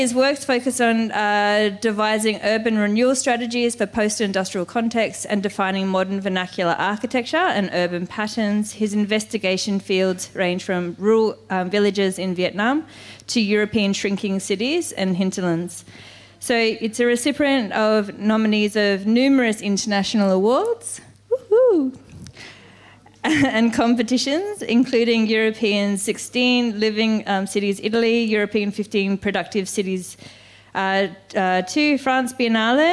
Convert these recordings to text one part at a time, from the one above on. His work's focused on devising urban renewal strategies for post-industrial contexts and defining modern vernacular architecture and urban patterns. His investigation fields range from rural villages in Vietnam to European shrinking cities and hinterlands. So it's a recipient of nominees of numerous international awards and competitions, including European 16 Living Cities Italy, European 15 Productive Cities 2, France Biennale,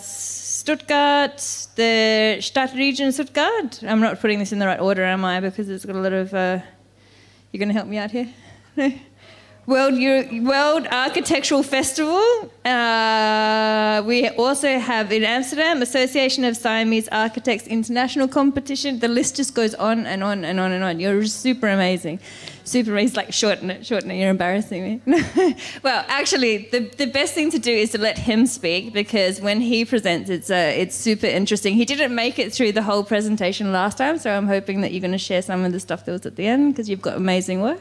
Stuttgart, the Stadtregion Stuttgart. I'm not putting this in the right order, am I? Because it's got a lot of... you're going to help me out here? No? World Architectural Festival. We also have in Amsterdam, Association of Siamese Architects International Competition. The list just goes on and on and on and on. You're super amazing. Super amazing, like shorten it, you're embarrassing me. Well, actually, the best thing to do is to let him speak, because when he presents, it's super interesting. He didn't make it through the whole presentation last time, so I'm hoping that you're going to share some of the stuff that was at the end, because you've got amazing work.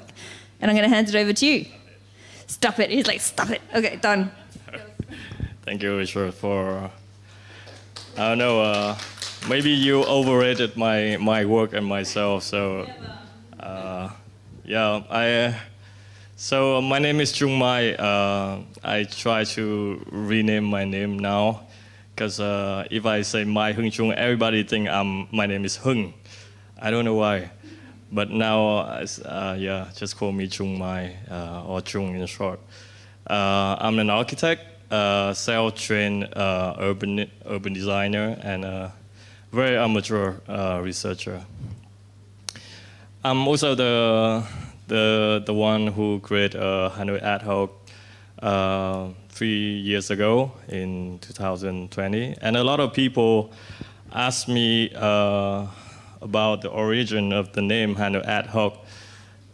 And I'm going to hand it over to you. Stop it. He's like, stop it. Okay, done. Thank you, Richard, for, I don't know, maybe you overrated my work and myself. So, yeah, so my name is Chung Mai. I try to rename my name now, because if I say Mai Hung Chung, everybody think my name is Hung. I don't know why. But now, yeah, just call me Chung Mai, or Chung in short. I'm an architect, self-trained urban designer, and a very amateur researcher. I'm also the one who created Hanoi Ad Hoc 3 years ago in 2020, and a lot of people ask me about the origin of the name Hanoi Ad Hoc.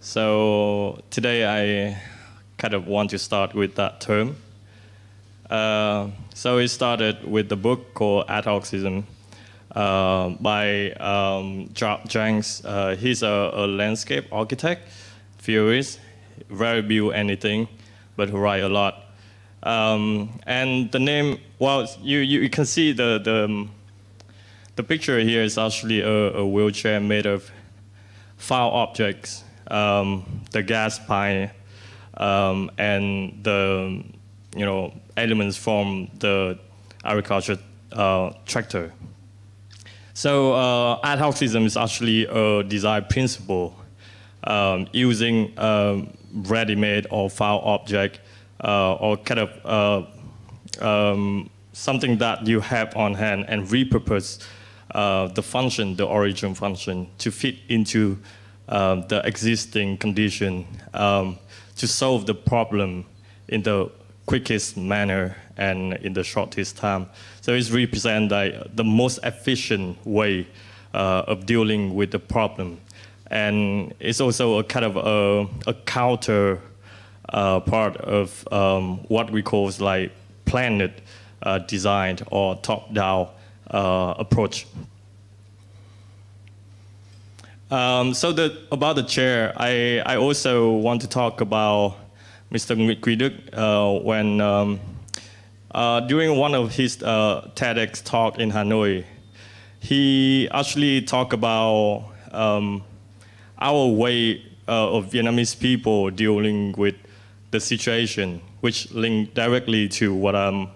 So today I kind of want to start with that term. So it started with the book called Ad Hocism by Janks. He's a landscape architect, theorist, very few anything, but who write a lot. And the name, well, you can see the picture here is actually a wheelchair made of foul objects, the gas pipe, and the elements from the agriculture tractor. So ad hocism is actually a design principle using ready-made or foul object or kind of something that you have on hand and repurpose the function, the origin function, to fit into the existing condition to solve the problem in the quickest manner and in the shortest time. So it's represent the most efficient way of dealing with the problem. And it's also a kind of a counter part of what we call like planned design or top-down approach. So about the chair, I also want to talk about Mr. Nguyễn Quý Đức when during one of his TEDx talk in Hanoi, he actually talked about our way of Vietnamese people dealing with the situation, which linked directly to what I'm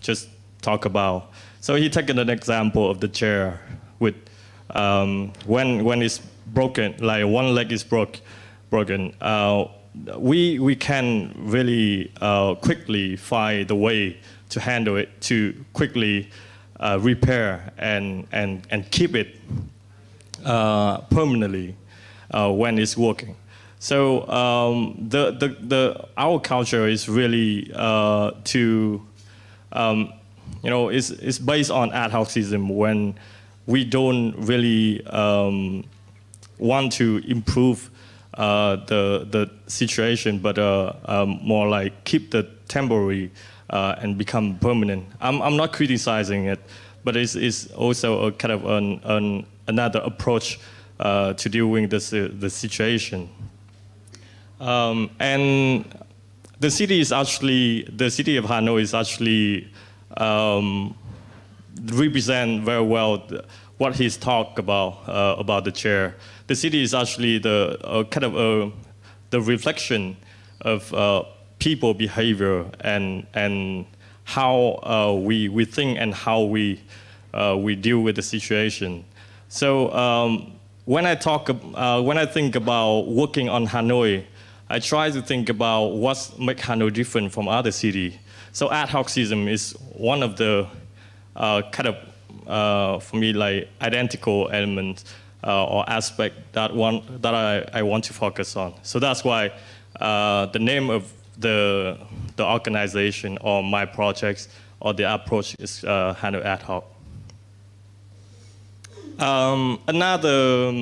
just talk about. So he taken an example of the chair with when it's broken, like one leg is broken. We can really quickly find the way to handle it, to quickly repair and keep it permanently when it's working. So our culture is really it's based on ad hocism when we don't really want to improve the situation, but more like keep the temporary and become permanent. I'm not criticizing it, but it's also a kind of another approach to dealing with the situation. And the city is actually, the city of Hanoi is actually represent very well what he's talked about the chair. The city is actually the kind of the reflection of people behavior and how we think and how we deal with the situation. So when I think about working on Hanoi, I try to think about what makes Hanoi different from other cities. So ad hocism is one of the kind of, for me, like identical elements or aspect that I want to focus on. So that's why the name of the organization or my projects or the approach is Hanoi Ad Hoc. Another,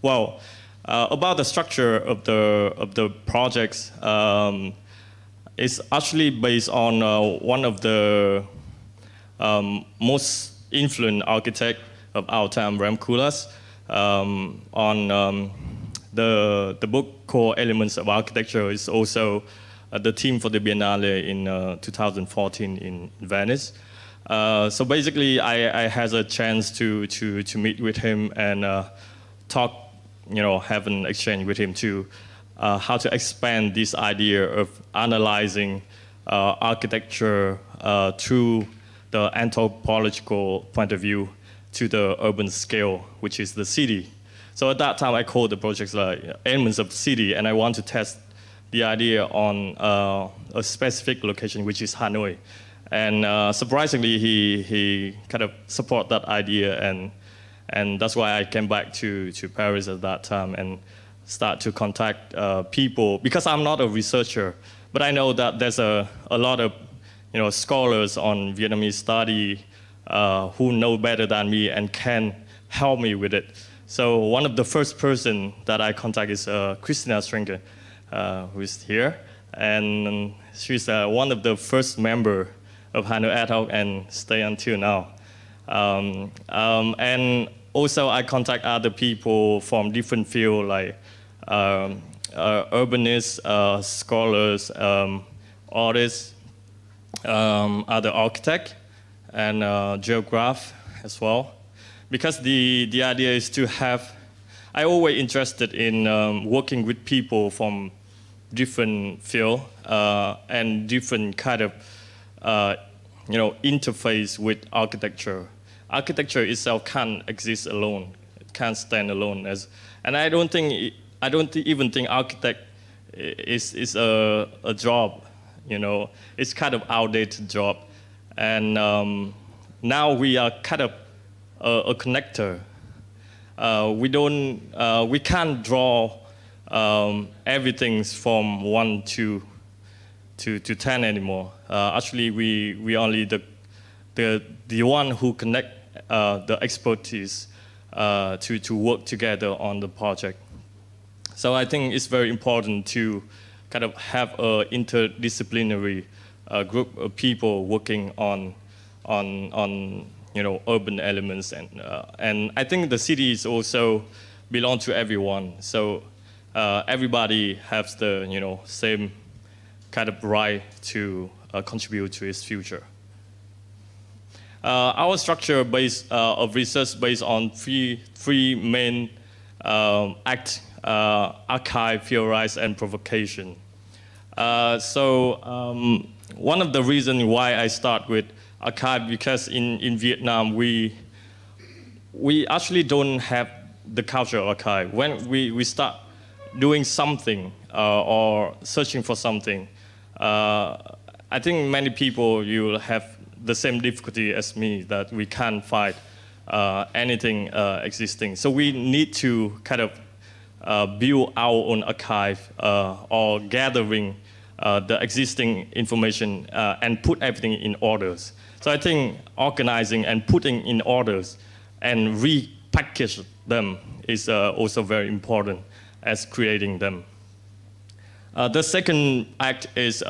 well, about the structure of the projects is actually based on one of the most influential architect of our time, Rem Koolhaas, on the book called Elements of Architecture is also the theme for the Biennale in 2014 in Venice. So basically, I had a chance to meet with him and talk, you know, have an exchange with him to how to expand this idea of analyzing architecture through the anthropological point of view to the urban scale, which is the city. So at that time, I called the projects like Elements of the City, and I want to test the idea on a specific location, which is Hanoi. And surprisingly, he kind of support that idea, and that's why I came back to Paris at that time and start to contact people, because I'm not a researcher, but I know that there's a lot of, you know, scholars on Vietnamese study who know better than me and can help me with it. So one of the first person that I contact is Christina Strinker, who is here, and she's one of the first member of Hanoi Ad Hoc and stay until now. And also I contact other people from different fields, like urbanists, scholars, artists, other architects, and geographers as well. Because the idea is to have, I always interested in working with people from different fields and different kind of you know, interface with architecture. Architecture itself can't exist alone. It can't stand alone. And I don't think, I don't even think architect is a job. You know, it's kind of outdated job. And now we are kind of a connector. We can't draw everything from 1 to 10 anymore. Actually, we only the one who connect the expertise to work together on the project. So I think it's very important to kind of have a interdisciplinary group of people working on you know, urban elements, and I think the cities also belong to everyone. So everybody has the, you know, same kind of right to contribute to its future. Our structure based, of research based on three main acts, archive, theorize, and provocation. So one of the reasons why I start with archive, because in Vietnam, we actually don't have the cultural archive. When we start doing something or searching for something, I think many people, you'll have the same difficulty as me, that we can't find anything existing. So we need to kind of build our own archive or gathering the existing information and put everything in orders. So I think organizing and putting in orders and repackage them is also very important as creating them. The second act is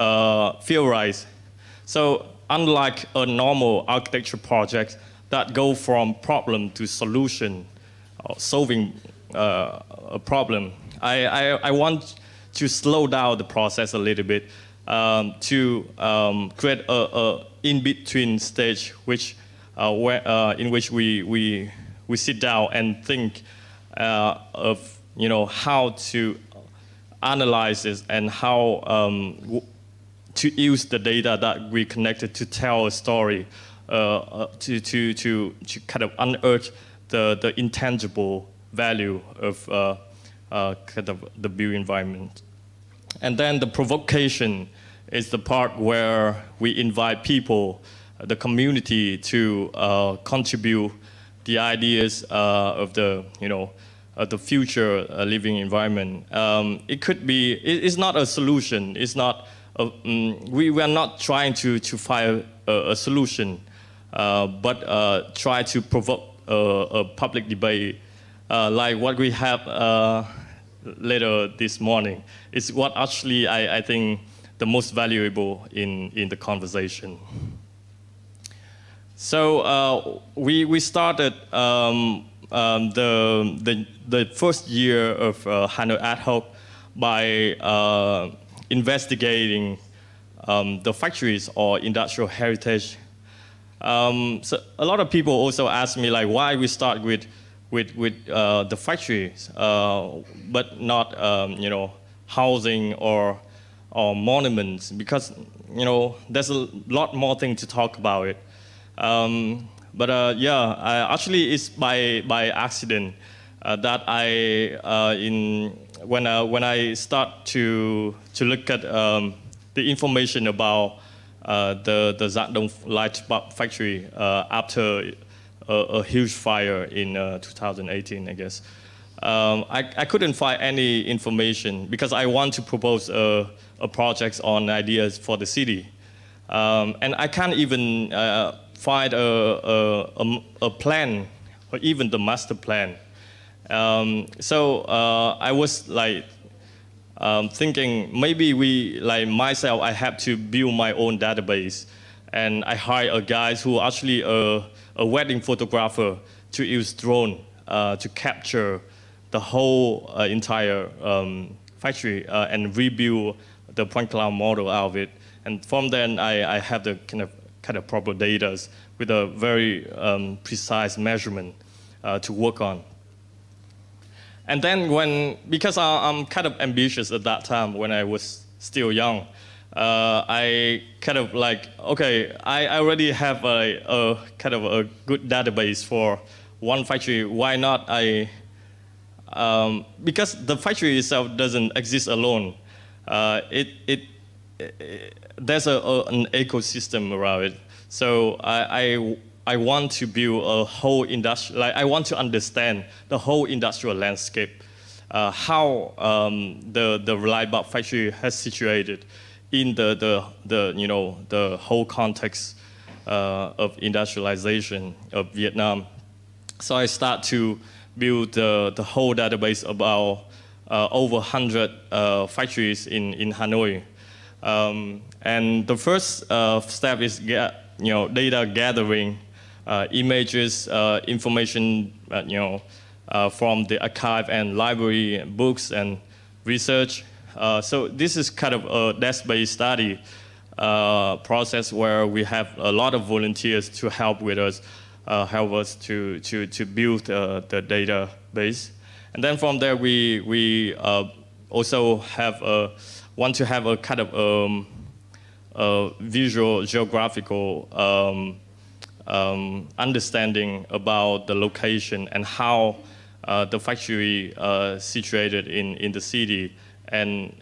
theorize. So unlike a normal architecture project that go from problem to solution, or solving a problem, I want to slow down the process a little bit, to create a in-between stage, which in which we sit down and think of, you know, how to analyze this and how to use the data that we collected to tell a story, to kind of unearth the intangible value of kind of the built environment. And then the provocation is the part where we invite people, the community, to contribute the ideas of the, you know, the future living environment. It could be, it's not a solution, it's not, we are not trying to find a solution, but try to provoke a public debate, like what we have later this morning. It's what actually I think the most valuable in the conversation. So we started the first year of Hanoi Ad Hoc by investigating the factories or industrial heritage. So a lot of people also ask me like why we start with the factories, but not you know, housing or monuments, because you know there's a lot more things to talk about it. Actually, it's by accident that I when I start to look at the information about the Giang Dong light bulb factory after a huge fire in 2018, I guess. I couldn't find any information because I want to propose a project on ideas for the city, and I can't even find a plan or even the master plan. So I was like thinking maybe I have to build my own database, and I hired a guy who actually a wedding photographer to use drone to capture the whole entire factory and rebuild the point cloud model out of it. And from then I have the kind of proper data with a very precise measurement to work on. And then because I'm kind of ambitious at that time when I was still young, I kind of like, okay, I already have a kind of a good database for one factory. Why not because the factory itself doesn't exist alone. There's an ecosystem around it. So I want to build a whole industrial, I want to understand the whole industrial landscape, how the light bulb factory has situated in the you know, the whole context of industrialization of Vietnam. So I start to build the whole database about over 100 factories in Hanoi. And the first step is data gathering, images, information from the archive and library, and books and research. So this is kind of a desk-based study process where we have a lot of volunteers to help us to build the database. And then from there we also have want to have a kind of a visual geographical understanding about the location and how the factory situated in the city, and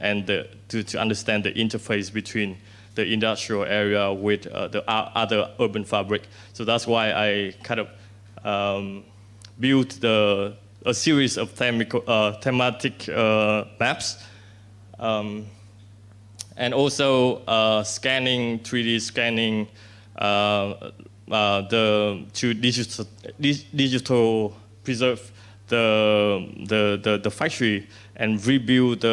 to understand the interface between the industrial area with the other urban fabric. So that's why I kind of built a series of thematic maps, and also scanning, 3D scanning, to digital preserve the factory and rebuild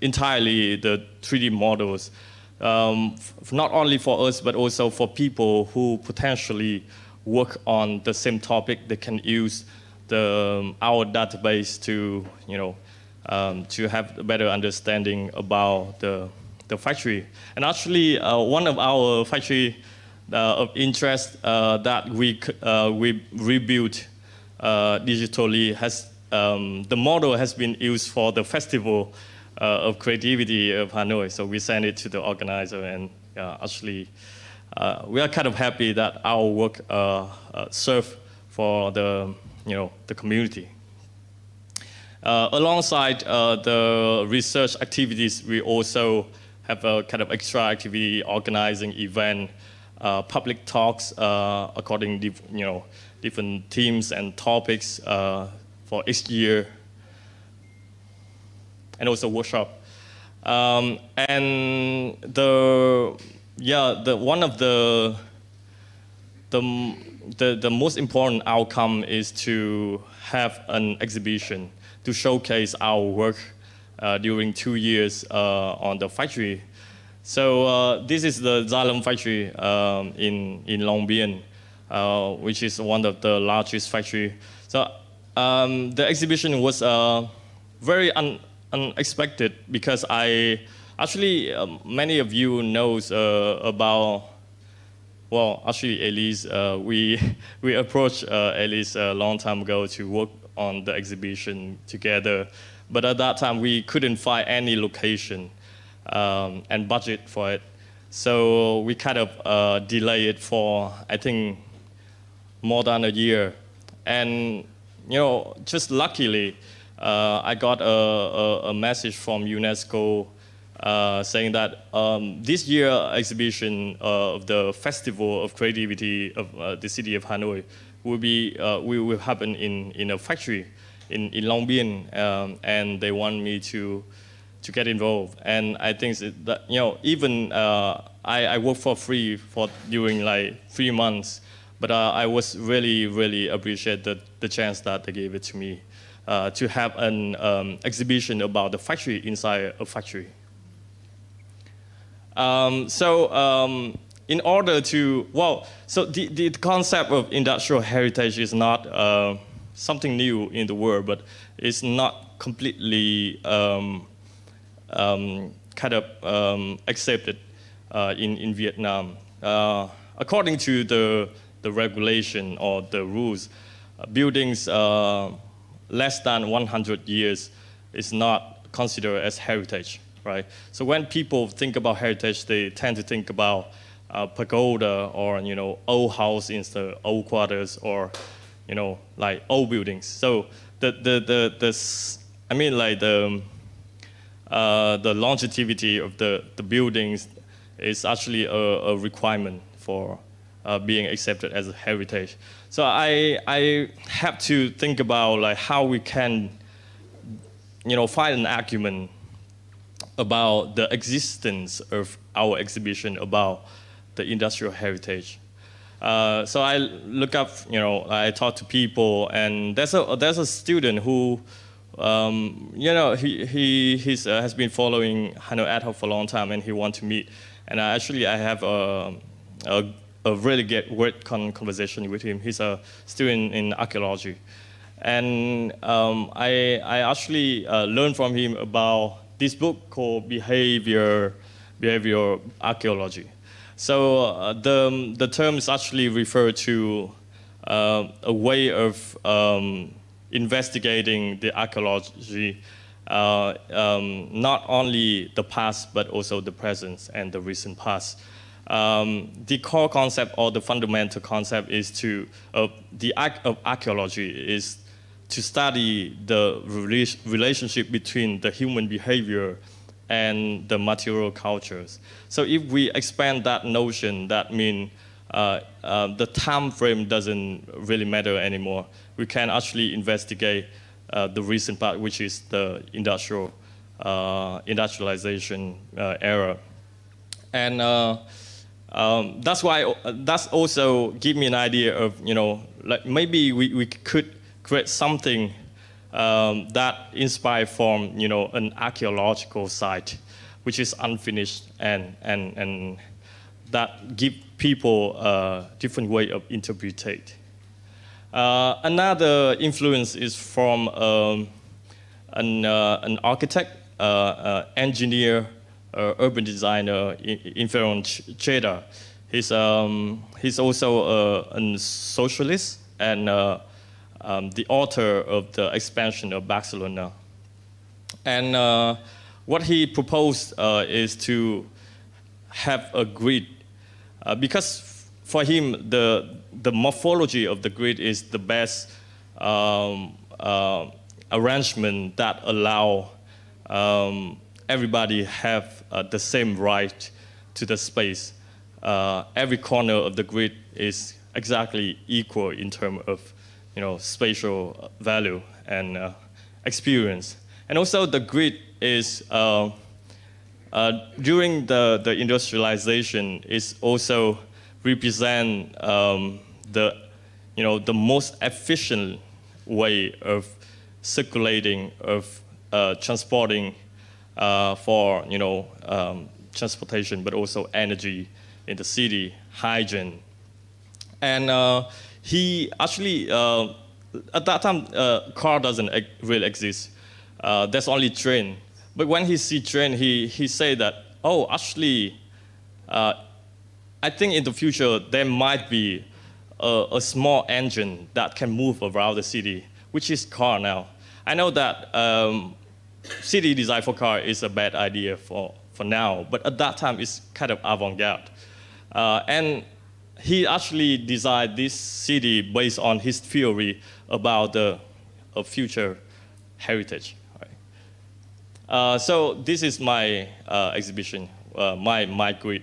entirely the 3D models, not only for us but also for people who potentially work on the same topic. They can use our database to to have a better understanding about the factory. And actually, one of our factory of interest that we rebuilt digitally has the model has been used for the Festival of Creativity of Hanoi. So we sent it to the organizer, and actually we are kind of happy that our work served for the the community. Alongside the research activities, we also have a kind of extra activity, organizing event, public talks according to different themes and topics for each year, and also workshop. And one of the most important outcome is to have an exhibition to showcase our work during 2 years on the factory. So this is the Xylem factory in Long Biên, which is one of the largest factory. So the exhibition was very unexpected, because I actually many of you knows about, well, actually Elise, we approached Elise a long time ago to work on the exhibition together, but at that time we couldn't find any location and budget for it. So we kind of delayed it for, I think, more than a year. And just luckily, I got a message from UNESCO saying that this year exhibition of the Festival of Creativity of the city of Hanoi will be will happen in a factory in Long Biên, and they want me to get involved. And I think that even I worked for free for during like 3 months, but I was really appreciate the chance that they gave it to me to have an exhibition about the factory inside a factory. In order to, so the concept of industrial heritage is not something new in the world, but it's not completely accepted in Vietnam. According to the regulation or the rules, buildings less than 100 years is not considered as heritage, right? So when people think about heritage, they tend to think about pagoda or old house in the old quarters, or like old buildings. So the longevity of the buildings is actually a requirement for being accepted as a heritage. So I have to think about like how we can find an argument about the existence of our exhibition about the industrial heritage. So I look up, I talk to people, and there's a student who, he has been following Hanoi Ad Hoc for a long time, and he wants to meet. And I have a really great conversation with him. He's a student in archaeology, and I actually learned from him about this book called Behavioral Archaeology. So the term is actually referred to a way of investigating the archaeology, not only the past, but also the present and the recent past. The core concept, or the fundamental concept, is the act of archaeology is to study the relationship between the human behavior and the material cultures. So if we expand that notion, that means the time frame doesn't really matter anymore. We can actually investigate the recent part, which is the industrialization era. And that's why that's also give me an idea of, like maybe we could create something that inspired from an archaeological site, which is unfinished, and that give people a different way of interpretate. Another influence is from an architect, engineer, urban designer, Ildefons Cerdà. He's also a socialist and the author of The Expansion of Barcelona. And what he proposed is to have a grid, because for him the morphology of the grid is the best arrangement that allow everybody have the same right to the space. Every corner of the grid is exactly equal in terms of, you know, spatial value and experience. And also the grid is, during the industrialization, is also represent the most efficient way of circulating, of transporting for, you know, transportation, but also energy in the city, hygiene. And he actually, at that time, car doesn't really exist. There's only train. But when he see train, he said that, oh, actually, I think in the future, there might be a small engine that can move around the city, which is car now. I know that city design for car is a bad idea for now, but at that time, it's kind of avant-garde. And he actually designed this city based on his theory about the future heritage. Right? So this is my exhibition, my grid,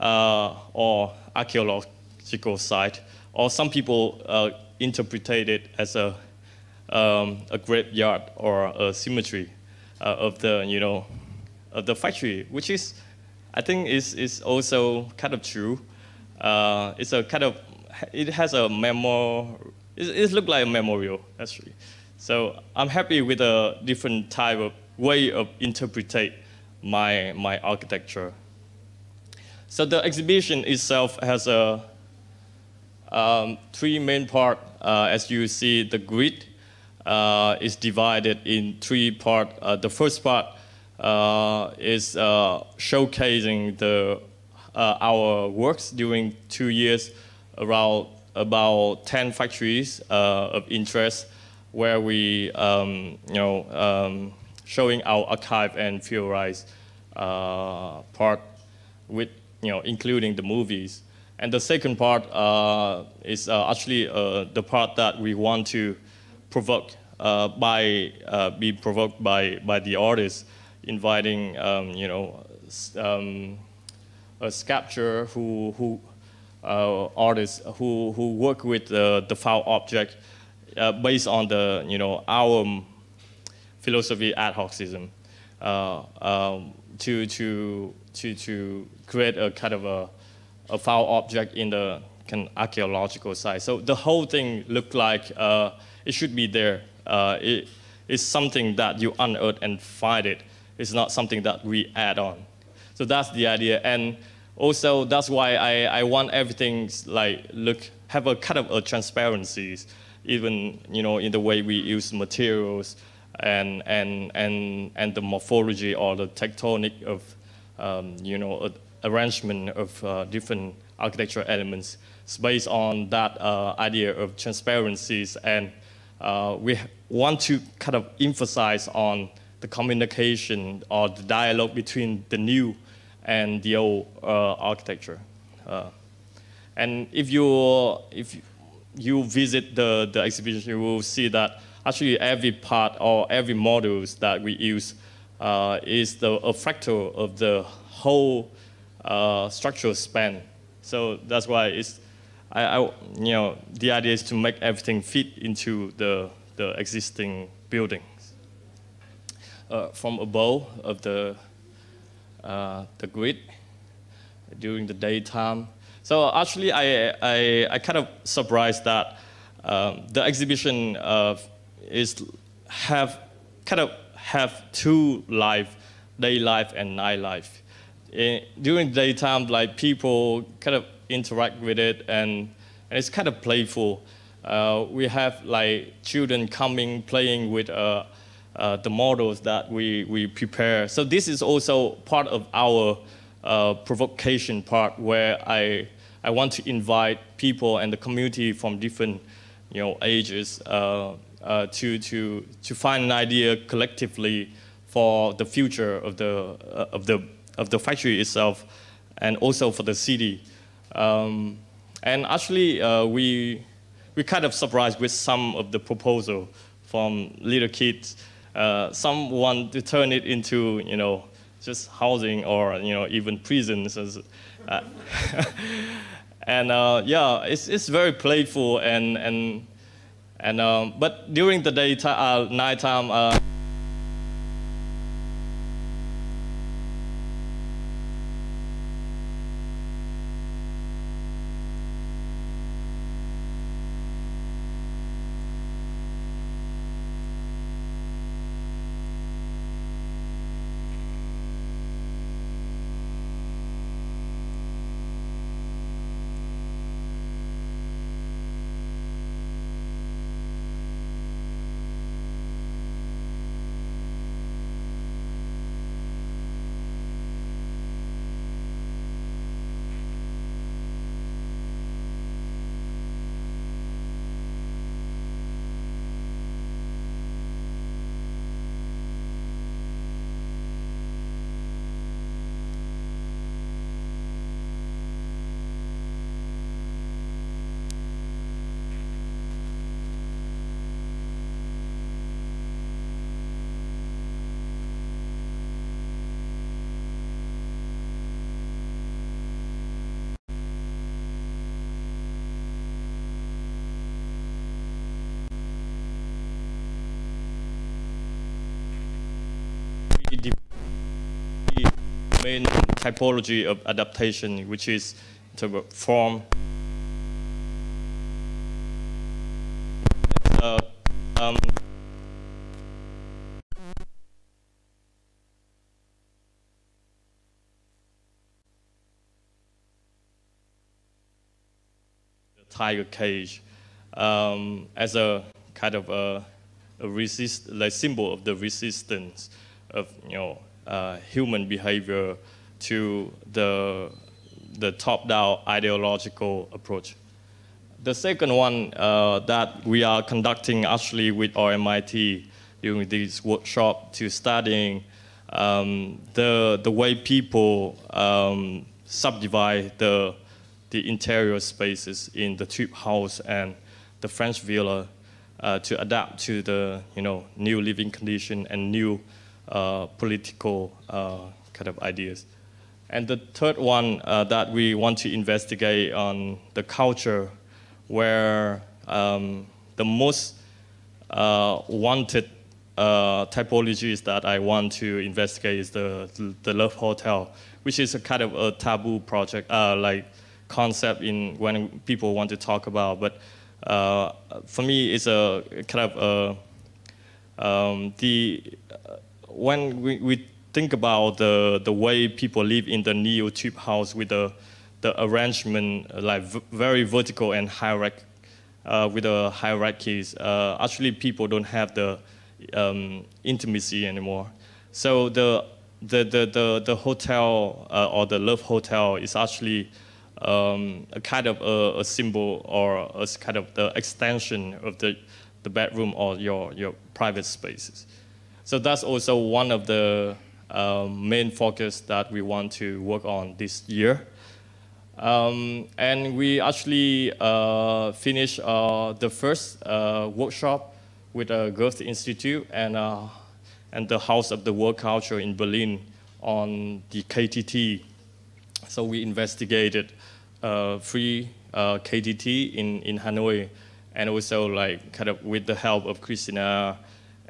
or archaeological site, or some people interpreted it as a graveyard or a cemetery of the, you know, of the factory, which is, I think, is also kind of true. It's a kind of, it has a memo. It looks like a memorial, actually. So I'm happy with a different type of way of interpretate my architecture. So the exhibition itself has a three main part. As you see, the grid is divided in three parts. The first part is showcasing the our works during 2 years around about 10 factories of interest, where we showing our archive and theorized part, with, you know, including the movies. And the second part is actually the part that we want to provoke be provoked by the artists, inviting a sculptor artists who work with the foul object based on the, you know, our philosophy ad hocism, to create a kind of a foul object in the kind of archaeological site. So the whole thing looked like it should be there. It is something that you unearth and find it. It's not something that we add on. So that's the idea, and also that's why I want everything like have a kind of a transparency, even, you know, in the way we use materials and the morphology or the tectonic of arrangement of different architectural elements. It's based on that idea of transparencies, and we want to kind of emphasize on the communication or the dialogue between the new and the old architecture. And if you visit the exhibition, you will see that actually every part or every modules that we use is a fractal of the whole structural span. So that's why it's, the idea is to make everything fit into the existing buildings. From above of the grid during the daytime. So actually, I kind of surprised that the exhibition have two life, day life and night life. During daytime, like, people kind of interact with it, and it's kind of playful. We have like children coming playing with the models that we prepare. So this is also part of our provocation part, where I want to invite people and the community from different ages to find an idea collectively for the future of the factory itself, and also for the city. And actually, we kind of surprised with some of the proposal from little kids. Some want to turn it into just housing, or even prisons. And yeah, it's very playful, and but during the day nighttime. Main typology of adaptation, which is to form the tiger cage as a kind of a resist, like symbol of the resistance of human behavior to the top-down ideological approach. The second one that we are conducting actually with RMIT during this workshop to studying the way people subdivide the interior spaces in the tube house and the French villa to adapt to the new living condition and new political kind of ideas. And the third one that we want to investigate on the culture, where the most wanted typologies that I want to investigate is the Love Hotel, which is a kind of a taboo project, like concept in when people want to talk about. But for me, it's a kind of when we think about the way people live in the neo tube house with the arrangement like very vertical and hierarchy, with the hierarchies, actually people don't have the intimacy anymore. So the hotel or the Love Hotel is actually a kind of a symbol, or a kind of the extension of the bedroom or your private spaces. So that's also one of the main focus that we want to work on this year. And we actually finished the first workshop with the Goethe Institute and the House of the World Culture in Berlin on the KTT. So we investigated free KTT in Hanoi, and also like kind of with the help of Christina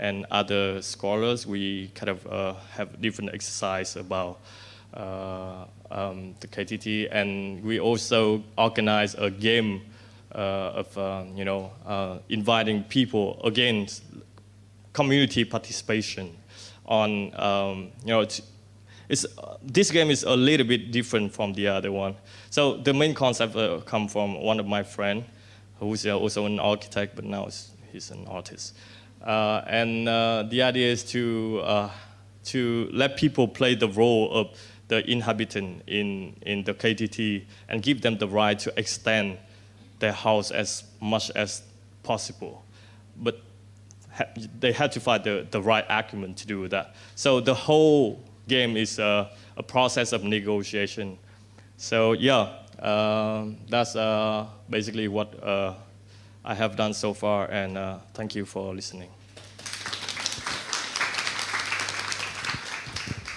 and other scholars, we kind of have different exercise about the KTT, and we also organize a game of inviting people against community participation. On this game is a little bit different from the other one. So the main concept come from one of my friends, who is also an architect, but now he's an artist. And the idea is to let people play the role of the inhabitant in the KTT and give them the right to extend their house as much as possible. But they had to find the right argument to do that. So the whole game is a process of negotiation. So yeah, that's basically what I have done so far, and thank you for listening.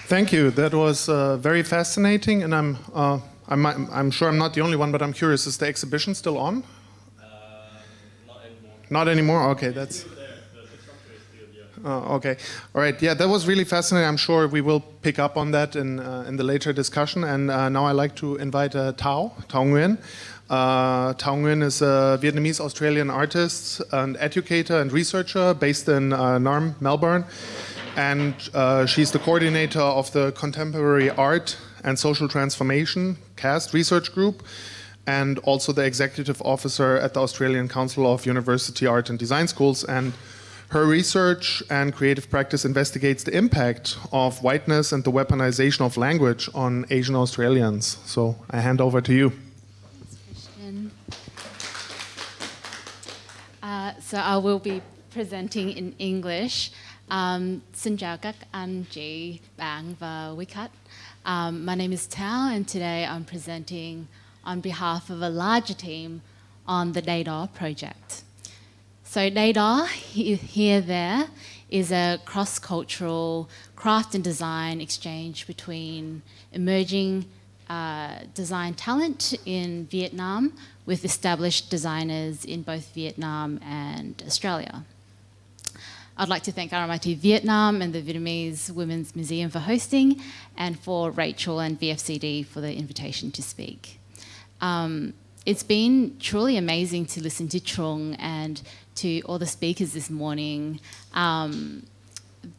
Thank you. That was very fascinating, and I'm sure I'm not the only one, but I'm curious, is the exhibition still on? Not anymore. Not anymore? Okay, that's... Oh, okay. All right. Yeah, that was really fascinating. I'm sure we will pick up on that in the later discussion. And now I'd like to invite Thao Nguyen. Thao Nguyen is a Vietnamese-Australian artist, and educator and researcher based in Narm, Melbourne. And she's the coordinator of the Contemporary Art and Social Transformation CAST Research Group, and also the executive officer at the Australian Council of University Art and Design Schools. And her research and creative practice investigates the impact of whiteness and the weaponization of language on Asian Australians. So I hand over to you. Thanks, Christian. So I will be presenting in English. Xin chào các anh chị, bạn và quý khách. My name is Thao, and today I'm presenting on behalf of a larger team on the Dada project. So Dada, here, there, is a cross-cultural craft and design exchange between emerging design talent in Vietnam with established designers in both Vietnam and Australia. I'd like to thank RMIT Vietnam and the Vietnamese Women's Museum for hosting, and for Rachel and VFCD for the invitation to speak. It's been truly amazing to listen to Chung and to all the speakers this morning.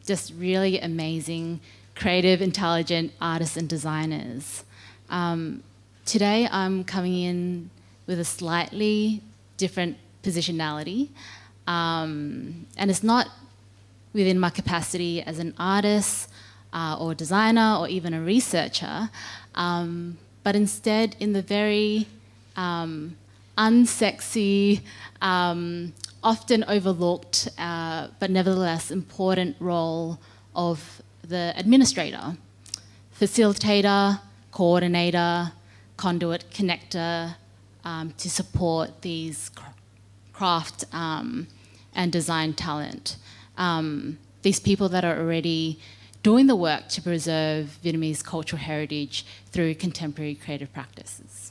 Just really amazing, creative, intelligent artists and designers. Today I'm coming in with a slightly different positionality. And it's not within my capacity as an artist or designer or even a researcher, but instead in the very unsexy, often overlooked, but nevertheless important role of the administrator, facilitator, coordinator, conduit, connector, to support these craft and design talent. These people that are already doing the work to preserve Vietnamese cultural heritage through contemporary creative practices.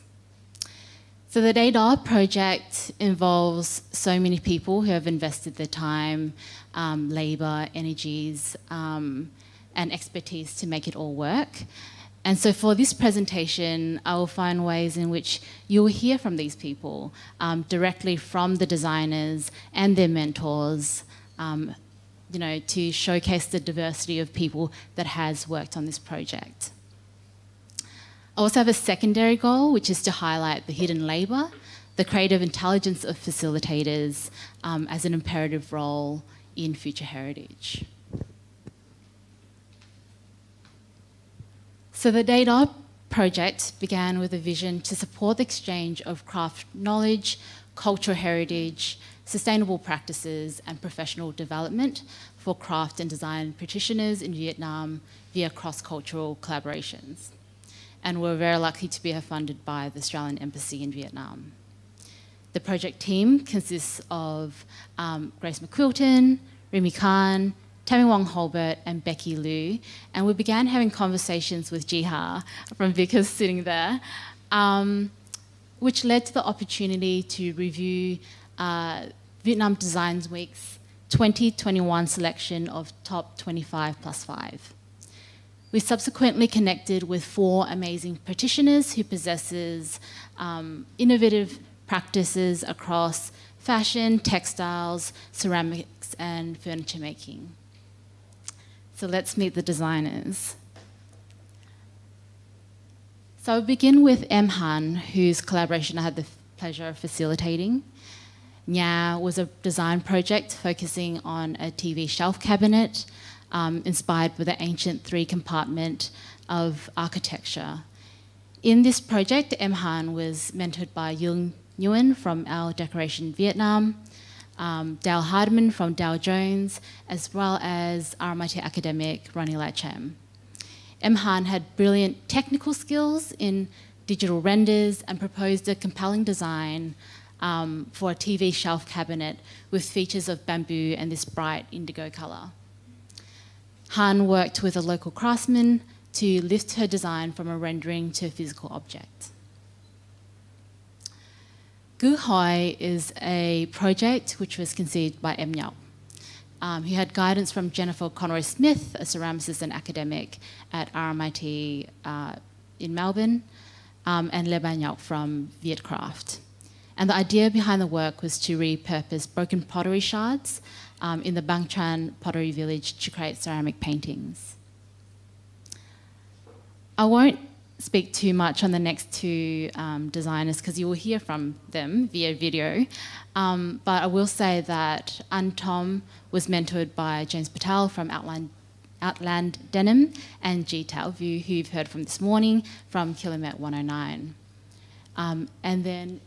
So the Dada project involves so many people who have invested their time, labour, energies, and expertise to make it all work. And so for this presentation, I will find ways in which you will hear from these people, directly from the designers and their mentors, you know, to showcase the diversity of people that has worked on this project. I also have a secondary goal, which is to highlight the hidden labour, the creative intelligence of facilitators as an imperative role in future heritage. So the Dada project began with a vision to support the exchange of craft knowledge, cultural heritage, sustainable practices and professional development for craft and design practitioners in Vietnam via cross-cultural collaborations. And we're very lucky to be funded by the Australian Embassy in Vietnam. The project team consists of Grace McQuilton, Remy Khan, Tammy Wong-Holbert and Becky Liu. And we began having conversations with Jiha from Vickers sitting there, which led to the opportunity to review Vietnam Design Week's 2021 selection of top 25+5. We subsequently connected with 4 amazing practitioners who possesses innovative practices across fashion, textiles, ceramics, and furniture making. So let's meet the designers. So I'll begin with M. Han, whose collaboration I had the pleasure of facilitating. Nha was a design project focusing on a TV shelf cabinet inspired with the ancient three-compartment of architecture. In this project, M. Han was mentored by Yung Nguyen from Our Decoration Vietnam, Dale Hardman from Dow Jones, as well as RMIT academic Ronnie Lachem. M. Han had brilliant technical skills in digital renders and proposed a compelling design for a TV shelf cabinet with features of bamboo and this bright indigo colour. Han worked with a local craftsman to lift her design from a rendering to a physical object. Gu Hoi is a project which was conceived by M. Yap. He had guidance from Jennifer Conroy-Smith, a ceramicist and academic at RMIT in Melbourne, and Le Ban Yap from Vietcraft. And the idea behind the work was to repurpose broken pottery shards in the Bang Tran pottery village to create ceramic paintings. I won't speak too much on the next two designers because you will hear from them via video, but I will say that An Tom was mentored by James Patel from Outland Denim and Gitao View, who you've heard from this morning, from Kilomet 109. And then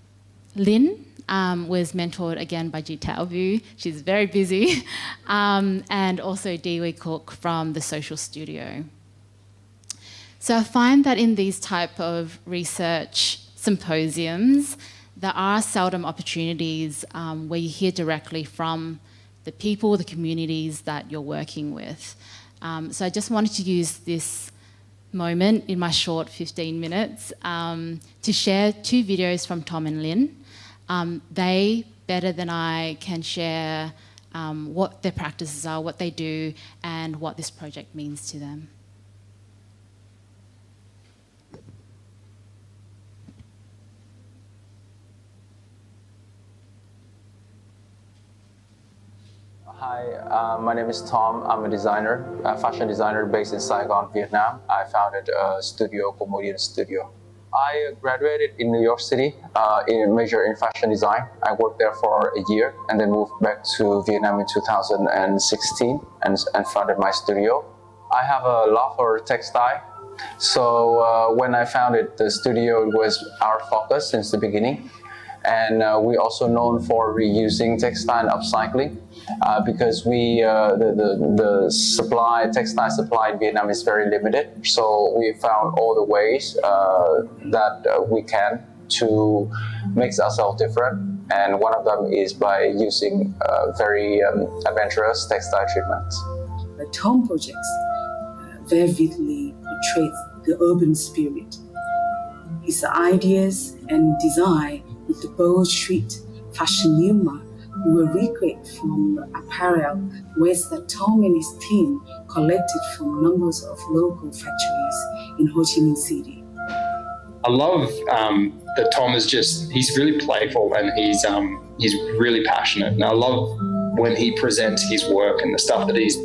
Lynn was mentored again by Gitao View. She's very busy. And also Dee Wee Cook from The Social Studio. So I find that in these type of research symposiums, there are seldom opportunities where you hear directly from the people, the communities that you're working with. So I just wanted to use this moment in my short 15 minutes to share two videos from Tom and Lynn. They, better than I, can share what their practices are, what they do, and what this project means to them. Hi, my name is Tom. I'm a designer, a fashion designer based in Saigon, Vietnam. I founded a studio, Comodian Studio. I graduated in New York City, majored in fashion design. I worked there for a year and then moved back to Vietnam in 2016 and founded my studio. I have a love for textile. So when I founded the studio, it was our focus since the beginning. And we're also known for reusing textile and upcycling because the textile supply in Vietnam is very limited. So we found all the ways that we can to make ourselves different. And one of them is by using very adventurous textile treatments. The Tom projects vividly portrays the urban spirit. Its ideas and design with the Bow Street fashion numa we will recreate from apparel waste that Tom and his team collected from numbers of local factories in Ho Chi Minh City. I love that Tom is just, he's really playful and he's really passionate, and I love when he presents his work and the stuff that he's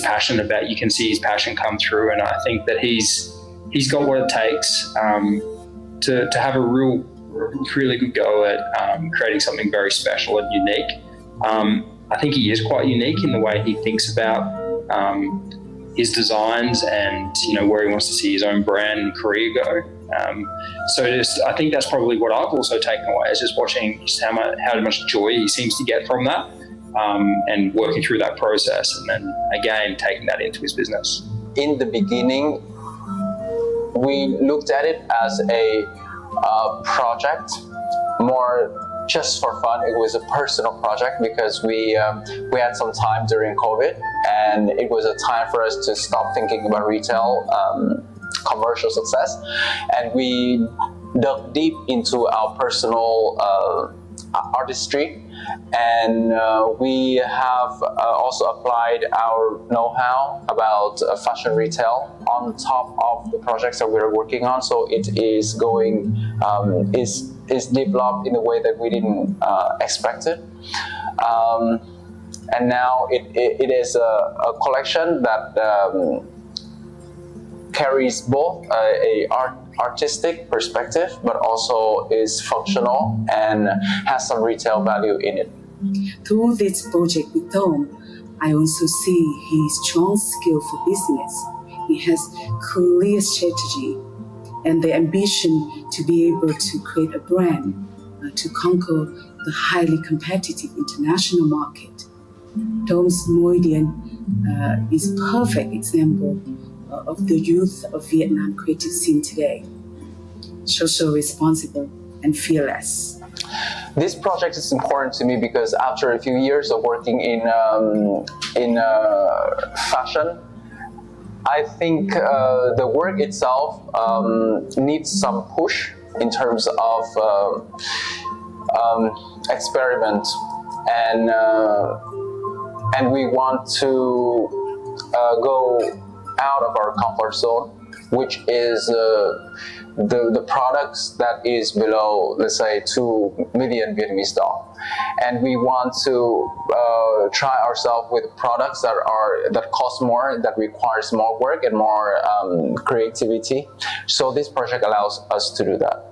passionate about. You can see his passion come through, and I think that he's got what it takes to have a really good go at creating something very special and unique. I think he is quite unique in the way he thinks about his designs and where he wants to see his own brand and career go. I think that's probably what I've also taken away, is just watching just how much joy he seems to get from that and working through that process, and then again taking that into his business. In the beginning, we looked at it as a project, more just for fun. It was a personal project because we had some time during COVID, and it was a time for us to stop thinking about retail commercial success, and we dug deep into our personal artistry, and we have also applied our know-how about fashion retail on top of the projects that we're working on. So it is going is developed in a way that we didn't expect it, and now it is a collection that carries both a art artistic perspective, but also is functional and has some retail value in it. Through this project with Tom, I also see his strong skill for business. He has clear strategy and the ambition to be able to create a brand to conquer the highly competitive international market. Tom's Moedian is a perfect example of the youth of Vietnam creative scene today, social responsible and fearless. This project is important to me because after a few years of working in fashion, I think the work itself needs some push in terms of experiment, and we want to go out of our comfort zone, which is the products that is below, let's say, 2 million Vietnamese dong, and we want to try ourselves with products that are cost more, that requires more work and more creativity. So this project allows us to do that.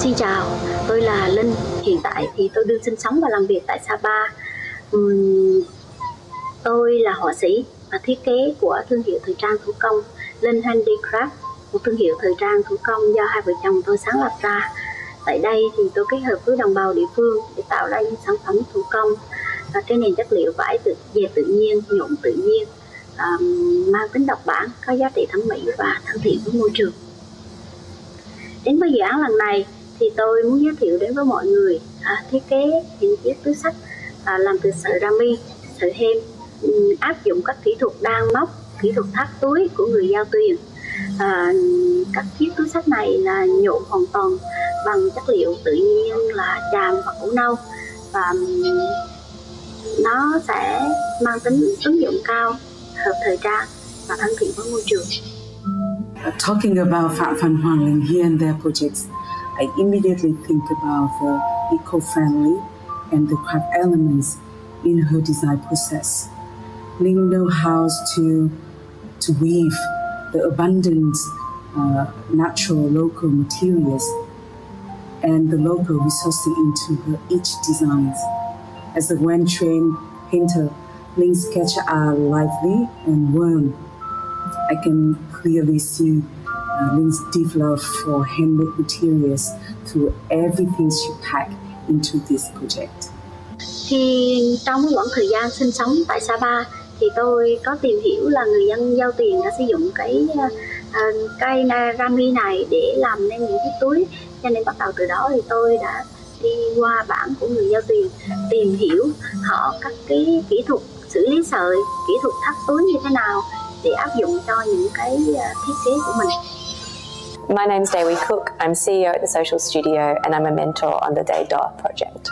Xin chào, tôi là Lynn. Hiện tại thì tôi đang sinh sống và làm việc tại Sa Pa. Tôi là họa sĩ và thiết kế của thương hiệu thời trang thủ công Lynn Handicraft, một thương hiệu thời trang thủ công do hai vợ chồng tôi sáng lập ra. Tại đây thì tôi kết hợp với đồng bào địa phương để tạo ra những sản phẩm thủ công và trên nền chất liệu vải dệt tự nhiên, nhuộm tự nhiên, mang tính độc bản, có giá trị thẩm mỹ và thân thiện với môi trường. Đến với dự án lần này thì tôi muốn giới thiệu đến với mọi người thiết kế những chiếc túi xách làm từ sợi rami, sợi hem, áp dụng các kỹ thuật đan móc, kỹ thuật thắt túi của người giao tuyền. Các chiếc túi xách này là nhuộm hoàn toàn bằng chất liệu tự nhiên là tràm và củ nâu, và nó sẽ mang tính ứng dụng cao, hợp thời trang và thân thiện với môi trường. Talking about Phạm Phan Hoàng Linh here and their projects, I immediately think about the eco-friendly and the craft elements in her design process. Linh knows how to weave the abundant natural local materials and the local resources into her each designs. As a well-trained painter, Ling's sketches are lively and warm. I can clearly see Lynn's deep love for handmade materials through everything she packed into this project. Thì trong khoảng thời gian sinh sống tại Sa Pa thì tôi có tìm hiểu là người dân giao tiền đã sử dụng cái rami này để làm nên những chiếc túi, cho nên bắt đầu từ đó thì tôi đã đi qua bản của người giao tiền tìm hiểu họ các cái kỹ thuật xử lý sợi, kỹ thuật thắt túi như thế nào. My name's Dewi Cook. I'm CEO at The Social Studio and I'm a mentor on the Day Dot project.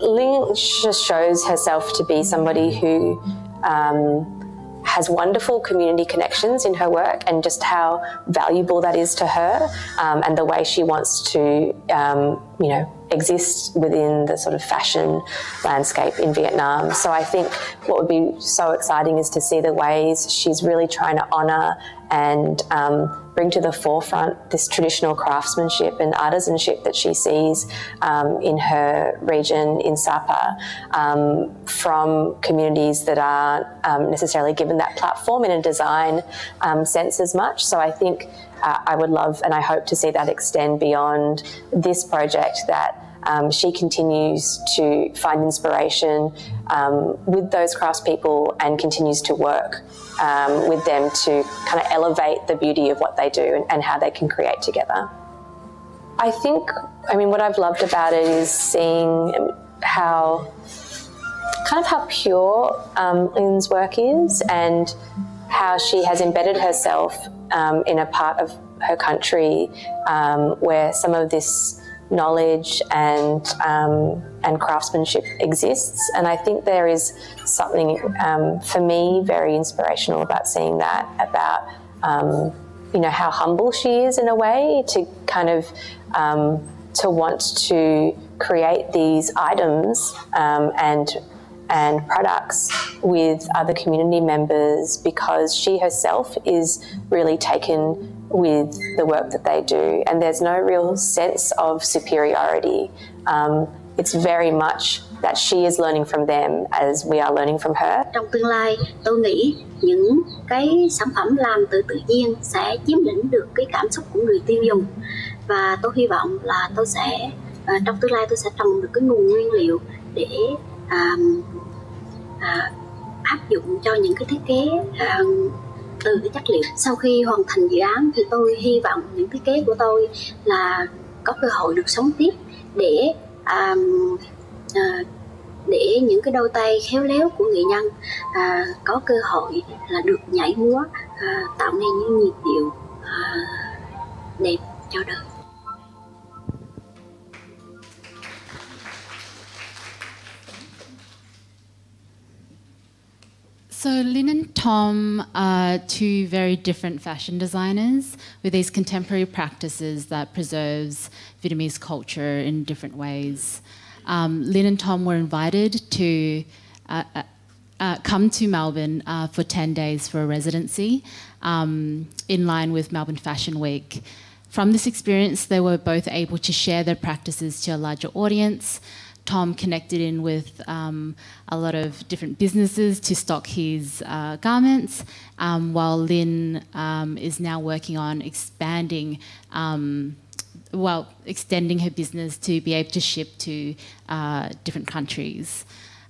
Lynn just shows herself to be somebody who has wonderful community connections in her work, and just how valuable that is to her, and the way she wants to, you know, exist within the sort of fashion landscape in Vietnam. So I think what would be so exciting is to see the ways she's really trying to honour and bring to the forefront this traditional craftsmanship and artisanship that she sees in her region in Sa Pa, from communities that aren't necessarily given that platform in a design sense as much. So I think I would love and I hope to see that extend beyond this project, that she continues to find inspiration with those craftspeople and continues to work with them to kind of elevate the beauty of what they do and how they can create together. I think, I mean, what I've loved about it is seeing how, kind of how pure Lynn's work is, and how she has embedded herself in a part of her country where some of this knowledge and craftsmanship exists. And I think there is something, for me, very inspirational about seeing that, about you know, how humble she is in a way to kind of to want to create these items and products with other community members, because she herself is really taken with the work that they do, and there's no real sense of superiority. It's very much that she is learning from them as we are learning from her. Trong tương lai, tôi nghĩ những cái sản phẩm làm từ tự nhiên sẽ chiếm lĩnh được cái cảm xúc của người tiêu dùng, và tôi hy vọng là tôi sẽ trong tương lai tôi sẽ trồng được cái nguồn nguyên liệu để áp dụng cho những cái thiết kế từ cái chất liệu. Sau khi hoàn thành dự án thì tôi hy vọng những thiết kế của tôi là có cơ hội được sống tiếp để những cái đôi tay khéo léo của nghệ nhân có cơ hội là được nhảy múa, tạo nên những nhịp điệu đẹp cho đời. So Lynn and Tom are two very different fashion designers with these contemporary practices that preserves Vietnamese culture in different ways. Lynn and Tom were invited to come to Melbourne for 10 days for a residency in line with Melbourne Fashion Week. From this experience, they were both able to share their practices to a larger audience. Tom connected in with a lot of different businesses to stock his garments, while Lynn is now working on expanding, extending her business to be able to ship to different countries.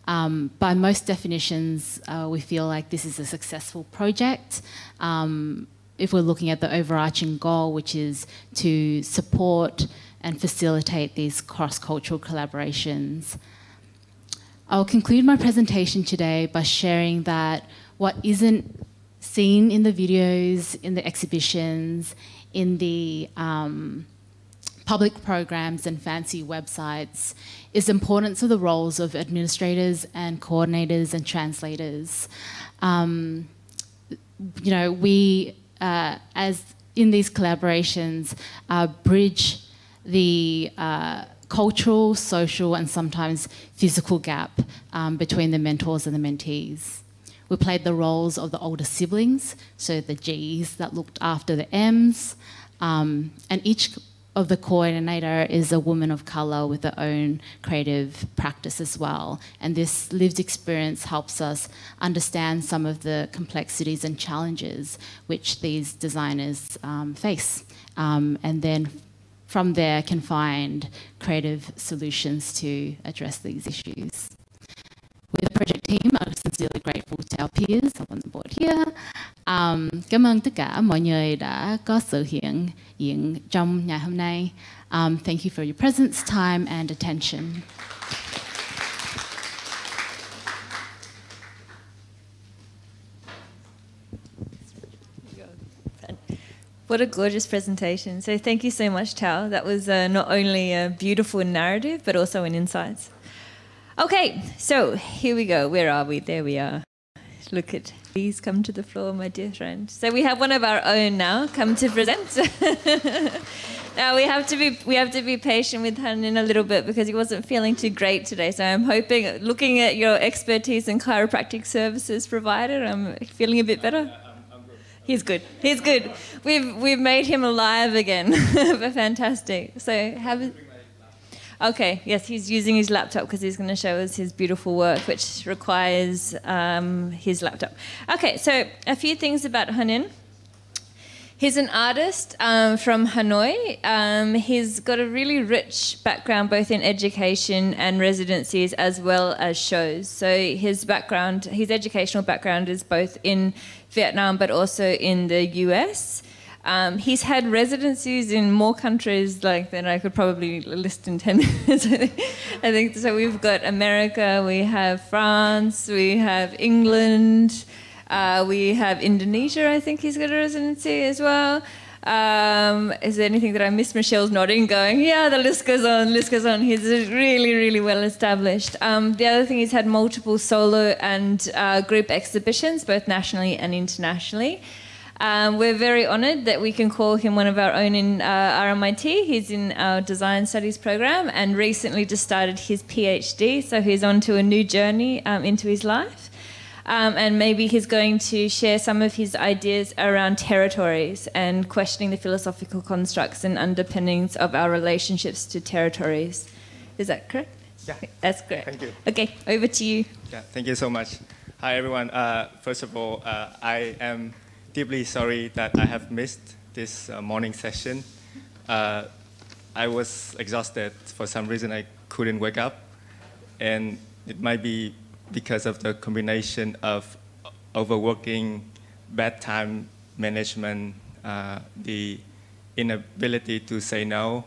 By most definitions, we feel like this is a successful project. If we're looking at the overarching goal, which is to support and facilitate these cross-cultural collaborations. I'll conclude my presentation today by sharing that what isn't seen in the videos, in the exhibitions, in the public programs and fancy websites is the importance of the roles of administrators and coordinators and translators. You know, we, as in these collaborations, bridge the cultural, social, and sometimes physical gap between the mentors and the mentees. We played the roles of the older siblings, so the Gs that looked after the Ms, and each of the coordinator is a woman of colour with their own creative practice as well. And this lived experience helps us understand some of the complexities and challenges which these designers face, and then from there can find creative solutions to address these issues. With the project team, I'm sincerely grateful to our peers on the board here. Cảm ơn tất cả mọi người đã có sự hiện diện trong ngày hôm nay. Thank you for your presence, time and attention. What a gorgeous presentation. So thank you so much, Thao. That was not only a beautiful narrative, but also an insights. Okay, so here we go. Where are we? There we are. Look at, please come to the floor, my dear friend. So we have one of our own now come to present. Now we have to be patient with Han in a little bit because he wasn't feeling too great today. So I'm hoping, looking at your expertise in chiropractic services provided, I'm feeling a bit better. He's good. He's good. We've made him alive again. But fantastic. So have. Okay. Yes, he's using his laptop because he's going to show us his beautiful work, which requires his laptop. Okay. So a few things about Han In. He's an artist from Hanoi. He's got a really rich background both in education and residencies as well as shows. So his background, his educational background is both in Vietnam but also in the US. He's had residencies in more countries like than I could probably list in 10 minutes. I think so. We've got America, we have France, we have England. We have Indonesia, I think he's got a residency as well. Is there anything that I missed? Michelle's nodding, going, yeah, the list goes on, the list goes on. He's really, really well established. The other thing, he's had multiple solo and group exhibitions, both nationally and internationally. We're very honoured that we can call him one of our own in RMIT. He's in our design studies program and recently just started his PhD, so he's on to a new journey into his life. And maybe he's going to share some of his ideas around territories and questioning the philosophical constructs and underpinnings of our relationships to territories. Is that correct? Yeah. That's great. Thank you. Okay, over to you. Yeah, thank you so much. Hi, everyone. First of all, I am deeply sorry that I have missed this morning session. I was exhausted. For some reason, I couldn't wake up. And it might be because of the combination of overworking, bad time management, the inability to say no,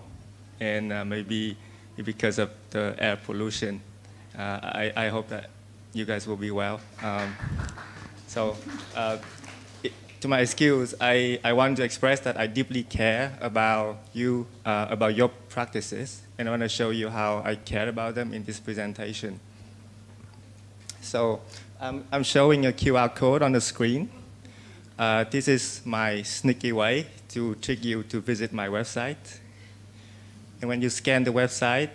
and maybe because of the air pollution. I hope that you guys will be well. To my skills, I want to express that I deeply care about you, about your practices, and I want to show you how I care about them in this presentation. So I'm showing a QR code on the screen. This is my sneaky way to trick you to visit my website. And when you scan the website,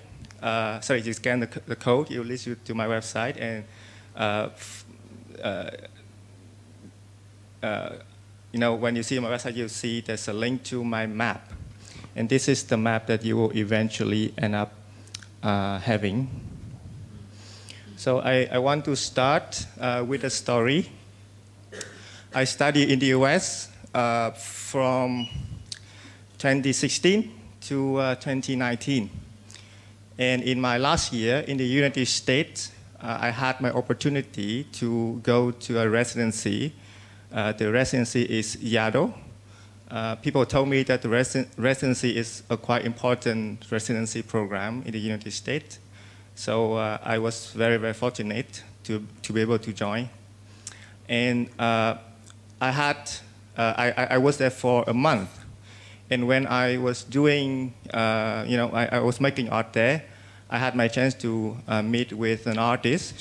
you scan the code, it will lead you to my website, and when you see my website, you see there's a link to my map, and this is the map that you will eventually end up having. So I want to start with a story. I studied in the US from 2016 to 2019. And in my last year in the United States, I had my opportunity to go to a residency. The residency is Yaddo. People told me that the residency is a quite important residency program in the United States. So I was very, very fortunate to be able to join. And I was there for a month. And when I was doing, I was making art there, I had my chance to meet with an artist.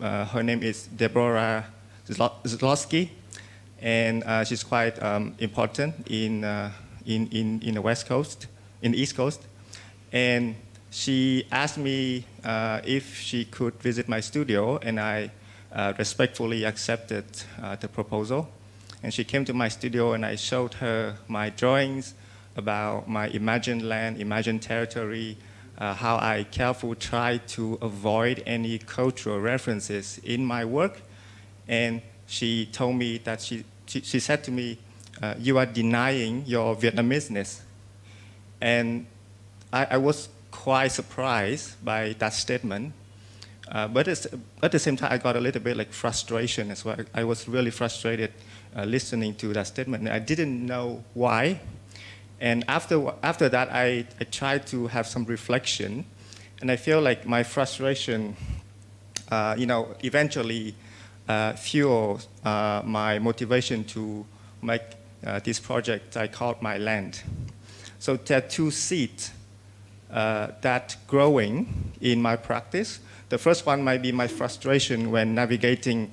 Her name is Deborah Zlotski, and she's quite important in the West Coast, in the East Coast. And she asked me if she could visit my studio, and I respectfully accepted the proposal. And she came to my studio, and I showed her my drawings about my imagined land, imagined territory, how I carefully try to avoid any cultural references in my work. And she told me that she said to me, "You are denying your Vietnameseness," and I was quite surprised by that statement, but at the same time I got a little bit like frustration as well. I was really frustrated listening to that statement. I didn't know why, and after that I tried to have some reflection, and I feel like my frustration, eventually fueled my motivation to make this project I called My Land. So there are two seeds that growing in my practice. The first one might be my frustration when navigating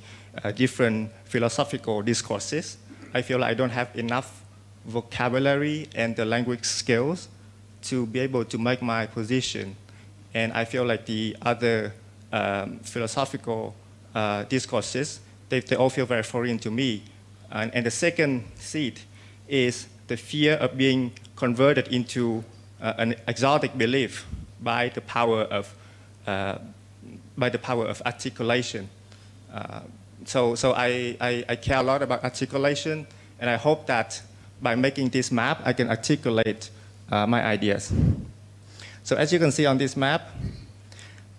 different philosophical discourses. I feel like I don't have enough vocabulary and the language skills to be able to make my position. And I feel like the other philosophical discourses, they all feel very foreign to me. And the second seed is the fear of being converted into an exotic belief by the power of articulation. So I care a lot about articulation, and I hope that by making this map, I can articulate my ideas. So as you can see on this map,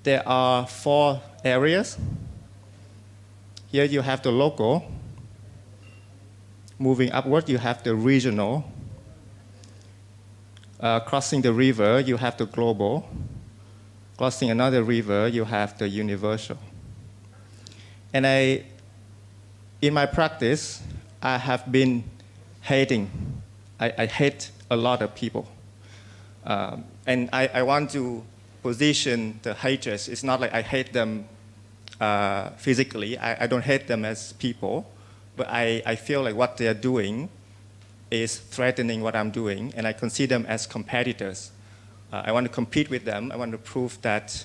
there are four areas. Here you have the local. Moving upward, you have the regional. Crossing the river, you have the global. Crossing another river, you have the universal. And in my practice, I have been hating. I hate a lot of people. And I want to position the haters. It's not like I hate them physically. I don't hate them as people, but I feel like what they're doing is threatening what I'm doing, and I consider them as competitors. I want to compete with them. I want to prove that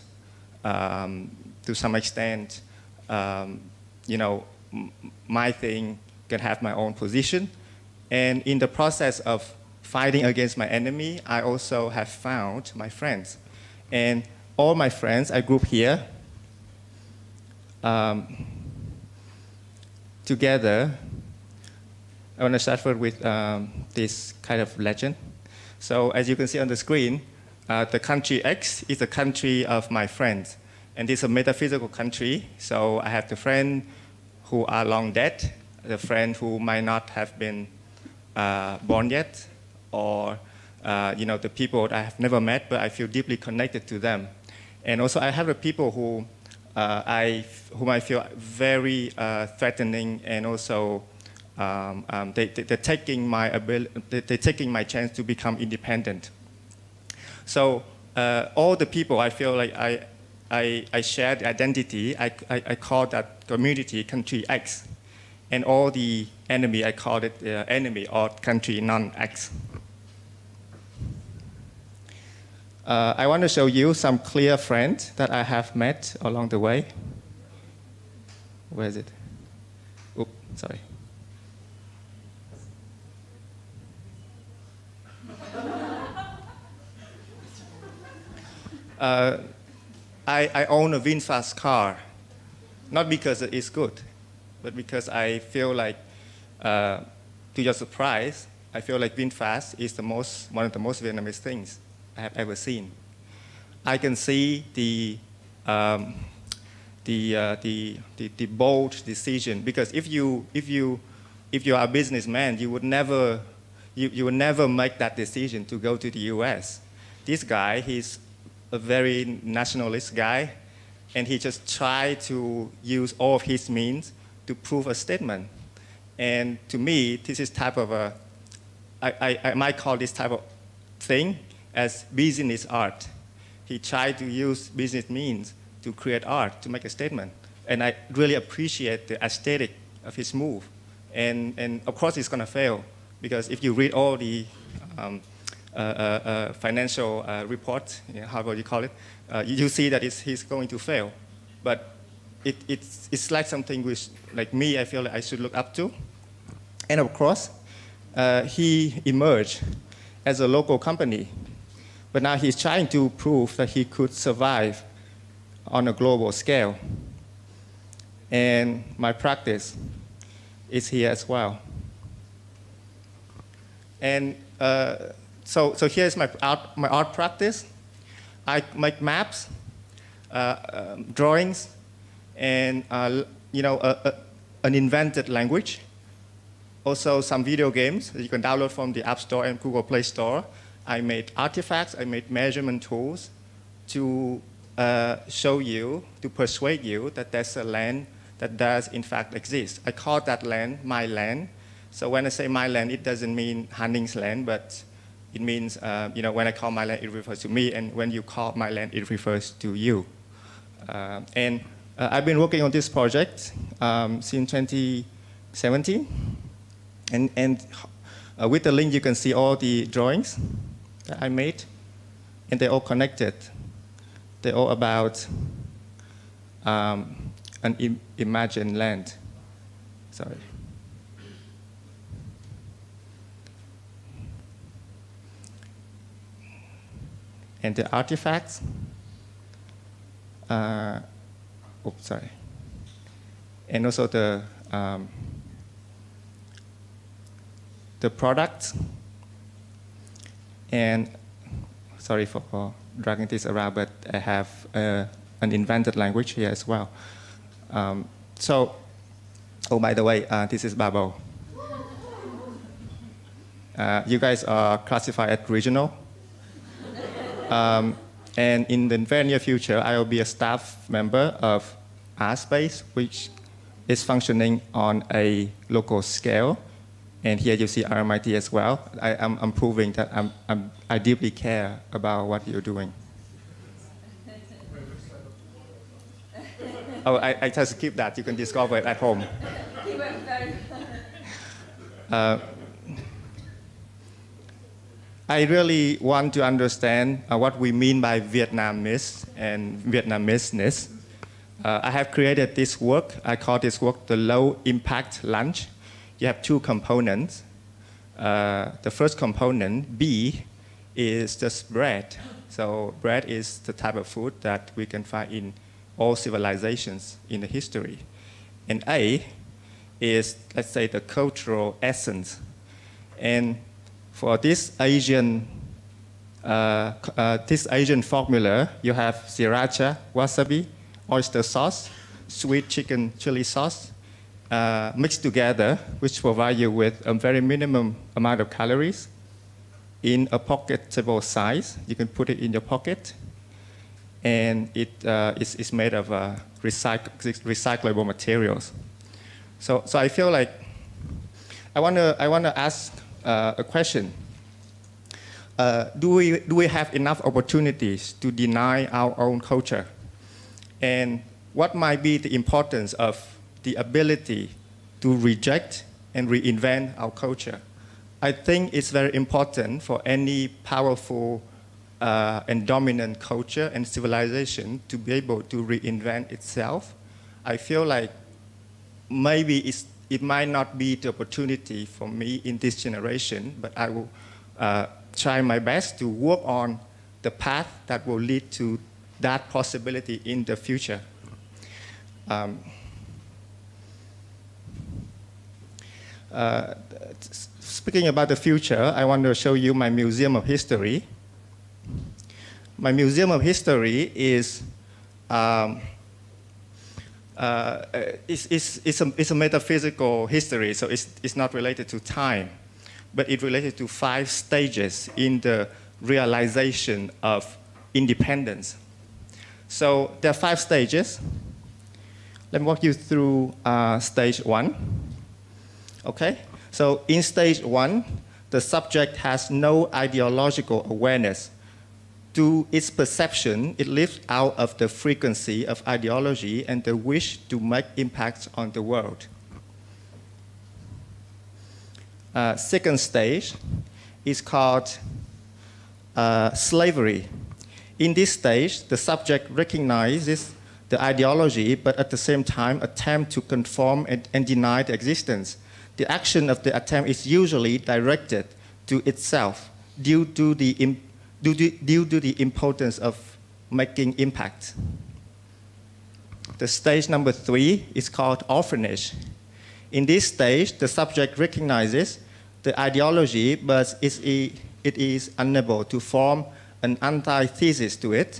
to some extent, you know, my thing can have my own position. And in the process of fighting against my enemy, I also have found my friends. And all my friends, I group here together. I want to start first with this kind of legend. So as you can see on the screen, the country X is the country of my friends. And this is a metaphysical country. So I have the friend who are long dead, the friend who might not have been born yet, or you know, the people that I have never met, but I feel deeply connected to them. And also I have the people who, whom I feel very threatening, and also they're taking my chance to become independent. So all the people, I feel like I share the identity. I call that community country X. And all the enemy, I call it enemy or country non-X. I want to show you some clear friends that I have met along the way. Where is it? Oops, sorry. I own a VinFast car, not because it is good, but because I feel like, to your surprise, I feel like VinFast is the most, one of the most Vietnamese things I have ever seen. I can see the bold decision, because if you are a businessman, you would never you would never make that decision to go to the U.S. This guy, he's a very nationalist guy, and he just tried to use all of his means to prove a statement. And to me, this is type of a, I might call this type of thing as business art. He tried to use business means to create art, to make a statement. And I really appreciate the aesthetic of his move. And of course, it's going to fail, because if you read all the financial report, you know, however you call it, you see that he's going to fail. But it's like something which, like me, I feel like I should look up to. And of course, he emerged as a local company. But now he's trying to prove that he could survive on a global scale. And my practice is here as well. And So here's my art practice. I make maps, drawings, and you know, an invented language. Also some video games that you can download from the App Store and Google Play Store. I made artifacts, I made measurement tools to show you, to persuade you that there's a land that does in fact exist. I call that land my land. So when I say my land, it doesn't mean Han Ning's land, but it means, you know, when I call my land, it refers to me, and when you call my land, it refers to you. I've been working on this project since 2017, and with the link, you can see all the drawings that I made, and they're all connected. They're all about an imagined land. Sorry. And the artifacts, oops, sorry. And also the products. And sorry for dragging this around, but I have an invented language here as well. So, oh, by the way, this is Babo. You guys are classified as regional. And in the very near future, I will be a staff member of RSpace, which is functioning on a local scale. And here you see RMIT as well. I'm proving that I deeply care about what you're doing. Oh, I just keep that. You can discover it at home. He went very far. I really want to understand what we mean by Vietnamese and Vietnameseness. I have created this work. I call this work the low impact lunch. You have two components. The first component, B, is just bread. So bread is the type of food that we can find in all civilizations in the history. And A is, let's say, the cultural essence. And for this Asian formula, you have sriracha, wasabi, oyster sauce, sweet chicken chili sauce mixed together, which provide you with a very minimum amount of calories in a pocketable size. You can put it in your pocket. And it is made of recyclable materials. So I feel like I want to ask a question. Do we have enough opportunities to deny our own culture? And what might be the importance of the ability to reject and reinvent our culture? I think it's very important for any powerful and dominant culture and civilization to be able to reinvent itself. I feel like maybe it might not be the opportunity for me in this generation, but I will try my best to work on the path that will lead to that possibility in the future. Speaking about the future, I want to show you my Museum of History. My Museum of History is a metaphysical history, so it's not related to time, but it's related to 5 stages in the realization of independence. So there are 5 stages. Let me walk you through stage 1. Okay, so in stage 1, the subject has no ideological awareness. To its perception, it lives out of the frequency of ideology and the wish to make impacts on the world. Second stage is called slavery. In this stage, the subject recognizes the ideology, but at the same time attempts to conform and deny the existence. The action of the attempt is usually directed to itself due to the importance of making impact. The stage number 3 is called orphanage. In this stage, the subject recognizes the ideology, but it is unable to form an antithesis to it.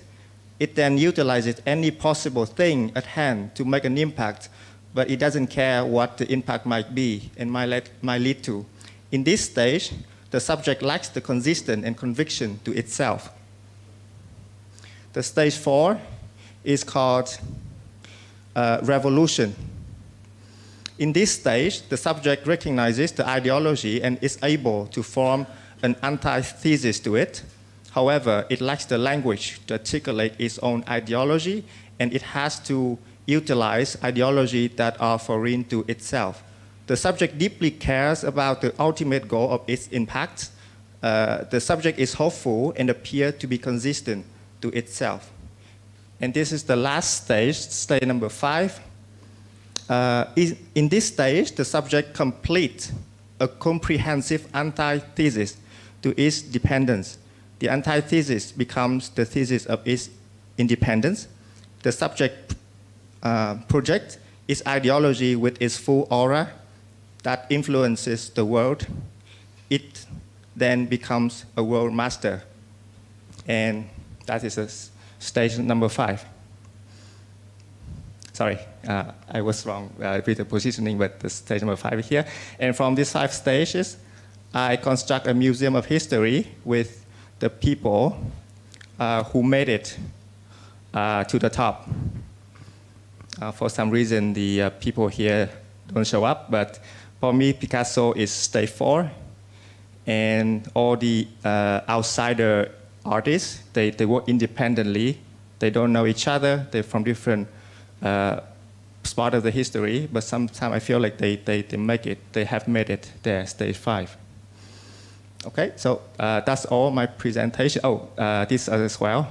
It then utilizes any possible thing at hand to make an impact, but it doesn't care what the impact might be and might lead to. In this stage, the subject lacks the consistency and conviction to itself. The stage 4 is called revolution. In this stage, the subject recognizes the ideology and is able to form an antithesis to it. However, it lacks the language to articulate its own ideology, and it has to utilize ideology that are foreign to itself. The subject deeply cares about the ultimate goal of its impact. The subject is hopeful and appears to be consistent to itself. And this is the last stage, stage number 5. In this stage, the subject completes a comprehensive antithesis to its dependence. The antithesis becomes the thesis of its independence. The subject projects its ideology with its full aura that influences the world. It then becomes a world master. And that is stage number 5. Sorry, I was wrong with the positioning, but the stage number 5 here. And from these 5 stages, I construct a museum of history with the people who made it to the top. For some reason, the people here don't show up, but for me, Picasso is stage 4, and all the outsider artists, they work independently. They don't know each other. They're from different part of the history, but sometimes I feel like they make it, they have made it their stage five. Okay, so that's all my presentation. Oh, this as well.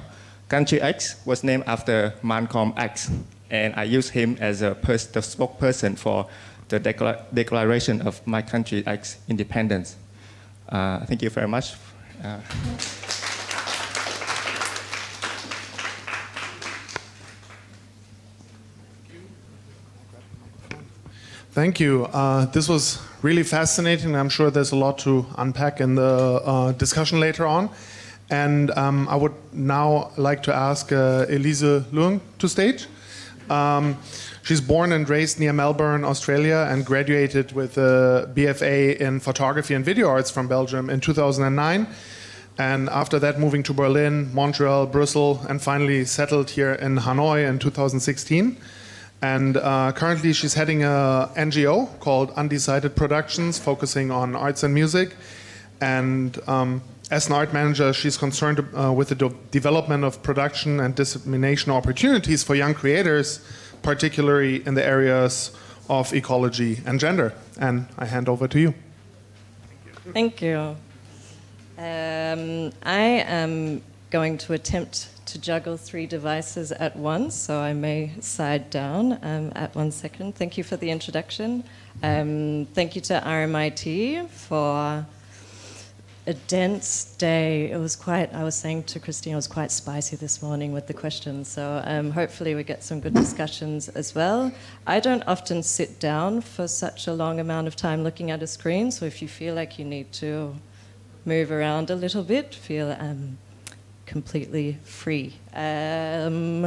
Country X was named after Malcolm X, and I used him as the spokesperson for the declaration of my country X independence. Thank you very much. Thank you. This was really fascinating. I'm sure there's a lot to unpack in the discussion later on. And I would now like to ask Elise Luong to stage. She's born and raised near Melbourne, Australia, and graduated with a BFA in photography and video arts from Belgium in 2009. And after that, moving to Berlin, Montreal, Brussels, and finally settled here in Hanoi in 2016. And currently she's heading a NGO called Undecided Productions, focusing on arts and music. And as an art manager, she's concerned with the development of production and dissemination opportunities for young creators, particularly in the areas of ecology and gender. And I hand over to you. Thank you. I am going to attempt to juggle three devices at once, so I may side down at 1 second. Thank you for the introduction. Thank you to RMIT for a dense day. It was quite, I was saying to Christina, it was quite spicy this morning with the questions, so hopefully we get some good discussions as well. I don't often sit down for such a long amount of time looking at a screen, so if you feel like you need to move around a little bit, feel completely free. I'm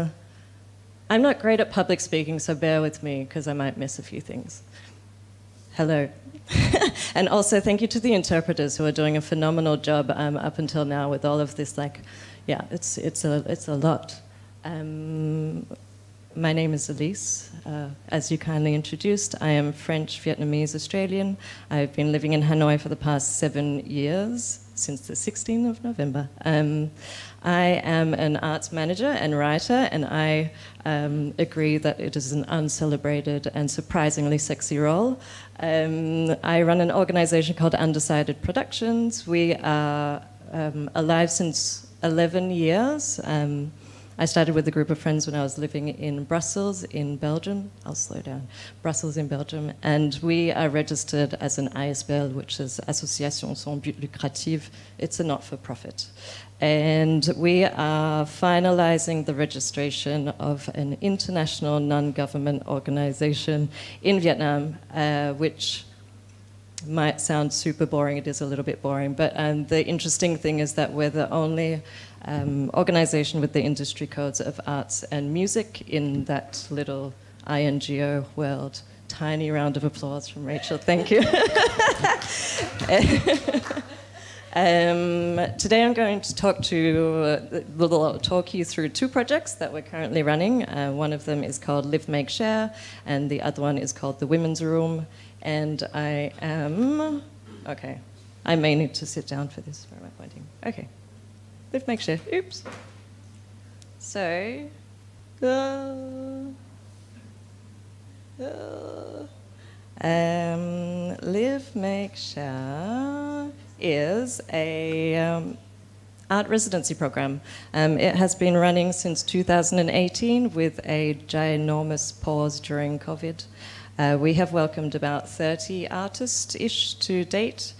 not great at public speaking, so bear with me because I might miss a few things. Hello. And also thank you to the interpreters who are doing a phenomenal job up until now with all of this, like, yeah, it's a lot. My name is Elise. As you kindly introduced, I am French, Vietnamese, Australian. I've been living in Hanoi for the past 7 years, since the 16th of November. I am an arts manager and writer, and I agree that it is an uncelebrated and surprisingly sexy role. I run an organization called Undecided Productions. We are alive since 11 years. I started with a group of friends when I was living in Brussels, in Belgium. I'll slow down. Brussels, in Belgium. And we are registered as an ASBL, which is Association Sans But Lucratif. It's a not-for-profit. And we are finalizing the registration of an international non-government organization in Vietnam, which might sound super boring. It is a little bit boring. But the interesting thing is that we're the only organization with the industry codes of arts and music in that little INGO world. Tiny round of applause from Rachel, thank you. Today I'm going to talk you through two projects that we're currently running. One of them is called Live Make Share, and the other one is called The Women's Room. And I am, okay, I may need to sit down for this. Where am I pointing? Okay. Live Make Share. Oops. So, Live Make Share is a art residency program. It has been running since 2018 with a ginormous pause during COVID. We have welcomed about 30 artists-ish to date.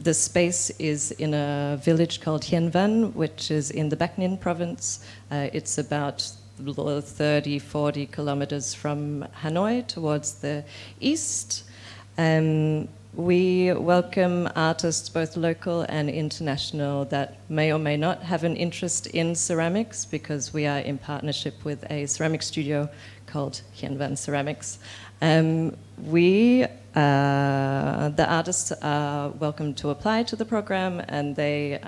The space is in a village called Hien Van, which is in the Bac Ninh province. It's about 30, 40 kilometers from Hanoi towards the east. We welcome artists, both local and international, that may or may not have an interest in ceramics, because we are in partnership with a ceramic studio called Hien Van Ceramics. The artists are welcome to apply to the program, and they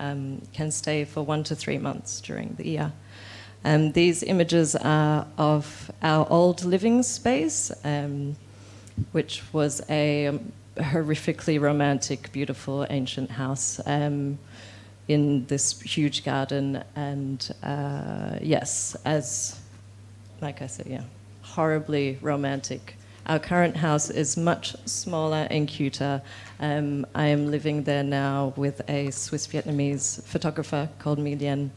can stay for 1 to 3 months during the year. These images are of our old living space, which was a horrifically romantic, beautiful ancient house in this huge garden. And yes, as, like I said, yeah. horribly romantic. Our current house is much smaller and cuter. I am living there now with a Swiss Vietnamese photographer called My Dien,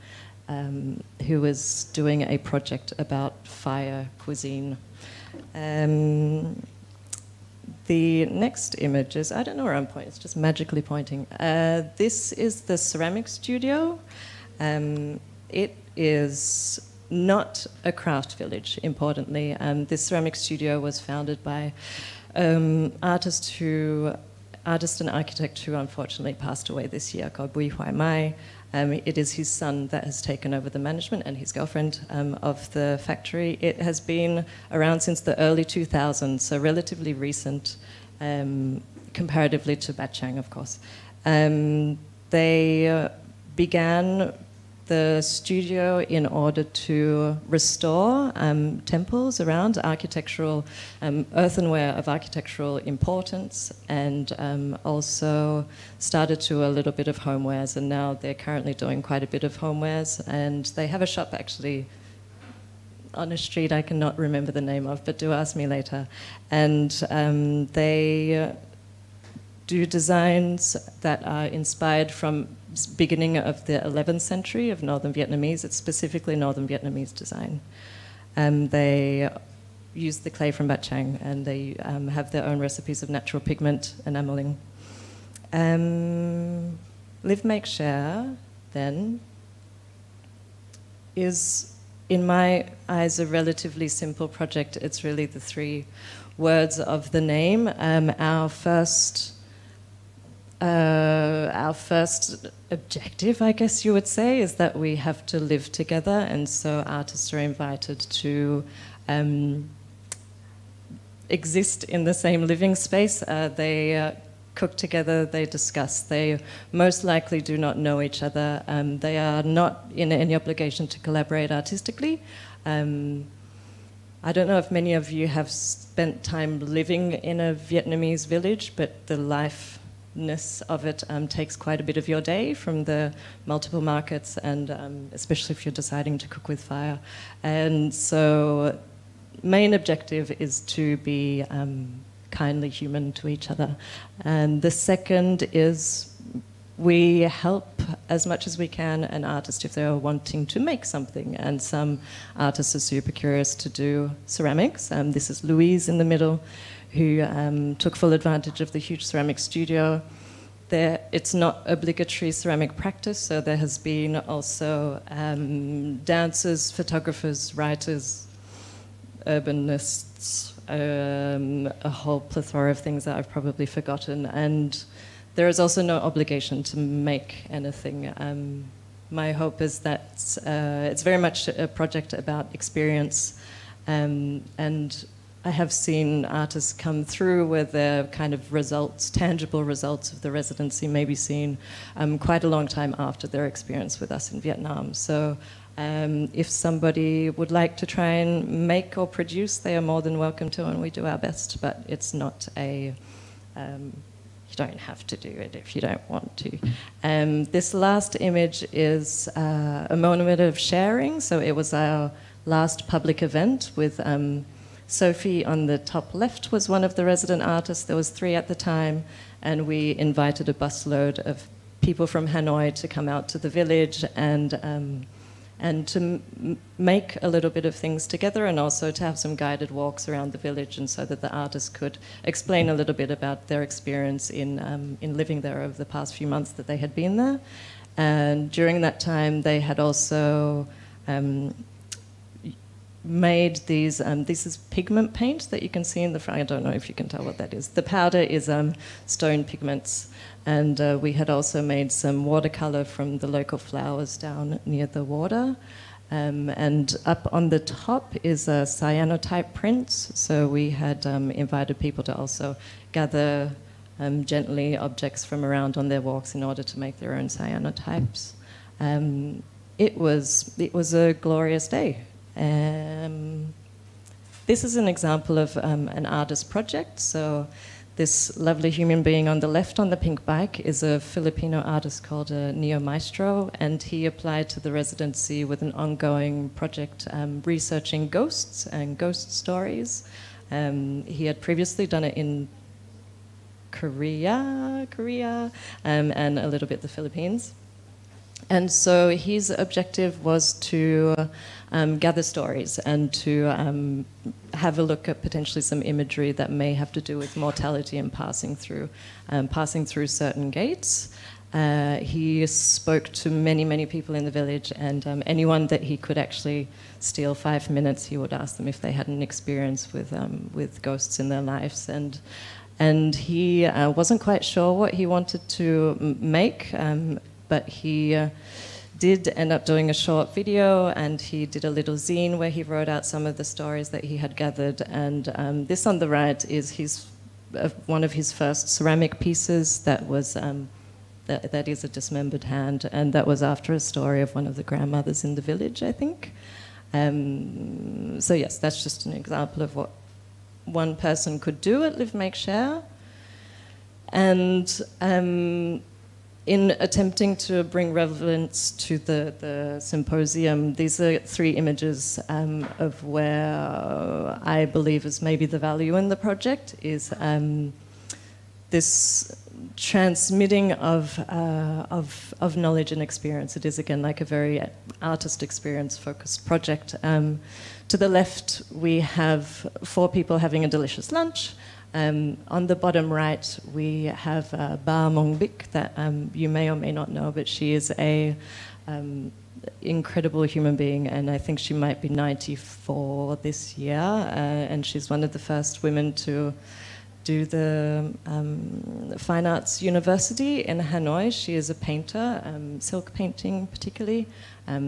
who is doing a project about fire cuisine. The next image is, I don't know where I'm pointing, it's just magically pointing. This is the ceramic studio. It is not a craft village, importantly. This ceramic studio was founded by artist and architect who unfortunately passed away this year, called Bui Huai Mai. It is his son that has taken over the management, and his girlfriend, of the factory. It has been around since the early 2000s, so relatively recent, comparatively to Bat Chang, of course. They began the studio in order to restore temples around architectural, earthenware of architectural importance, and also started to a little bit of homewares, and now they're currently doing quite a bit of homewares, and they have a shop actually on a street I cannot remember the name of, but do ask me later. And they do designs that are inspired from beginning of the 11th century of Northern Vietnamese. It's specifically Northern Vietnamese design. They use the clay from Bat Chang, and they have their own recipes of natural pigment enameling. Live Make Share, then, is, in my eyes, a relatively simple project. It's really the three words of the name. Our first objective, I guess you would say, is that we have to live together, and so artists are invited to exist in the same living space. They cook together, they discuss, they most likely do not know each other. They are not in any obligation to collaborate artistically. I don't know if many of you have spent time living in a Vietnamese village, but the life of it takes quite a bit of your day, from the multiple markets, and especially if you're deciding to cook with fire. And so main objective is to be kindly human to each other. And the second is we help as much as we can an artist if they are wanting to make something. And some artists are super curious to do ceramics. This is Louise in the middle, who took full advantage of the huge ceramic studio. It's not obligatory ceramic practice, so there has been also dancers, photographers, writers, urbanists, a whole plethora of things that I've probably forgotten. And there is also no obligation to make anything. My hope is that it's very much a project about experience, and I have seen artists come through with their kind of results, tangible results of the residency may be seen quite a long time after their experience with us in Vietnam. So if somebody would like to try and make or produce, they are more than welcome to, and we do our best, but it's not a, you don't have to do it if you don't want to. This last image is a moment of sharing. So it was our last public event with Sophie on the top left was one of the resident artists. There was 3 at the time, and we invited a busload of people from Hanoi to come out to the village and to make a little bit of things together, and also to have some guided walks around the village, and so that the artists could explain a little bit about their experience in living there over the past few months that they had been there. And during that time, they had also made these, this is pigment paint that you can see in the front. I don't know if you can tell what that is. The powder is stone pigments. And we had also made some watercolor from the local flowers down near the water. And up on the top is cyanotype prints. So we had invited people to also gather gently objects from around on their walks in order to make their own cyanotypes. It was a glorious day. This is an example of an artist project. So This lovely human being on the left on the pink bike is a Filipino artist called Neo Maestro, and he applied to the residency with an ongoing project researching ghosts and ghost stories. He had previously done it in Korea, and a little bit the Philippines. And so his objective was to gather stories and to have a look at potentially some imagery that may have to do with mortality and passing through certain gates. He spoke to many, many people in the village, and anyone that he could actually steal 5 minutes, he would ask them if they had an experience with ghosts in their lives. And he wasn't quite sure what he wanted to make. But he did end up doing a short video, and he did a little zine where he wrote out some of the stories that he had gathered. And this on the right is his, one of his first ceramic pieces that was that is a dismembered hand, and that was after a story of one of the grandmothers in the village, I think. So yes, that's just an example of what one person could do at Live Make Share. And in attempting to bring relevance to the symposium, these are three images of where I believe is maybe the value in the project is this transmitting of knowledge and experience. It is, again, like a very artist experience-focused project. To the left, we have four people having a delicious lunch. On the bottom right, we have Ba Mong Bik, that you may or may not know, but she is a incredible human being, and I think she might be 94 this year, and she's one of the first women to do the Fine Arts University in Hanoi. She is a painter, silk painting particularly.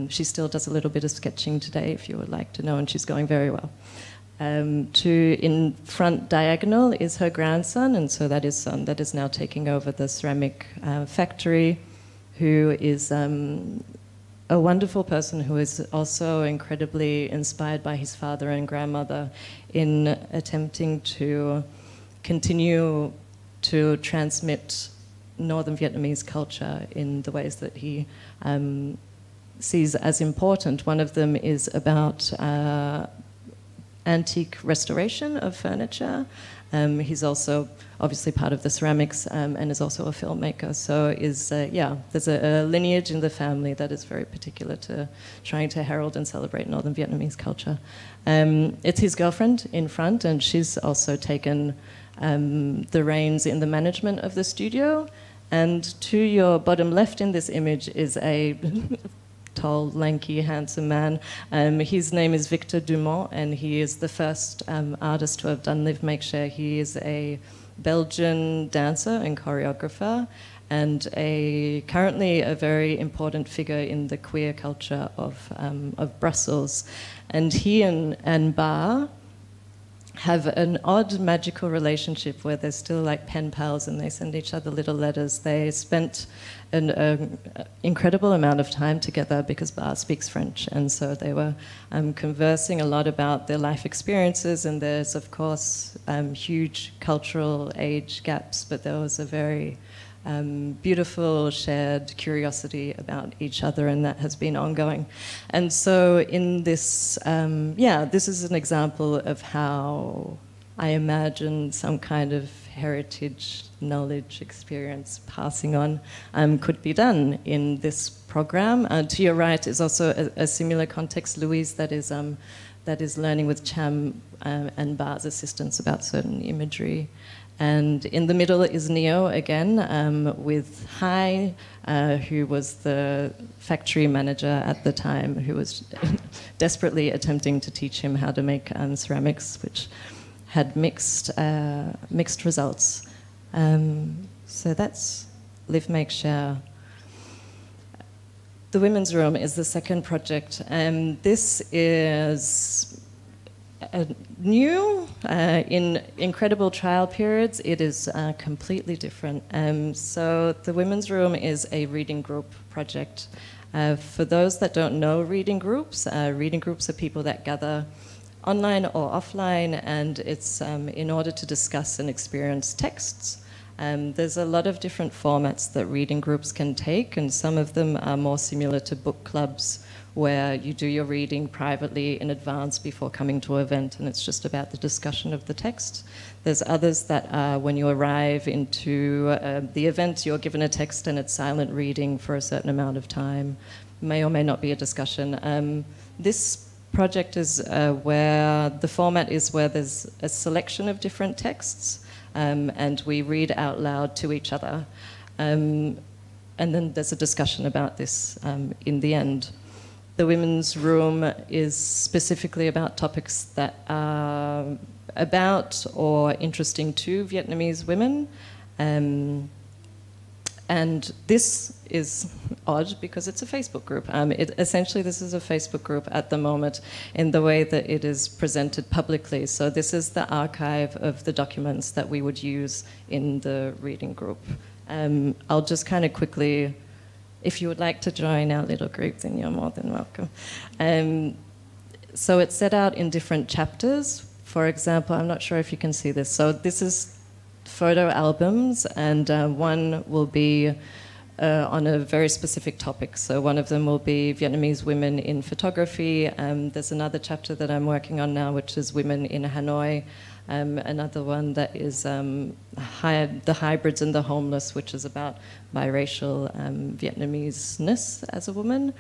She still does a little bit of sketching today, if you would like to know, and she's going very well. In front diagonal is her grandson, and so that is son that is now taking over the ceramic factory, who is a wonderful person who is also incredibly inspired by his father and grandmother in attempting to continue to transmit Northern Vietnamese culture in the ways that he sees as important. One of them is about antique restoration of furniture. He's also obviously part of the ceramics and is also a filmmaker. So is, yeah, there's a lineage in the family that is very particular to trying to herald and celebrate Northern Vietnamese culture. It's his girlfriend in front, and she's also taken the reins in the management of the studio. And to your bottom left in this image is a tall, lanky, handsome man. His name is Victor Dumont, and he is the first artist to have done Live Make Share. He is a Belgian dancer and choreographer, and currently a very important figure in the queer culture of Brussels. And he and Ba have an odd magical relationship where they're still like pen pals, and they send each other little letters. They spent an incredible amount of time together because Ba speaks French, and so they were conversing a lot about their life experiences, and there's, of course, huge cultural age gaps, but there was a very beautiful shared curiosity about each other, and that has been ongoing. And so in this, yeah, this is an example of how I imagine some kind of heritage, knowledge, experience passing on could be done in this program. To your right is also a similar context, Louise, that is learning with Cham and Ba's assistance about certain imagery. And in the middle is Neo again, with Hai, who was the factory manager at the time, who was desperately attempting to teach him how to make ceramics, which had mixed results. So that's Live, Make, Share. The Women's Room is the second project, and this is new, in incredible trial periods. It is completely different. So the Women's Room is a reading group project. For those that don't know reading groups are people that gather online or offline, and it's in order to discuss and experience texts. There's a lot of different formats that reading groups can take, and some of them are more similar to book clubs, where you do your reading privately in advance before coming to an event, and it's just about the discussion of the text. There's others that are when you arrive into the event, you're given a text and it's silent reading for a certain amount of time. May or may not be a discussion. This project is where the format is where there's a selection of different texts, and we read out loud to each other. And then there's a discussion about this in the end. The Women's Room is specifically about topics that are about or interesting to Vietnamese women. And this is odd because it's a Facebook group. Essentially, this is a Facebook group at the moment in the way that it is presented publicly. So this is the archive of the documents that we would use in the reading group. I'll just kind of quickly, if you would like to join our little group, then you're more than welcome. So it's set out in different chapters. For example, I'm not sure if you can see this. So this is photo albums, and one will be on a very specific topic. So one of them will be Vietnamese women in photography. There's another chapter that I'm working on now, which is women in Hanoi. Another one that is the hybrids and the homeless, which is about biracial Vietnamese-ness as a woman.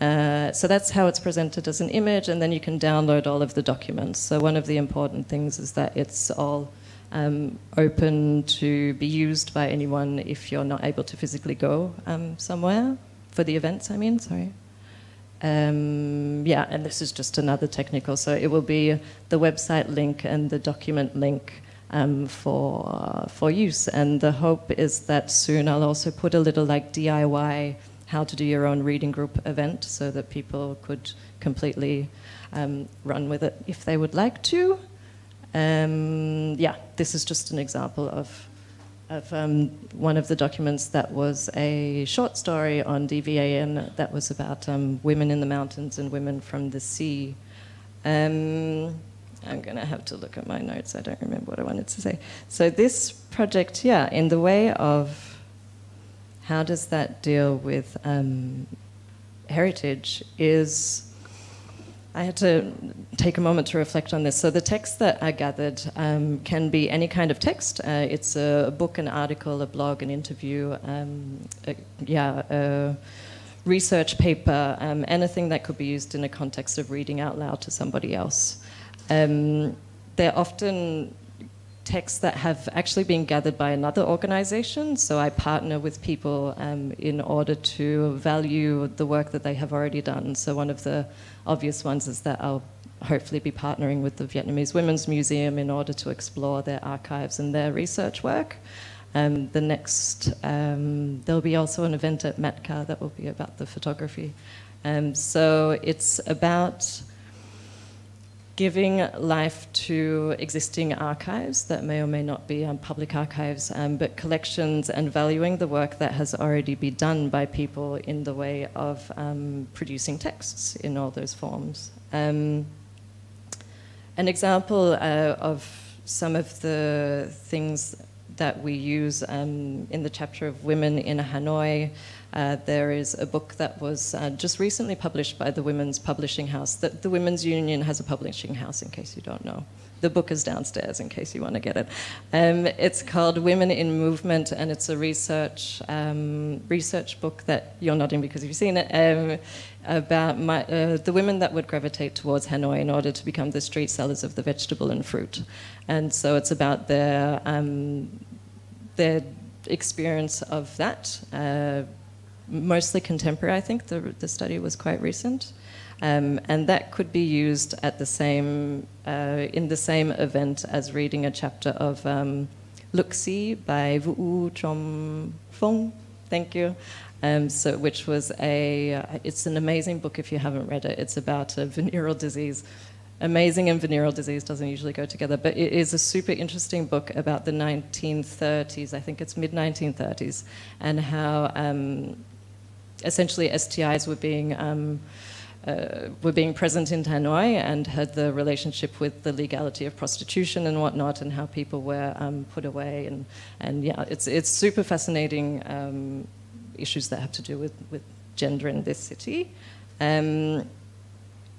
So that's how it's presented as an image, and then you can download all of the documents. So one of the important things is that it's all open to be used by anyone if you're not able to physically go somewhere, for the events, I mean, sorry. Yeah, and this is just another technical, so it will be the website link and the document link for use, and the hope is that soon I'll also put a little like DIY how to do your own reading group event so that people could completely run with it if they would like to. Yeah, this is just an example of one of the documents that was a short story on DVAN that was about women in the mountains and women from the sea. I'm going to have to look at my notes. I don't remember what I wanted to say. So this project, yeah, in the way of how does that deal with heritage is... I had to take a moment to reflect on this. So the texts that are gathered can be any kind of text. It's a book, an article, a blog, an interview, a research paper, anything that could be used in a context of reading out loud to somebody else. They're often texts that have actually been gathered by another organization. So I partner with people in order to value the work that they have already done. So one of the obvious ones is that I'll hopefully be partnering with the Vietnamese Women's Museum in order to explore their archives and their research work. The next, there'll be also an event at MATCA that will be about the photography. So it's about giving life to existing archives that may or may not be public archives, but collections, and valuing the work that has already been done by people in the way of producing texts in all those forms. An example of some of the things that we use in the chapter of Women in Hanoi. There is a book that was just recently published by the Women's Publishing House. The Women's Union has a publishing house, in case you don't know. The book is downstairs, in case you want to get it. It's called Women in Movement, and it's a research book that you're nodding because you've seen it, about the women that would gravitate towards Hanoi in order to become the street sellers of the vegetable and fruit. And so it's about their experience of that, mostly contemporary, I think. The study was quite recent. And that could be used at the same, in the same event as reading a chapter of Luxi by Vu Chom Phong. Thank you. So, which was it's an amazing book if you haven't read it. It's about a venereal disease. Amazing and venereal disease doesn't usually go together, but it is a super interesting book about the 1930s, I think it's mid-1930s, and how essentially STIs were being were being present in Hanoi and had the relationship with the legality of prostitution and whatnot, and how people were put away, and yeah, it's super fascinating issues that have to do with gender in this city.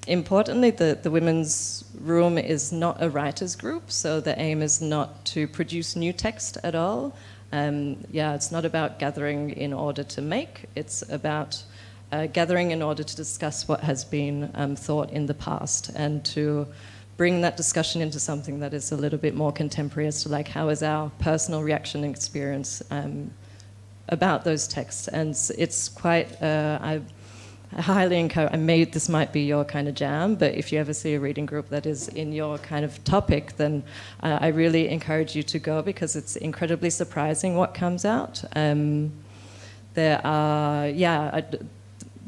Importantly, the Women's Room is not a writers group, so the aim is not to produce new text at all. Yeah, it's not about gathering in order to make, it's about gathering in order to discuss what has been thought in the past, and to bring that discussion into something that is a little bit more contemporary as to like how is our personal reaction and experience about those texts. And it's quite, I highly encourage, this might be your kind of jam, but if you ever see a reading group that is in your kind of topic, then I really encourage you to go, because it's incredibly surprising what comes out. There are, yeah,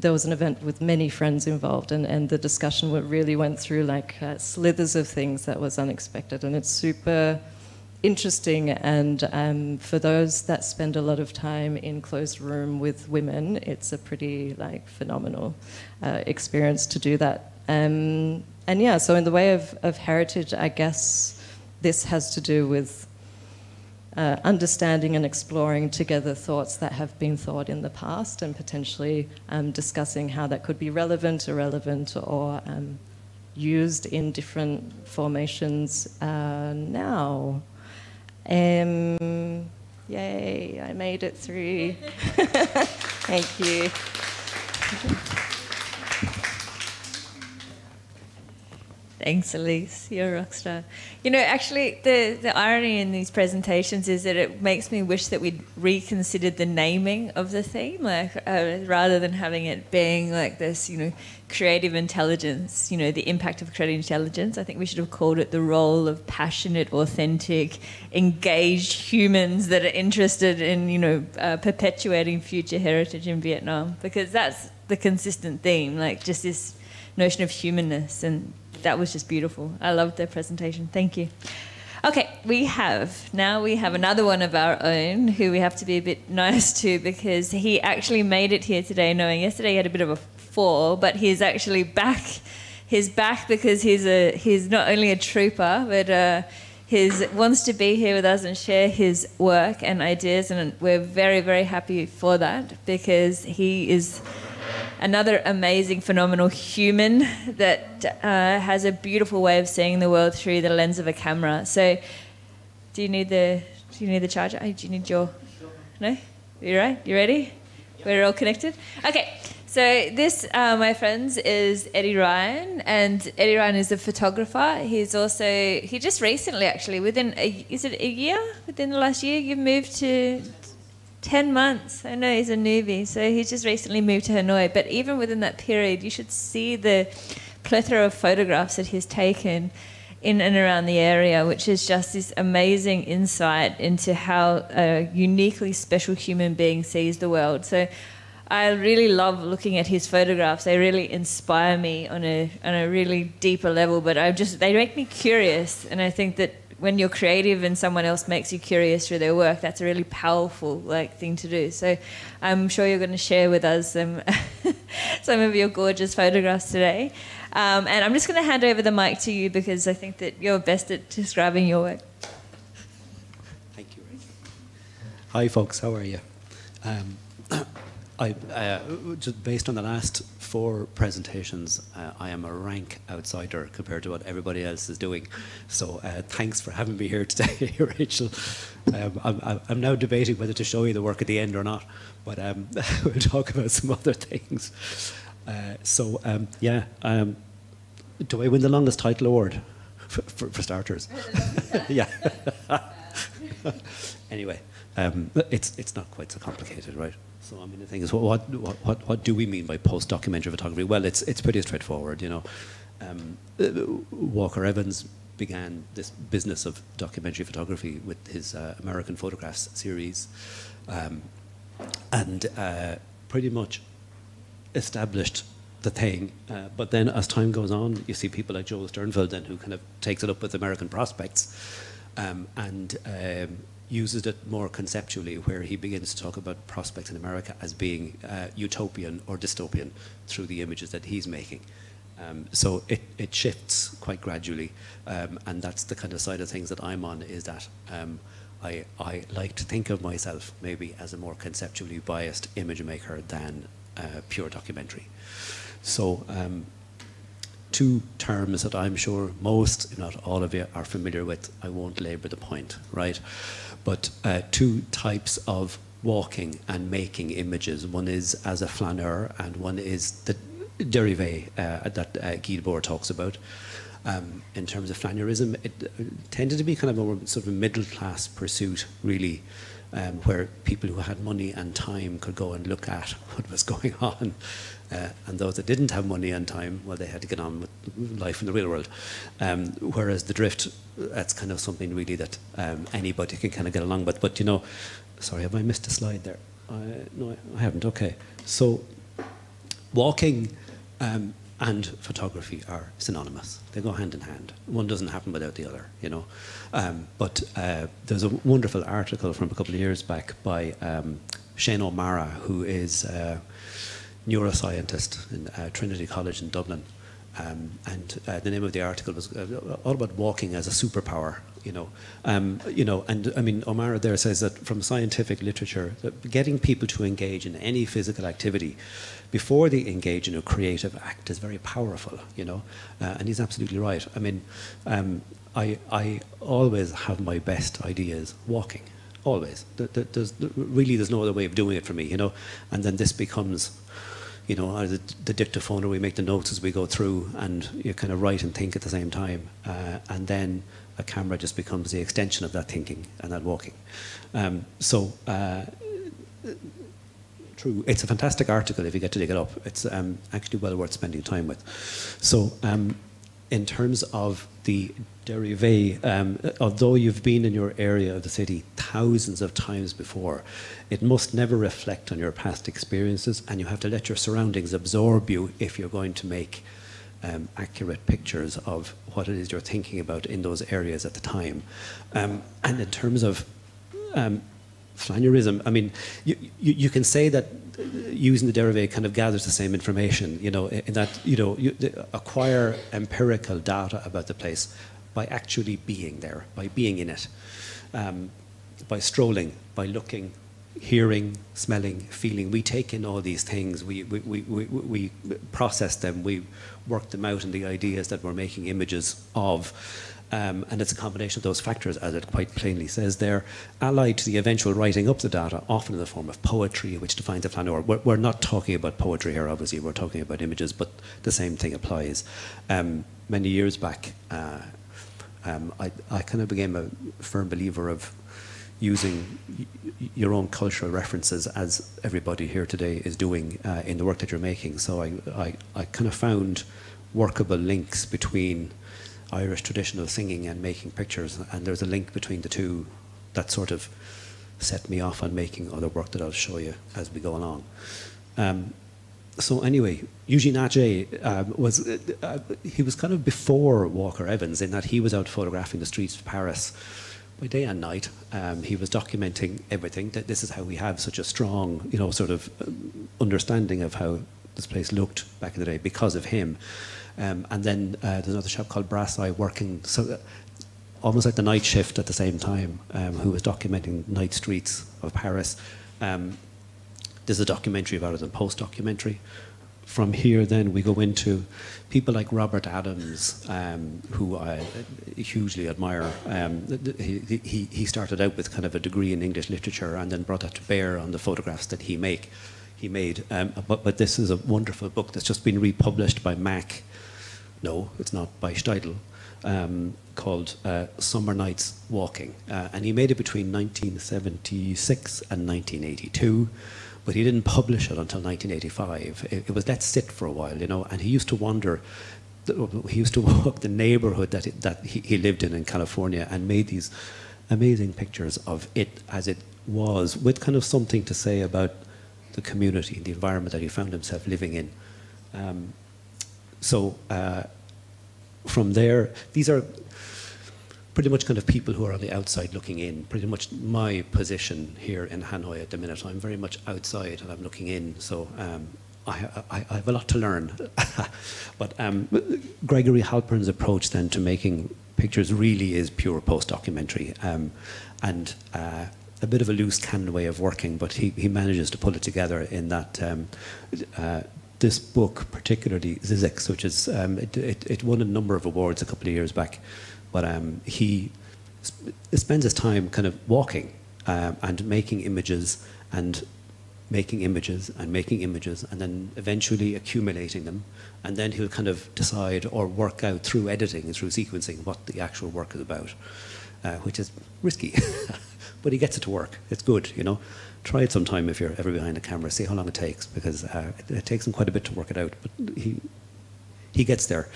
there was an event with many friends involved, and the discussion really went through like slithers of things that was unexpected, and it's super interesting, and for those that spend a lot of time in closed room with women, it's a pretty like phenomenal experience to do that. And yeah, so in the way of heritage, I guess this has to do with understanding and exploring together thoughts that have been thought in the past, and potentially discussing how that could be relevant, irrelevant, or used in different formations now. Yay, I made it through. Thank you. Thanks, Elise, you're a rockstar. You know, actually, the irony in these presentations is that it makes me wish that we'd reconsidered the naming of the theme, like rather than having it being like this, you know, creative intelligence, you know, the impact of creative intelligence. I think we should have called it the role of passionate, authentic, engaged humans that are interested in, you know, perpetuating future heritage in Vietnam, because that's the consistent theme, like just this notion of humanness, and that was just beautiful. I loved their presentation. Thank you. Okay, now we have another one of our own who we have to be a bit nice to, because he actually made it here today, knowing yesterday he had a bit of a fall, but he's actually back. He's back because he's not only a trooper, but he wants to be here with us and share his work and ideas, and we're very, very happy for that, because he is another amazing, phenomenal human that has a beautiful way of seeing the world through the lens of a camera. So, do you need the charger? Do you need your? No? You right? You ready? Yep. We're all connected. Okay. So this, my friends, is Eddie Ryan, and Eddie Ryan is a photographer. He's also, he just recently, actually, within the last year, you've moved to. 10 months. I know he's a newbie, so he's just recently moved to Hanoi. But even within that period, you should see the plethora of photographs that he's taken in and around the area, which is just this amazing insight into how a uniquely special human being sees the world. So I really love looking at his photographs. They really inspire me on a really deeper level. But they make me curious, and I think that when you're creative and someone else makes you curious through their work, that's a really powerful thing to do. So I'm sure you're going to share with us some of your gorgeous photographs today. And I'm just going to hand over the mic to you, because I think that you're best at describing your work. Thank you, Rachel. Hi, folks. How are you? Just based on the last four presentations, I am a rank outsider compared to what everybody else is doing. So thanks for having me here today, Rachel. I'm now debating whether to show you the work at the end or not, but we'll talk about some other things. Do I win the longest title award? For starters. Yeah. Anyway, it's not quite so complicated, right? So I mean, the thing is, what do we mean by post-documentary photography? Well, it's pretty straightforward, you know. Walker Evans began this business of documentary photography with his American Photographs series, and pretty much established the thing. But then, as time goes on, you see people like Joel Sternfeld, then, who kind of takes it up with American Prospects, uses it more conceptually, where he begins to talk about prospects in America as being utopian or dystopian through the images that he's making. So it shifts quite gradually, and that's the kind of side of things that I'm on, is that I like to think of myself maybe as a more conceptually biased image maker than pure documentary. So two terms that I'm sure most, if not all of you, are familiar with. I won't labour the point, right? But two types of walking and making images. One is as a flaneur, and one is the derivé that Guy Debord talks about. In terms of flaneurism, it tended to be kind of a sort of middle-class pursuit, really, where people who had money and time could go and look at what was going on. And those that didn't have money and time, well, they had to get on with life in the real world. Whereas the drift, that's kind of something really that anybody can kind of get along with. But, you know, sorry, have I missed a slide there? No, I haven't. Okay. So walking and photography are synonymous. They go hand in hand. One doesn't happen without the other, you know. But there's a wonderful article from a couple of years back by Shane O'Mara, who is a neuroscientist in Trinity College in Dublin. The name of the article was all about walking as a superpower, you know. And I mean, O'Mara there says that from scientific literature, that getting people to engage in any physical activity before they engage in a creative act is very powerful, you know. And he's absolutely right. I mean, I always have my best ideas walking. Always. There's no other way of doing it for me, you know. And then this becomes, you know, the dictaphone, or we make the notes as we go through, and you kind of write and think at the same time. And then a camera just becomes the extension of that thinking and that walking. True. It's a fantastic article if you get to dig it up. It's actually well worth spending time with. So in terms of the derivé, although you've been in your area of the city thousands of times before, it must never reflect on your past experiences, and you have to let your surroundings absorb you if you're going to make accurate pictures of what it is you're thinking about in those areas at the time. And in terms of flaneurism, I mean, you can say that using the derivé kind of gathers the same information, you know, in that, you know, you acquire empirical data about the place by actually being there, by being in it, by strolling, by looking, hearing, smelling, feeling. We take in all these things, we process them, we work them out in the ideas that we're making images of. And it's a combination of those factors, as it quite plainly says there, allied to the eventual writing up the data, often in the form of poetry, which defines a flaneur. We're not talking about poetry here, obviously. We're talking about images, but the same thing applies. Many years back, I kind of became a firm believer of using your own cultural references, as everybody here today is doing in the work that you're making. So I kind of found workable links between Irish traditional singing and making pictures, and there's a link between the two that sort of set me off on making other work that I'll show you as we go along. So anyway, Eugene Atjeh he was kind of before Walker Evans, in that he was out photographing the streets of Paris by day and night. He was documenting everything. This is how we have such a strong, you know, sort of understanding of how this place looked back in the day, because of him. There's another chap called Brass Eye working, so almost like the night shift at the same time, who was documenting night streets of Paris. There's a documentary about it and post-documentary. From here, then, we go into people like Robert Adams, who I hugely admire. He started out with kind of a degree in English literature and then brought that to bear on the photographs that he made. But this is a wonderful book that's just been republished by MAC. No, it's not, by Steidl, called Summer Nights Walking. And he made it between 1976 and 1982, but he didn't publish it until 1985. It was let sit for a while, you know, and he used to wander. He used to walk the neighborhood that he lived in California, and made these amazing pictures of it as it was, with kind of something to say about the community, the environment that he found himself living in. From there, these are pretty much kind of people who are on the outside looking in, pretty much my position here in Hanoi at the minute. I'm very much outside and I'm looking in, so I have a lot to learn. But Gregory Halpern's approach then to making pictures really is pure post-documentary, and a bit of a loose cannon way of working, but he manages to pull it together in that this book, particularly Zizek's, which is, it won a number of awards a couple of years back, but he spends his time kind of walking and making images and making images and making images and then eventually accumulating them, and then he'll kind of decide or work out through editing and through sequencing what the actual work is about, which is risky. But he gets it to work. It's good, you know. Try it sometime if you're ever behind a camera. See how long it takes, because it takes him quite a bit to work it out. But he gets there.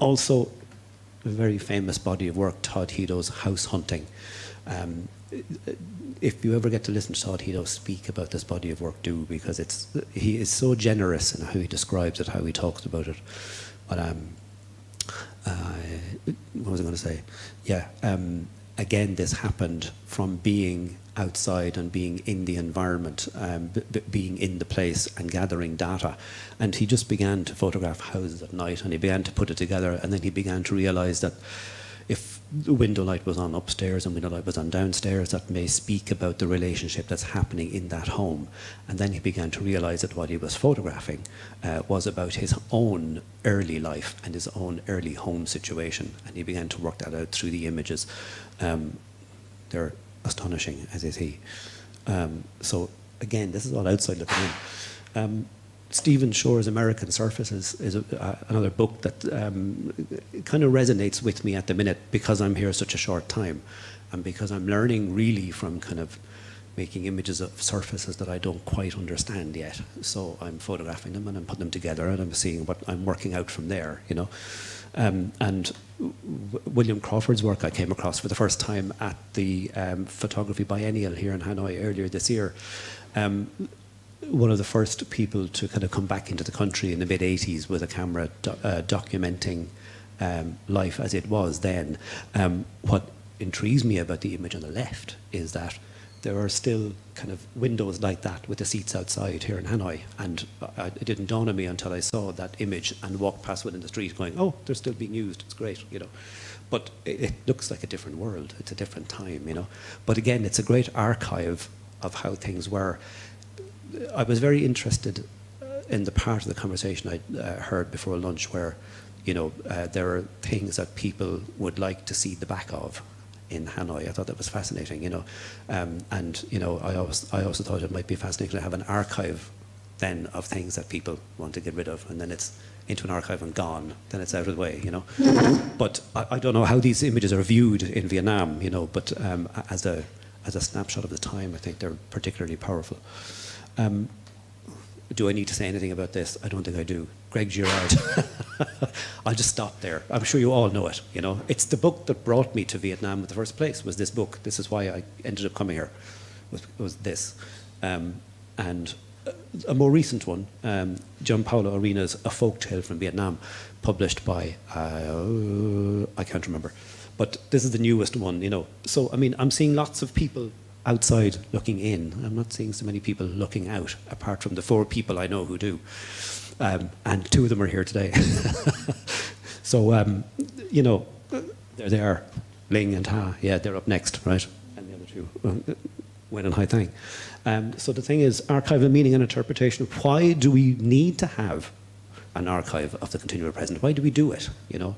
Also, a very famous body of work, Todd Hedo's House Hunting. If you ever get to listen to Todd Hedo speak about this body of work, do, because he is so generous in how he describes it, how he talks about it. But what was I going to say? Yeah. Again, this happened from being outside and being in the environment, being in the place and gathering data. And he just began to photograph houses at night, and he began to put it together, and then he began to realize that if the window light was on upstairs and window light was on downstairs, that may speak about the relationship that's happening in that home. And then he began to realize that what he was photographing was about his own early life and his own early home situation. And he began to work that out through the images. They're astonishing, as is he. So again, this is all outside looking in. Stephen Shore's American Surface is another book that kind of resonates with me at the minute, because I'm here such a short time and because I'm learning really from kind of making images of surfaces that I don't quite understand yet. So I'm photographing them and I'm putting them together and I'm seeing what I'm working out from there, you know. And William Crawford's work I came across for the first time at the Photography Biennial here in Hanoi earlier this year. One of the first people to kind of come back into the country in the mid-80s with a camera documenting life as it was then. What intrigues me about the image on the left is that there are still kind of windows like that with the seats outside here in Hanoi. And it didn't dawn on me until I saw that image and walked past within the street going, oh, they're still being used, it's great, you know. But it looks like a different world, it's a different time, you know. But again, it's a great archive of how things were. I was very interested in the part of the conversation I heard before lunch where, you know, there are things that people would like to see the back of in Hanoi. I thought that was fascinating, you know. And, you know, I also thought it might be fascinating to have an archive then of things that people want to get rid of, and then it's into an archive and gone, then it's out of the way, you know. But I don't know how these images are viewed in Vietnam, you know, but as a snapshot of the time, I think they're particularly powerful. Do I need to say anything about this? I don't think I do. Greg Girard. I'll just stop there. I'm sure you all know it, you know. It's the book that brought me to Vietnam in the first place, was this book. This is why I ended up coming here, was this. And a more recent one, Gianpaolo Arena's A Folk Tale from Vietnam, published by, I can't remember. But this is the newest one, you know. So, I mean, I'm seeing lots of people outside looking in. I'm not seeing so many people looking out, apart from the four people I know who do. And two of them are here today. So, you know, there they are, Ling and Ha. Yeah, they're up next, right? And the other two, Wen and Hai Thang. So the thing is, archival meaning and interpretation. Why do we need to have an archive of the continual present? Why do we do it, you know?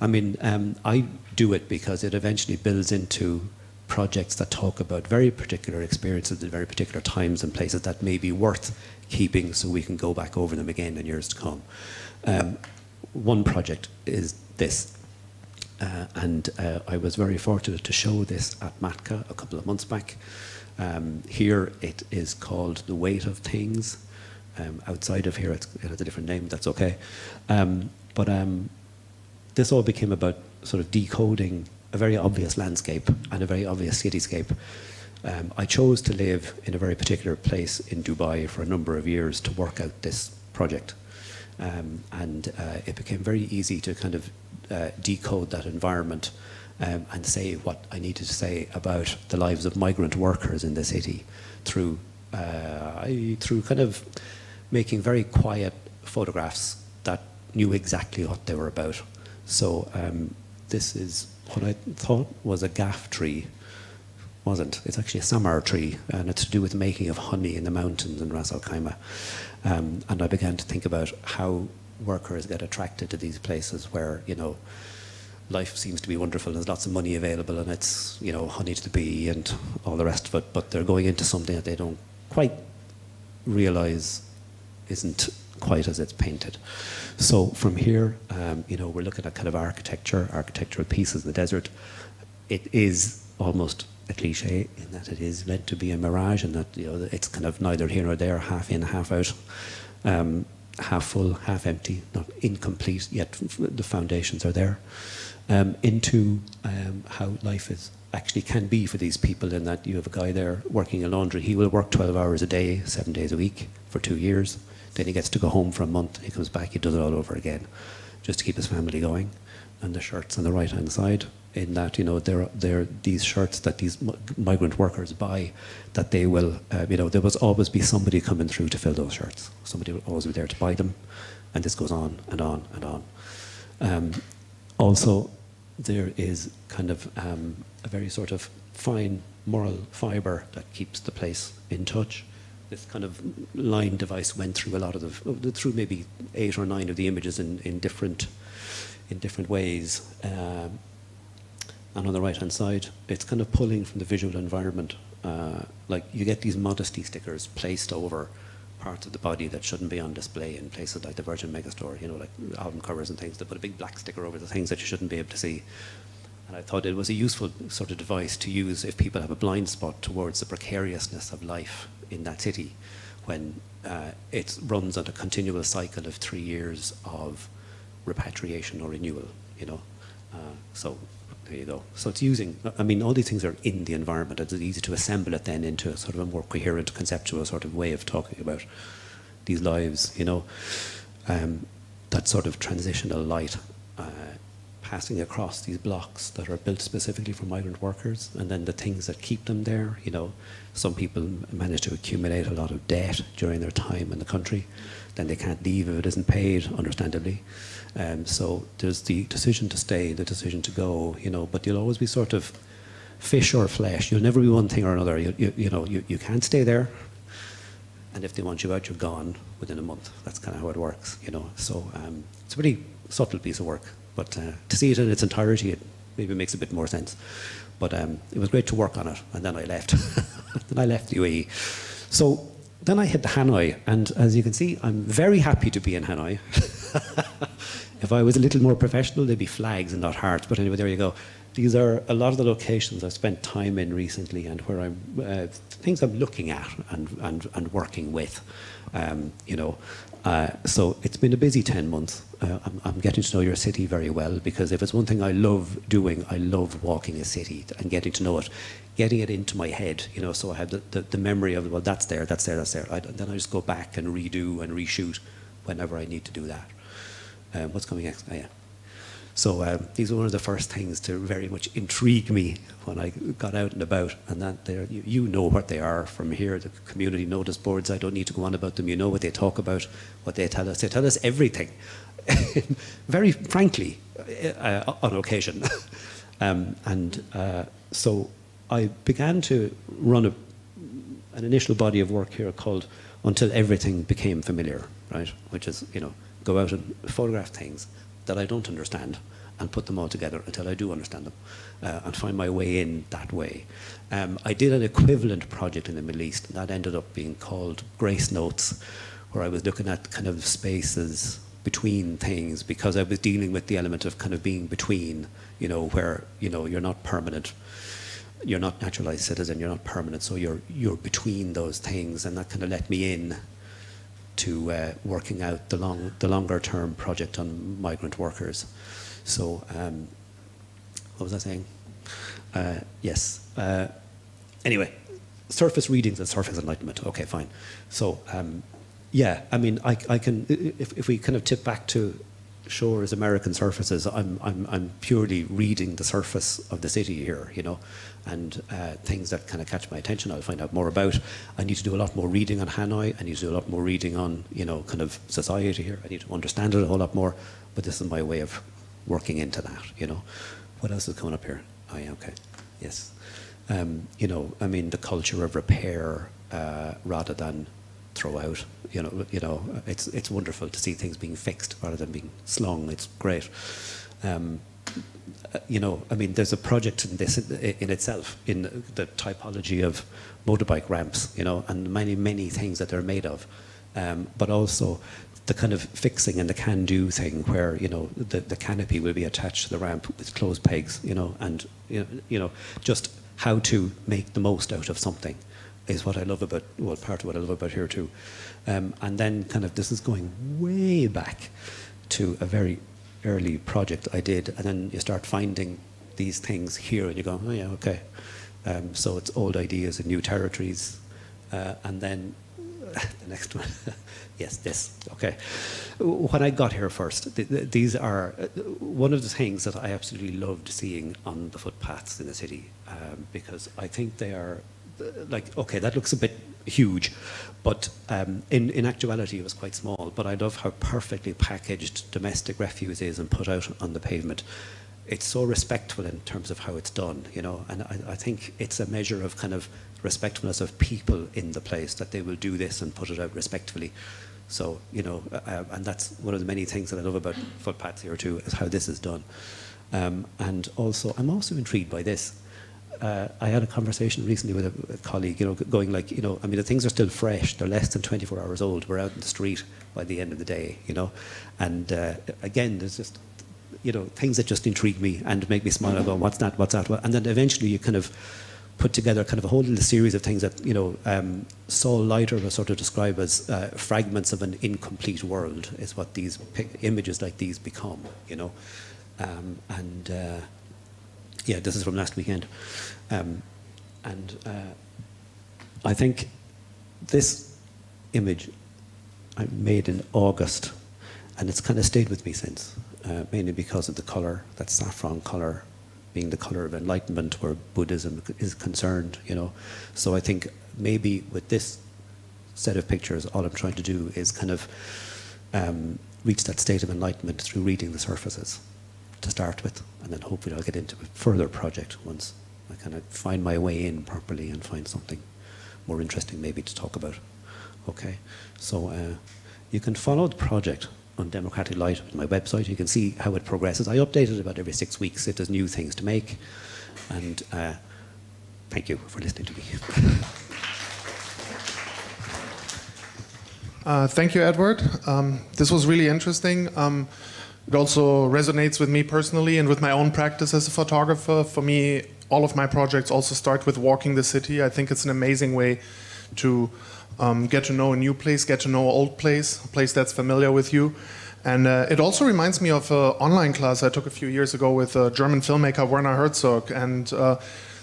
I mean, I do it because it eventually builds into projects that talk about very particular experiences at very particular times and places that may be worth keeping so we can go back over them again in years to come. One project is this, and I was very fortunate to show this at MATCA a couple of months back. Here it is called The Weight of Things. Outside of here it has a different name, that's okay. But this all became about sort of decoding a very obvious landscape and a very obvious cityscape. I chose to live in a very particular place in Dubai for a number of years to work out this project. And it became very easy to kind of decode that environment and say what I needed to say about the lives of migrant workers in the city through through kind of making very quiet photographs that knew exactly what they were about. So this is what I thought was a gaff tree. Wasn't. It's actually a samar tree, and it's to do with the making of honey in the mountains in Ras Al Khaimah. And I began to think about how workers get attracted to these places where, you know, life seems to be wonderful and there's lots of money available and it's, you know, honey to the bee and all the rest of it, but they're going into something that they don't quite realize isn't quite as it's painted. So from here, you know, we're looking at kind of architecture, architectural pieces in the desert. It is almost a cliche in that it is meant to be a mirage and that, you know, it's kind of neither here nor there, half in, half out, half full, half empty, not incomplete, yet the foundations are there, into how life is actually can be for these people, in that you have a guy there working in laundry. He will work 12 hours a day, 7 days a week for 2 years. Then he gets to go home for a month. He comes back, he does it all over again just to keep his family going. And the shirts on the right-hand side, in that, you know, there are these shirts that these migrant workers buy, that they will, you know, there will always be somebody coming through to fill those shirts. Somebody will always be there to buy them. And this goes on and on and on. Also, there is kind of a very sort of fine moral fiber that keeps the place in touch. This kind of line device went through a lot of the, through maybe 8 or 9 of the images in different ways. And on the right-hand side, it's kind of pulling from the visual environment. Like, you get these modesty stickers placed over parts of the body that shouldn't be on display in places like the Virgin Megastore, you know, like album covers and things. They put a big black sticker over the things that you shouldn't be able to see. And I thought it was a useful sort of device to use if people have a blind spot towards the precariousness of life in that city, when it runs on a continual cycle of 3 years of repatriation or renewal, you know. So there you go. So it's using, I mean, all these things are in the environment. It's easy to assemble it then into a sort of a more coherent, conceptual sort of way of talking about these lives, you know, that sort of transitional light passing across these blocks that are built specifically for migrant workers, and then the things that keep them there, you know. Some people manage to accumulate a lot of debt during their time in the country. Then they can't leave if it isn't paid, understandably. So there's the decision to stay, the decision to go, you know, but you'll always be sort of fish or flesh. You'll never be one thing or another. You can't stay there. And if they want you out, you're gone within a month. That's kind of how it works, you know. So it's a pretty subtle piece of work, but to see it in its entirety, it maybe makes a bit more sense. But it was great to work on it, and then I left. Then I left the UAE. So then I hit Hanoi, and as you can see, I'm very happy to be in Hanoi. If I was a little more professional, there'd be flags and not hearts, but anyway, there you go. These are a lot of the locations I've spent time in recently, and where I'm, things I'm looking at and working with, you know. So it's been a busy 10 months. I'm getting to know your city very well, because if it's one thing I love doing, I love walking a city and getting to know it, getting it into my head, you know, so I have the memory of, well, that's there, that's there, that's there. Then I just go back and redo and reshoot whenever I need to do that. What's coming next? Oh, yeah. So these were one of the first things to very much intrigue me when I got out and about, and that you know what they are from here, the community notice boards. I don't need to go on about them. You know what they talk about, what they tell us. They tell us everything, very frankly, on occasion. So I began to run an initial body of work here called Until Everything Became Familiar, right? Which is, you know, go out and photograph things that I don't understand and put them all together until I do understand them, and find my way in that way. I did an equivalent project in the Middle East, and that ended up being called Grace Notes, where I was looking at kind of spaces between things, because I was dealing with the element of kind of being between, you know, where, you know, you're not permanent, you're not naturalized citizen, you're not permanent, so you're between those things, and that kind of let me in to working out the longer term project on migrant workers. So what was I saying? Yes. Anyway, surface readings and surface enlightenment. Okay, fine. So yeah, I mean, I can, if we kind of tip back to sure as American surfaces, I'm purely reading the surface of the city here, you know, and things that kind of catch my attention, I'll find out more about. I need to do a lot more reading on Hanoi. I need to do a lot more reading on, you know, kind of society here. I need to understand it a whole lot more, but this is my way of working into that, you know. What else is coming up here? Oh, yeah, okay, yes. You know, I mean, the culture of repair rather than throw out. You know, it's wonderful to see things being fixed rather than being slung. It's great. You know, I mean, there's a project in this in itself in the typology of motorbike ramps. You know, and many things that they're made of, but also the kind of fixing and the can-do thing where, you know, the canopy will be attached to the ramp with closed pegs. You know, and you know, just how to make the most out of something is what I love about, well, part of what I love about here too. And then kind of this is going way back to a very early project I did, and then you start finding these things here and you go, oh yeah, okay. So it's old ideas in new territories. And then the next one, yes, this, okay. When I got here first, these are one of the things that I absolutely loved seeing on the footpaths in the city, because I think they are, like, okay, that looks a bit huge, but in actuality it was quite small, but I love how perfectly packaged domestic refuse is and put out on the pavement. It's so respectful in terms of how it's done, you know, and I think it's a measure of kind of respectfulness of people in the place that they will do this and put it out respectfully. So, you know, and that's one of the many things that I love about footpaths here too, is how this is done. And also, I'm also intrigued by this. I had a conversation recently with a colleague, you know, going like, you know, I mean, the things are still fresh. They're less than 24 hours old. We're out in the street by the end of the day, you know. And again, there's just, you know, things that just intrigue me and make me smile and go, what's that, what's that? And then eventually you kind of put together kind of a whole little series of things that, you know, Saul Leiter will sort of describe as fragments of an incomplete world is what these images like these become, you know. Yeah, this is from last weekend. I think this image I made in August, and it's kind of stayed with me since, mainly because of the color, that saffron color being the color of enlightenment where Buddhism is concerned, you know. So I think maybe with this set of pictures, all I'm trying to do is kind of reach that state of enlightenment through reading the surfaces to start with, and then hopefully I'll get into a further project once I kind of find my way in properly and find something more interesting maybe to talk about. Okay, so you can follow the project on Democratic Light on my website. You can see how it progresses. I update it about every 6 weeks if there's new things to make, and thank you for listening to me. Thank you, Edward. This was really interesting. It also resonates with me personally and with my own practice as a photographer. For me, all of my projects also start with walking the city. I think it's an amazing way to get to know a new place, get to know an old place, a place that's familiar with you. And it also reminds me of an online class I took a few years ago with German filmmaker Werner Herzog. And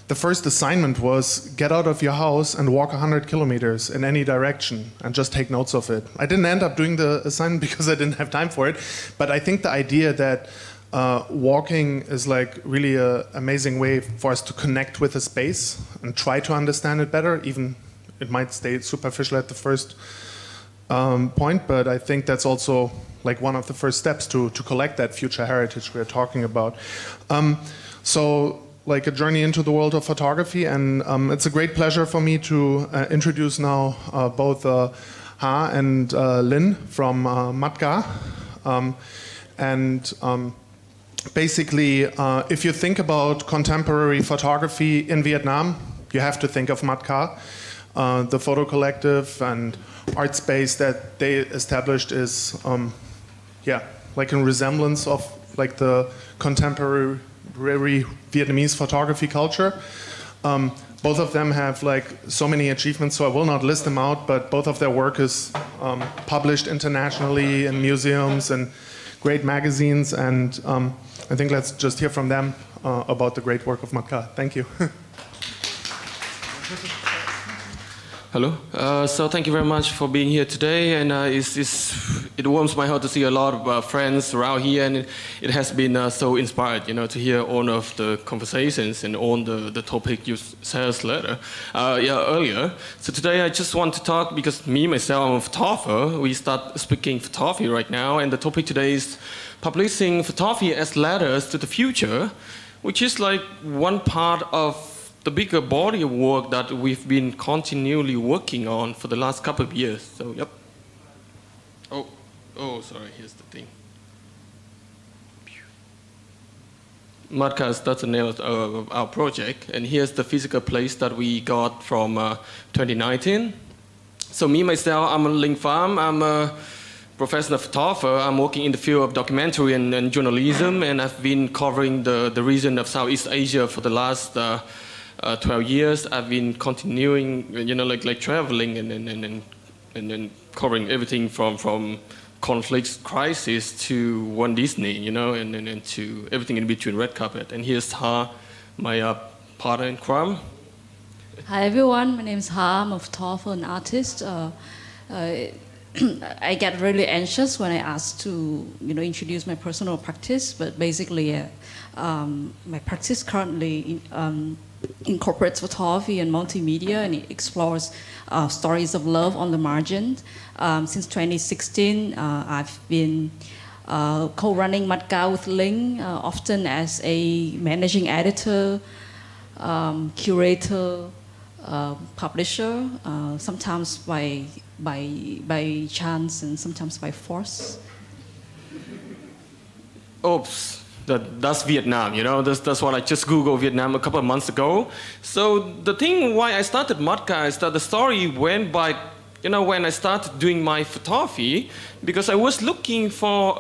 the first assignment was get out of your house and walk 100 kilometers in any direction and just take notes of it. I didn't end up doing the assignment because I didn't have time for it, but I think the idea that walking is like really an amazing way for us to connect with a space and try to understand it better, even it might stay superficial at the first point, but I think that's also like one of the first steps to collect that future heritage we're talking about. So, like a journey into the world of photography, and it's a great pleasure for me to introduce now both Ha and Lynn from MATCA. Basically, if you think about contemporary photography in Vietnam, you have to think of MATCA. The photo collective and art space that they established is, yeah, like a resemblance of like the contemporary Vietnamese photography culture. Both of them have like so many achievements, so I will not list them out, but both of their work is published internationally in museums and great magazines, and I think let's just hear from them about the great work of MATCA. Thank you. Hello. So thank you very much for being here today, and it warms my heart to see a lot of friends around here, and it has been so inspired, you know, to hear all of the conversations and all the topic you said later, earlier. So today I just want to talk because me, myself, I'm a photographer. We start speaking photography right now, and the topic today is publishing photography as letters to the future, which is like one part of the bigger body of work that we've been continually working on for the last couple of years. So, yep. Oh, sorry, here's the thing. MATCA, that's the name of our project, and here's the physical place that we got from 2019. So me, myself, I'm a Lynn Pham. I'm a professional photographer. I'm working in the field of documentary and journalism, and I've been covering the region of Southeast Asia for the last 12 years. I've been continuing, you know, like traveling and covering everything from conflicts, crisis to Walt Disney, you know, and to everything in between, red carpet. And here's Ha, my partner in crime. Hi everyone, my name is Ha. I'm a photographer and artist. I get really anxious when I ask to, you know, introduce my personal practice, but basically my practice currently incorporates photography and multimedia, and it explores stories of love on the margin. Since 2016, I've been co-running MATCA with Lynn, often as a managing editor, curator, publisher, sometimes by chance and sometimes by force. Oops. That's Vietnam, you know. That's what I just Googled Vietnam a couple of months ago. So the thing why I started MATCA is that the story went by, you know, when I started doing my photography, because I was looking for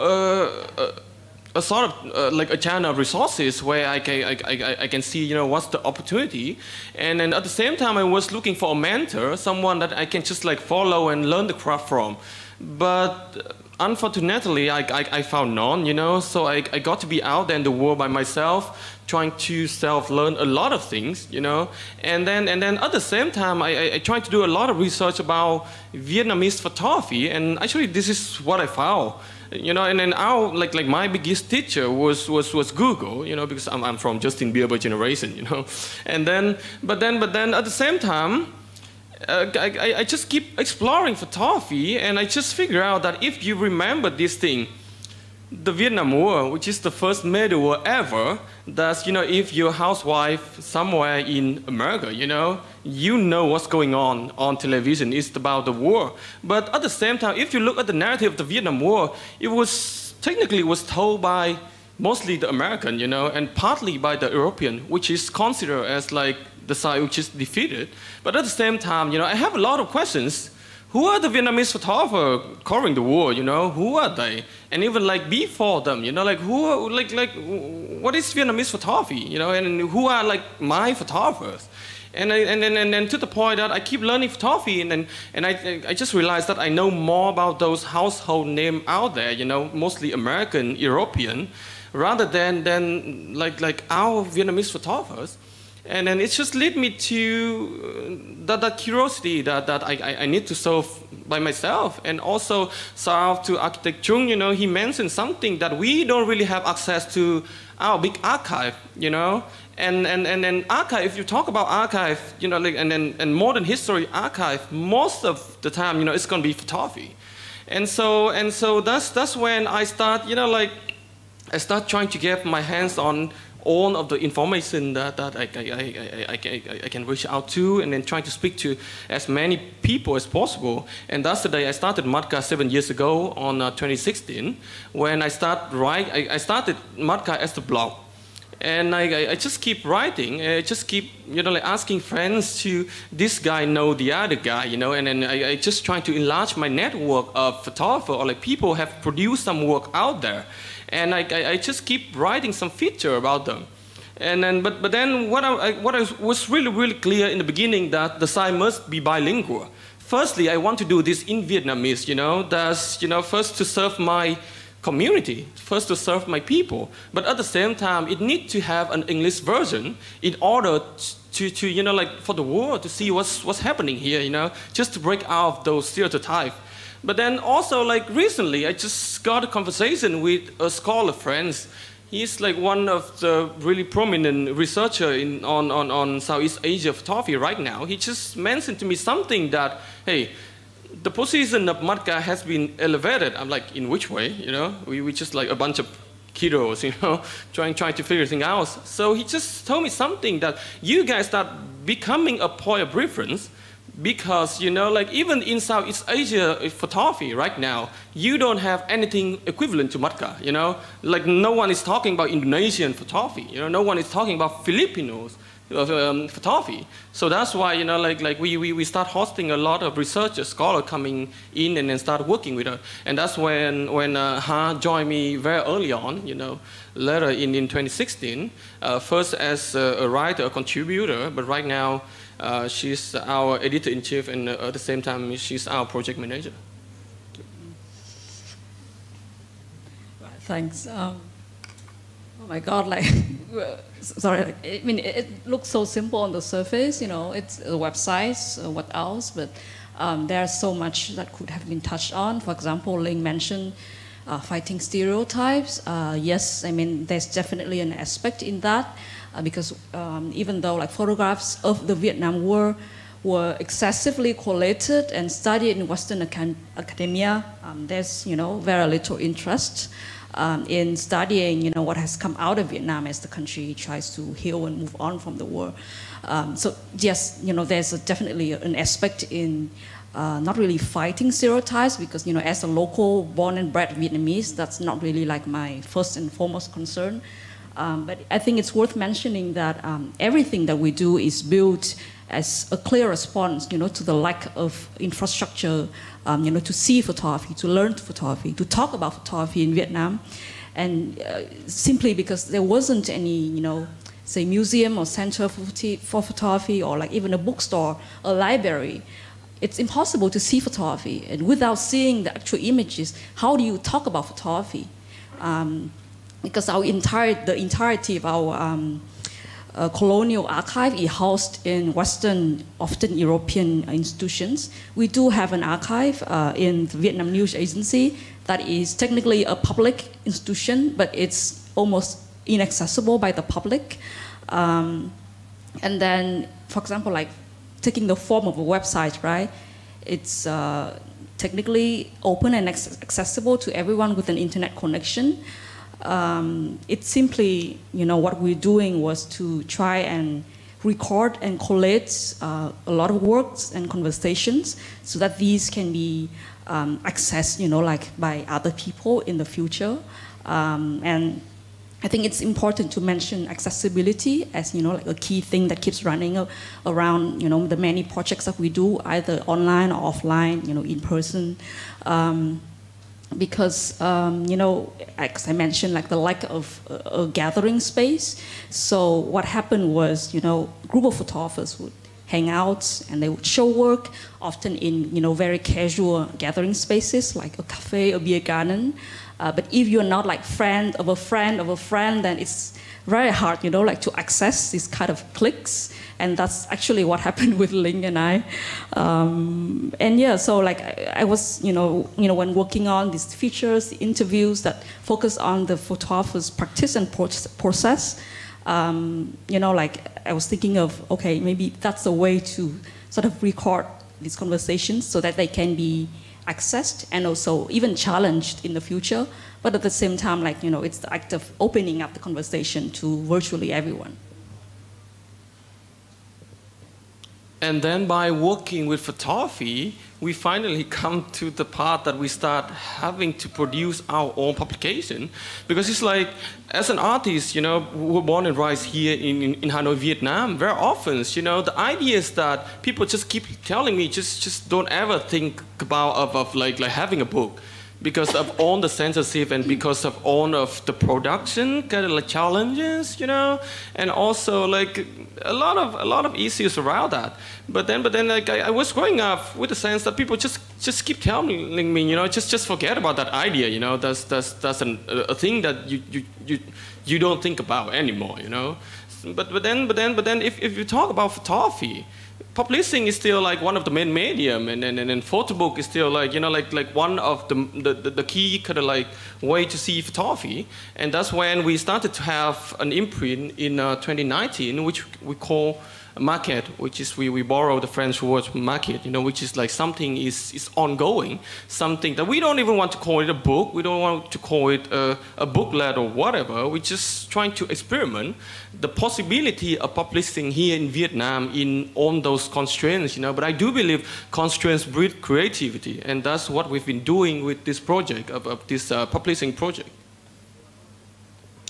a sort of like a channel of resources where I can see, you know, what's the opportunity, and then at the same time I was looking for a mentor, someone that I can just like follow and learn the craft from, but. Unfortunately, I found none, you know, so I got to be out there in the world by myself, trying to self-learn a lot of things, you know, and then at the same time, I tried to do a lot of research about Vietnamese photography, and actually this is what I found, you know, and then our, like my biggest teacher was Google, you know, because I'm from Justin Bieber generation, you know, and then, but then at the same time, I just keep exploring photography, and I just figure out that if you remember this thing, the Vietnam War, which is the first major war ever, that's, you know, if you're a housewife somewhere in America, you know what's going on television. It's about the war. But at the same time, if you look at the narrative of the Vietnam War, it was technically told by mostly the American, you know, and partly by the European, which is considered as like the side which is defeated. But at the same time, you know, I have a lot of questions. Who are the Vietnamese photographers covering the war, you know? Who are they? And even like before them, you know, like who are, like what is Vietnamese photography, you know? And who are like my photographers? And then to the point that I keep learning photography, and I just realized that I know more about those household names out there, you know, mostly American, European, rather than like our Vietnamese photographers. And then it just led me to that curiosity that I need to solve by myself. And also, shout out to Architect Chung, you know, he mentioned something that we don't really have access to our big archive, you know. And archive, if you talk about archive, you know, like, and modern history archive, most of the time, you know, it's going to be photography. And so that's when I start, you know, like, I start trying to get my hands on all of the information that I can reach out to, and then trying to speak to as many people as possible. And that's the day I started MATCA 7 years ago on 2016, when I started MATCA as the blog. And I just keep writing, I just keep, you know, like asking friends to, this guy know the other guy, you know, and then I just trying to enlarge my network of photographers, or like people have produced some work out there. And I just keep writing some feature about them. And then, but then what I was really clear in the beginning that the site must be bilingual. Firstly, I want to do this in Vietnamese, you know, that's, you know, first to serve my community, first to serve my people, but at the same time, it needs to have an English version in order to you know, like for the world to see what's happening here, you know, just to break out of those stereotypes. But then also, like recently, I just got a conversation with a scholar friend. He's like one of the really prominent researcher in on Southeast Asia photography right now. He just mentioned to me something that, hey, the position of MATCA has been elevated. I'm like, in which way? You know, we just like a bunch of kiddos, you know, trying to figure things out. So he just told me something that you guys start becoming a point of reference. Because, you know, like even in Southeast Asia photography right now, you don't have anything equivalent to MATCA, you know? Like no one is talking about Indonesian photography, you know? No one is talking about Filipinos photography. So that's why, you know, like we start hosting a lot of researchers, scholars coming in and then start working with her. And that's when Han joined me very early on, you know, later in 2016, first as a writer, a contributor, but right now, she's our editor-in-chief, and at the same time, she's our project manager. Thanks. Oh my God, like, sorry, I mean, it looks so simple on the surface, you know, it's websites, what else, but there's so much that could have been touched on. For example, Lynn mentioned fighting stereotypes. Yes, I mean, there's definitely an aspect in that. Because even though like photographs of the Vietnam War were excessively collated and studied in Western academia, there's, you know, very little interest in studying, you know, what has come out of Vietnam as the country tries to heal and move on from the war. So yes, you know, there's definitely an aspect in not really fighting stereotypes because, you know, as a local born and bred Vietnamese, that's not really like my first and foremost concern. But I think it's worth mentioning that everything that we do is built as a clear response, you know, to the lack of infrastructure, you know, to see photography, to learn photography, to talk about photography in Vietnam, and simply because there wasn't any, you know, say museum or center for photography or like even a bookstore, a library. It's impossible to see photography, and without seeing the actual images, how do you talk about photography? Because the entirety of our colonial archive is housed in Western, often European institutions. We do have an archive in the Vietnam News Agency that is technically a public institution, but it's almost inaccessible by the public. And then, for example, like taking the form of a website, right? It's technically open and accessible to everyone with an internet connection. It's simply, you know, what we're doing was to try and record and collate a lot of works and conversations so that these can be accessed, you know, like by other people in the future. And I think it's important to mention accessibility as, you know, like a key thing that keeps running around, you know, the many projects that we do, either online or offline, you know, in person. Because, you know, as I mentioned, like the lack of a gathering space. So what happened was, you know, a group of photographers would hang out and they would show work, often in, you know, very casual gathering spaces like a cafe, a beer garden. But if you're not like friend of a friend of a friend, then it's very hard, you know, like to access these kind of cliques. And that's actually what happened with Ling and I. And yeah, so like I was, you know, when working on these features, interviews that focus on the photographer's practice and process, you know, like I was thinking of, okay, maybe that's a way to sort of record these conversations so that they can be accessed and also even challenged in the future. But at the same time, like, you know, it's the act of opening up the conversation to virtually everyone. And then by working with photography, we finally come to the part that we start having to produce our own publication. Because it's like, as an artist, you know, who were born and raised here in Hanoi, Vietnam, very often, you know, the ideas that people just keep telling me, just don't ever think about of like having a book. Because of all the censorship and because of all of the production kind of like challenges, you know, and also like a lot of issues around that. But then like I was growing up with the sense that people just just keep telling me, you know, just forget about that idea, you know, that's a thing that you don't think about anymore, you know. But then if you talk about photography, publishing is still like one of the main medium, and photo book is still like, you know, like one of the key kind of like way to see photography. And that's when we started to have an imprint in 2019, which we call market, which is we borrow the French word market, you know, which is like something is ongoing, something that we don't even want to call it a book, we don't want to call it a booklet or whatever. We're just trying to experiment the possibility of publishing here in Vietnam in on those constraints, you know. But I do believe constraints breed creativity, and that's what we've been doing with this project, of this publishing project.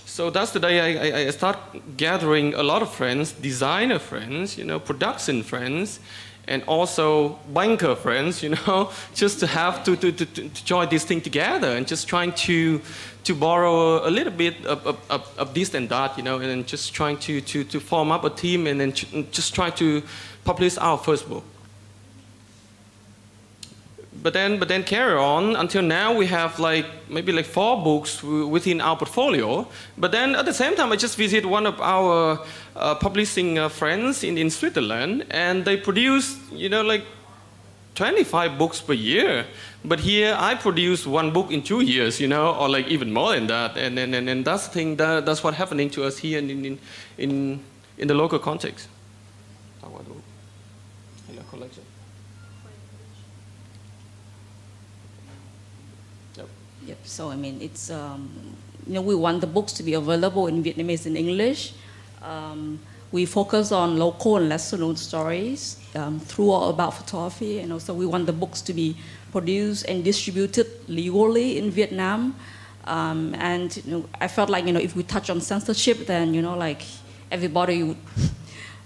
So that's the day I start gathering a lot of friends, designer friends, you know, production friends, and also banker friends, you know, just to have to join this thing together, and just trying to borrow a little bit of this and that, you know, and just trying to form up a team, and then just try to publish our first book. But then carry on until now we have like maybe like 4 books within our portfolio. But then at the same time I just visit one of our publishing friends in Switzerland, and they produce, you know, like 25 books per year. But here I produce 1 book in 2 years, you know, or like even more than that. And that's the thing, that's what's happening to us here in the local context. Yep. So I mean, it's you know, we want the books to be available in Vietnamese and English. We focus on local and lesser-known stories through or about photography, and also we want the books to be produced and distributed legally in Vietnam. And you know, I felt like, you know, if we touch on censorship, then, you know, like everybody would.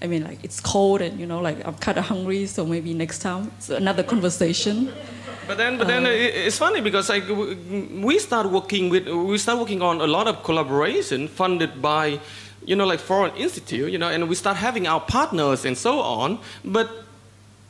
I mean, like it's cold, and you know, like I'm kind of hungry, so maybe next time it's another conversation. But then it's funny because like we start working on a lot of collaboration funded by, you know, like foreign institute, you know, and we start having our partners and so on. But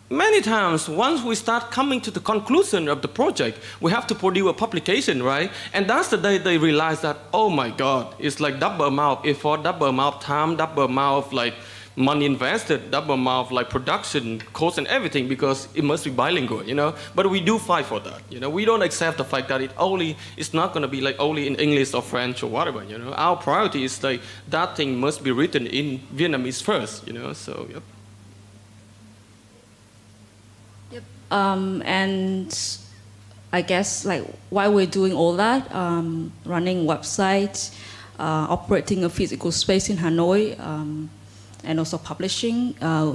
many times, once we start coming to the conclusion of the project, we have to produce a publication, right? And that's the day they realize that, oh my God, it's like double amount of effort, double amount of time, double amount of like money invested, double amount of like production costs and everything, because it must be bilingual, you know. But we do fight for that, you know. We don't accept the fact that it's not going to be like only in English or French or whatever, you know. Our priority is like that thing must be written in Vietnamese first, you know. So yep. Yep. And I guess like while we're doing all that, running websites, operating a physical space in Hanoi, and also publishing,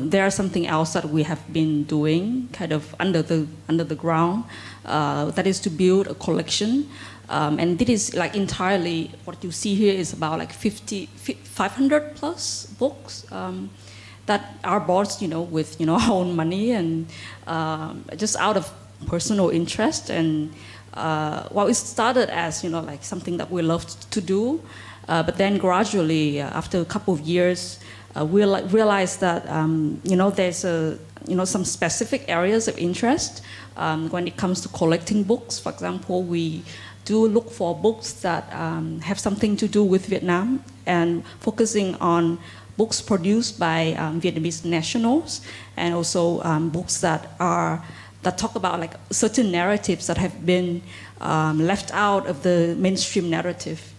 there is something else that we have been doing, kind of under the ground, that is to build a collection, and this is like entirely what you see here is about like 500 plus books that are bought, you know, with, you know, our own money, and just out of personal interest. And well, it started as, you know, like something that we loved to do, but then gradually, after a couple of years, we realized that, you know, there's a, you know, some specific areas of interest when it comes to collecting books. For example, we do look for books that have something to do with Vietnam, and focusing on books produced by Vietnamese nationals, and also books that talk about like certain narratives that have been left out of the mainstream narrative.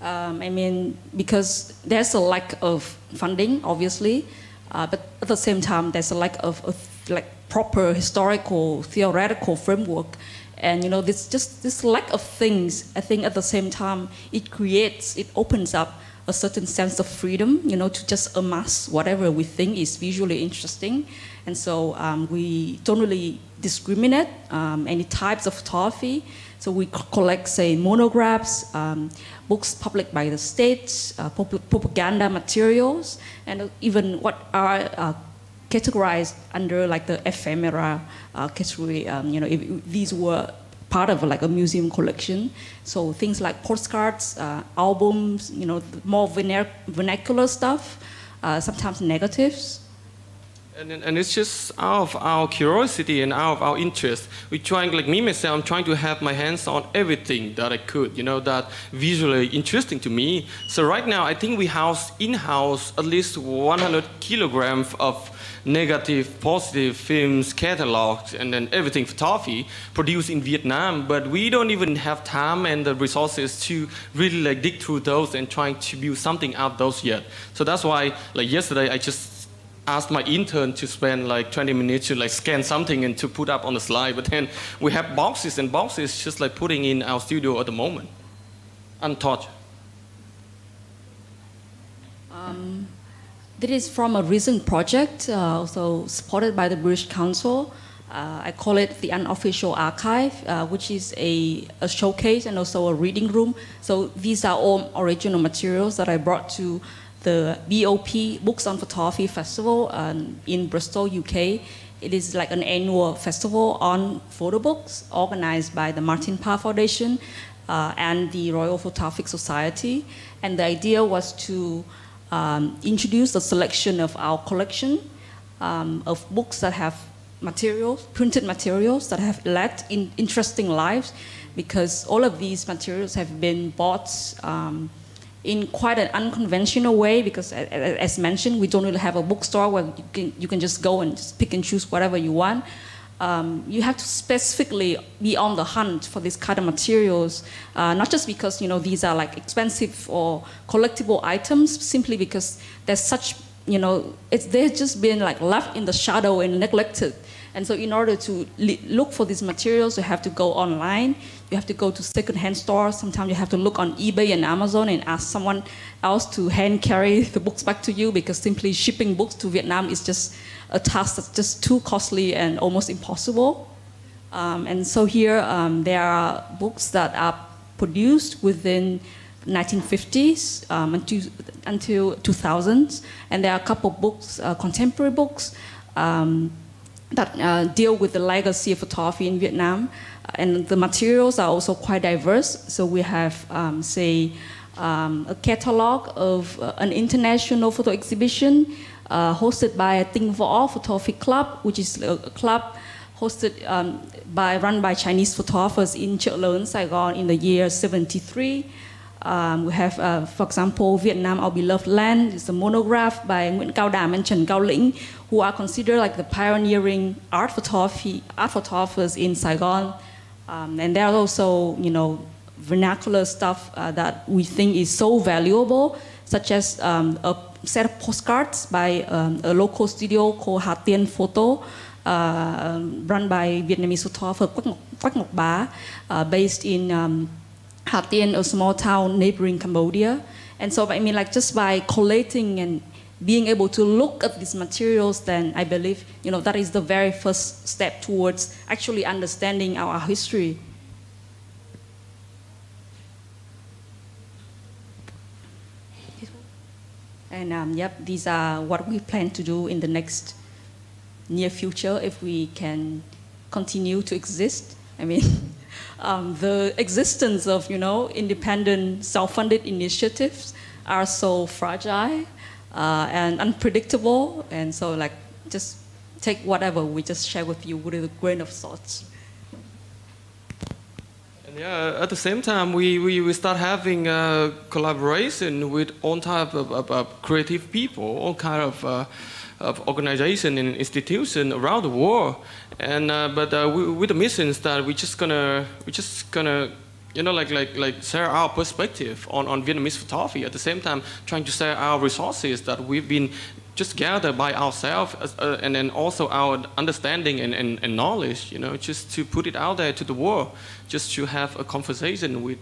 I mean, because there's a lack of funding, obviously, but at the same time, there's a lack of like proper historical, theoretical framework, and you know, this lack of things. I think at the same time, it opens up a certain sense of freedom, you know, to just amass whatever we think is visually interesting, and so we don't really discriminate any types of photography. So we collect, say, monographs, books published by the state, propaganda materials, and even what are categorized under like the ephemera category. You know, if these were part of like a museum collection. So things like postcards, albums, you know, more vernacular stuff, sometimes negatives. And it's just out of our curiosity and out of our interest. We trying, like me myself, I'm trying to have my hands on everything that I could, you know, that visually interesting to me. So right now, I think we house in-house at least 100 kilograms of negative, positive films, catalogs, and then everything photography produced in Vietnam. But we don't even have time and the resources to really like dig through those and trying to build something out of those yet. So that's why, like yesterday, I just asked my intern to spend like 20 minutes to like scan something and to put up on the slide, but then we have boxes and boxes just like putting in our studio at the moment, untouched. This is from a recent project, also supported by the British Council. I call it the unofficial archive, which is a showcase and also a reading room. So these are all original materials that I brought to the BOP, Books on Photography Festival in Bristol, UK. It is like an annual festival on photo books organized by the Martin Parr Foundation and the Royal Photographic Society. And the idea was to introduce a selection of our collection of books that have materials, printed materials that have led in interesting lives, because all of these materials have been bought in quite an unconventional way, because as mentioned, we don't really have a bookstore where you can just go and just pick and choose whatever you want. You have to specifically be on the hunt for these kind of materials, not just because, you know, these are like expensive or collectible items, simply because there's such, you know, they're just being like left in the shadow and neglected. And so in order to look for these materials, you have to go online, you have to go to second-hand stores, sometimes you have to look on eBay and Amazon and ask someone else to hand carry the books back to you, because simply shipping books to Vietnam is just a task that's just too costly and almost impossible. And so here there are books that are produced within 1950s until 2000s, and there are a couple books, contemporary books, that deal with the legacy of photography in Vietnam. And the materials are also quite diverse. So we have, say, a catalog of an international photo exhibition hosted by a Think for All Photography Club, which is a club hosted run by Chinese photographers in Chợ Lớn, Saigon in the year 73. We have, for example, Vietnam, Our Beloved Land. It's a monograph by Nguyễn Cao Đàm and Trần Cao Lĩnh, who are considered like the pioneering art photographers in Saigon. And there are also, you know, vernacular stuff that we think is so valuable, such as a set of postcards by a local studio called Hà Tiên Photo, run by Vietnamese photographer Quách Ngọc Bá, based in Hà Tiên, a small town neighboring Cambodia. And so, I mean, like, just by collating and being able to look at these materials, then I believe, you know, that is the very first step towards actually understanding our history. And yep, these are what we plan to do in the next near future if we can continue to exist. I mean, the existence of, you know, independent, self-funded initiatives are so fragile and unpredictable, and so like just take whatever we just share with you with a grain of salt. And yeah, at the same time, we start having a collaboration with all type of creative people, all kind of organization and institution around the world. And with the missions that we're just gonna you know, like share our perspective on Vietnamese photography, at the same time trying to share our resources that we've been just gathered by ourselves, and then also our understanding and knowledge, you know, just to put it out there to the world, just to have a conversation with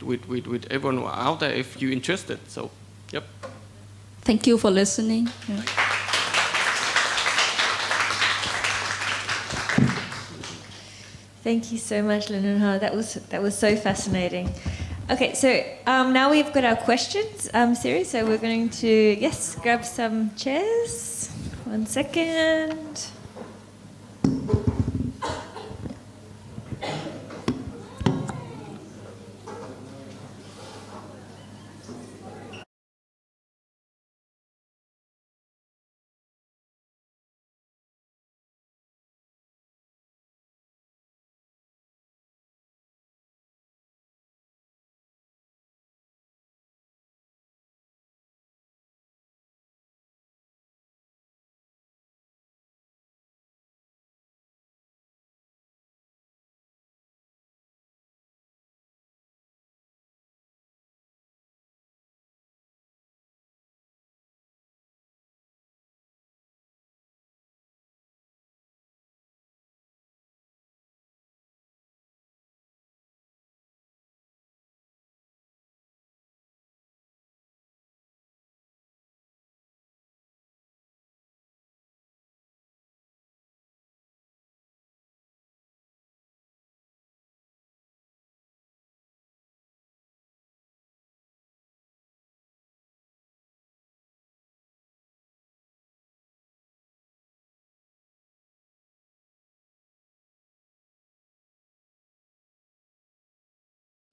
everyone out there if you're interested. So, yep. Thank you for listening. Yeah. Thank you so much, Lynn and Ha. That was so fascinating. Okay, so now we've got our questions series. So we're going to grab some chairs. One second.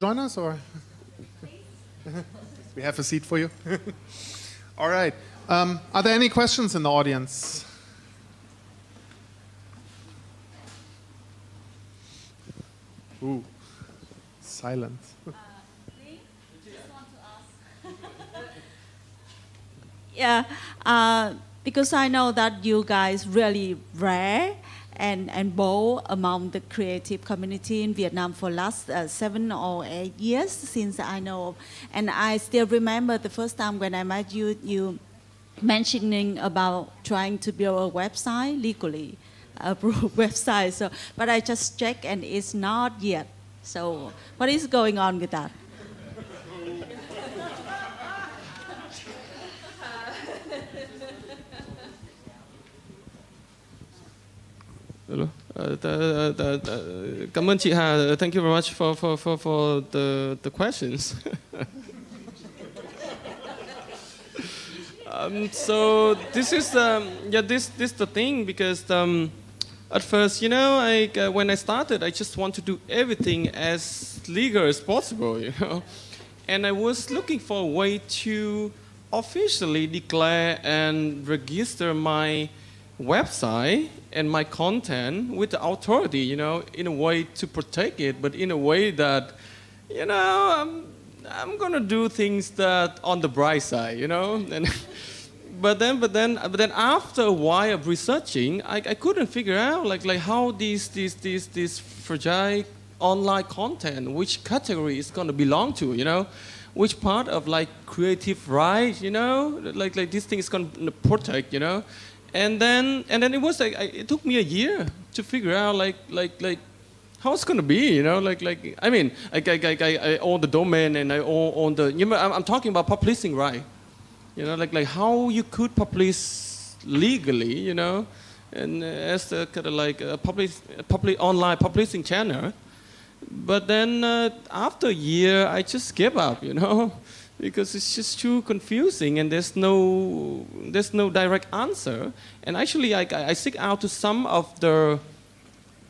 join us, or? We have a seat for you. All right. Are there any questions in the audience? Ooh, silence. Lynn, just want to ask. Yeah, because I know that you guys really rare and bold among the creative community in Vietnam for last 7 or 8 years since I know of. And I still remember the first time when I met you, you mentioning about trying to build a website legally, approved website. So, but I just checked and it's not yet. So what is going on with that? Hello. Cảm ơn chị Hà. Thank you very much for the questions. So this is yeah, this the thing, because at first, you know, when I started, I just want to do everything as legal as possible, you know, and I was looking for a way to officially declare and register my website and my content with the authority, you know, in a way to protect it, but in a way that, you know, I'm gonna do things that on the bright side, you know. And but then after a while of researching, I couldn't figure out like how this fragile online content, which category it's gonna belong to, you know, which part of like creative rights, you know, like this thing is gonna protect, you know. And then it was like it took me a year to figure out like how it's gonna be, you know, like I mean, I own the domain and I own the, you know, I'm talking about publishing, right? You know, like how you could publish legally, you know, and as a kind of like a public online publishing channel. But then after a year, I just gave up, you know. Because it's just too confusing, and there's no direct answer. And actually, I seek out to some of the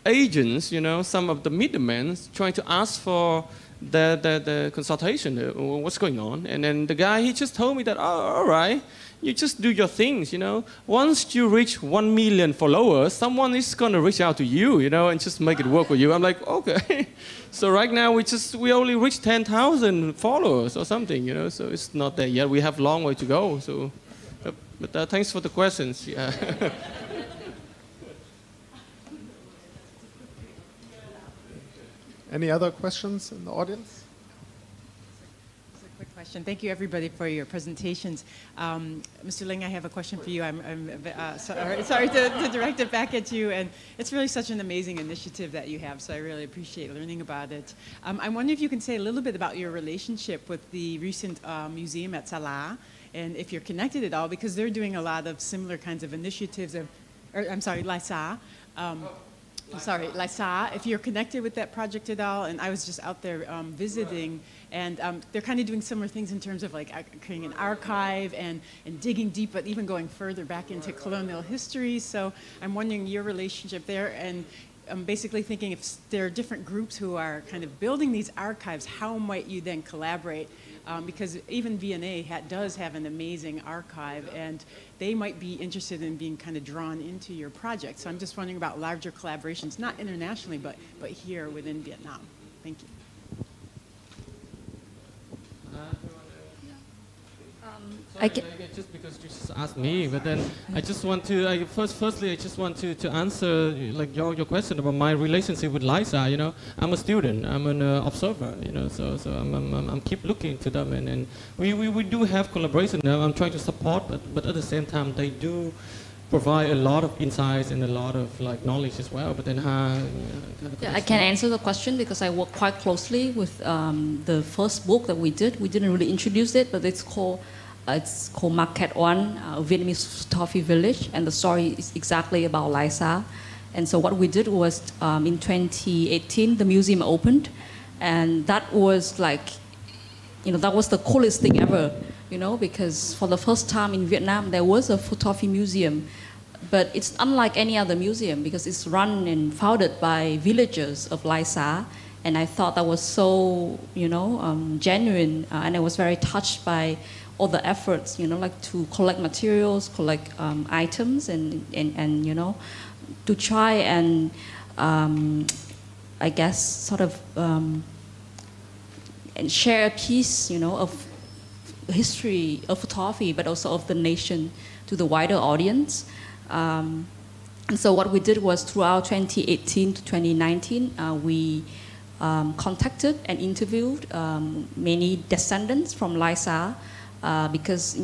agents, you know, some of the middlemen, trying to ask for the consultation, what's going on. And then the guy, he just told me that, oh, all right, you just do your things, you know. Once you reach 1 million followers, someone is gonna reach out to you, you know, and just make it work with you. I'm like, okay. So right now we only reach 10,000 followers or something, you know. So it's not there yet. We have a long way to go. So, but thanks for the questions. Yeah. Any other questions in the audience? Just a quick question. Thank you, everybody, for your presentations. Mr. Ling, I have a question for you. I'm sorry to direct it back at you. And it's really such an amazing initiative that you have, so I really appreciate learning about it. I wonder if you can say a little bit about your relationship with the recent museum at Salah, and if you're connected at all, because they're doing a lot of similar kinds of initiatives. Lhasa. Sorry, Lhasa, if you're connected with that project at all. And I was just out there visiting, and they're kind of doing similar things in terms of like creating an archive and digging deep, but even going further back into colonial history. So I'm wondering your relationship there, and I'm basically thinking if there are different groups who are kind of building these archives, how might you then collaborate? Because even VNA does have an amazing archive, and they might be interested in being kind of drawn into your project. So I'm just wondering about larger collaborations, not internationally, but here within Vietnam. Thank you. Just because you just asked me, but then I just want to, firstly I just want to answer like your question about my relationship with Lhasa. You know, I'm a student, I'm an observer, you know, so I'm keep looking to them, and we do have collaboration. I'm trying to support, but at the same time they do provide a lot of insights and a lot of like knowledge as well. But then I can answer the question because I work quite closely with the first book that we did. We didn't really introduce it, but it's called Market One, Vietnamese Toffee Village, and the story is exactly about Lhasa. And so what we did was in 2018 the museum opened, and that was like, you know, that was the coolest thing ever, you know, because for the first time in Vietnam there was a toffee museum, but it's unlike any other museum because it's run and founded by villagers of Lhasa, And I thought that was so, genuine, and I was very touched by all the efforts, to collect materials, collect items, and to try and, I guess, sort of and share a piece, of history of photography, but also of the nation to the wider audience. And so what we did was throughout 2018 to 2019, we contacted and interviewed many descendants from Lai Sa, because,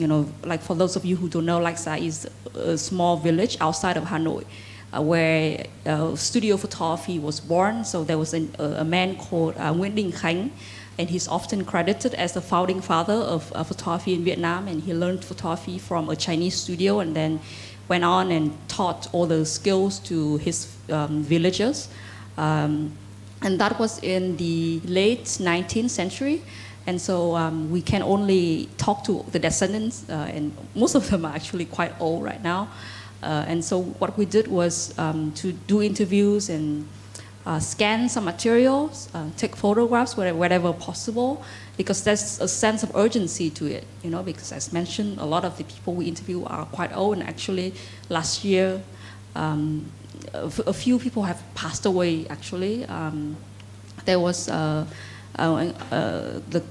like for those of you who don't know, Lai Sa is a small village outside of Hanoi, where studio photography was born. So there was a man called Nguyễn Đình Khánh, and he's often credited as the founding father of photography in Vietnam, and he learned photography from a Chinese studio and then went on and taught all the skills to his villagers. And that was in the late 19th century. And so we can only talk to the descendants, and most of them are actually quite old right now. And so what we did was to do interviews and scan some materials, take photographs wherever possible, because there's a sense of urgency to it, because as mentioned, a lot of the people we interview are quite old, and actually last year, a few people have passed away, actually. There was the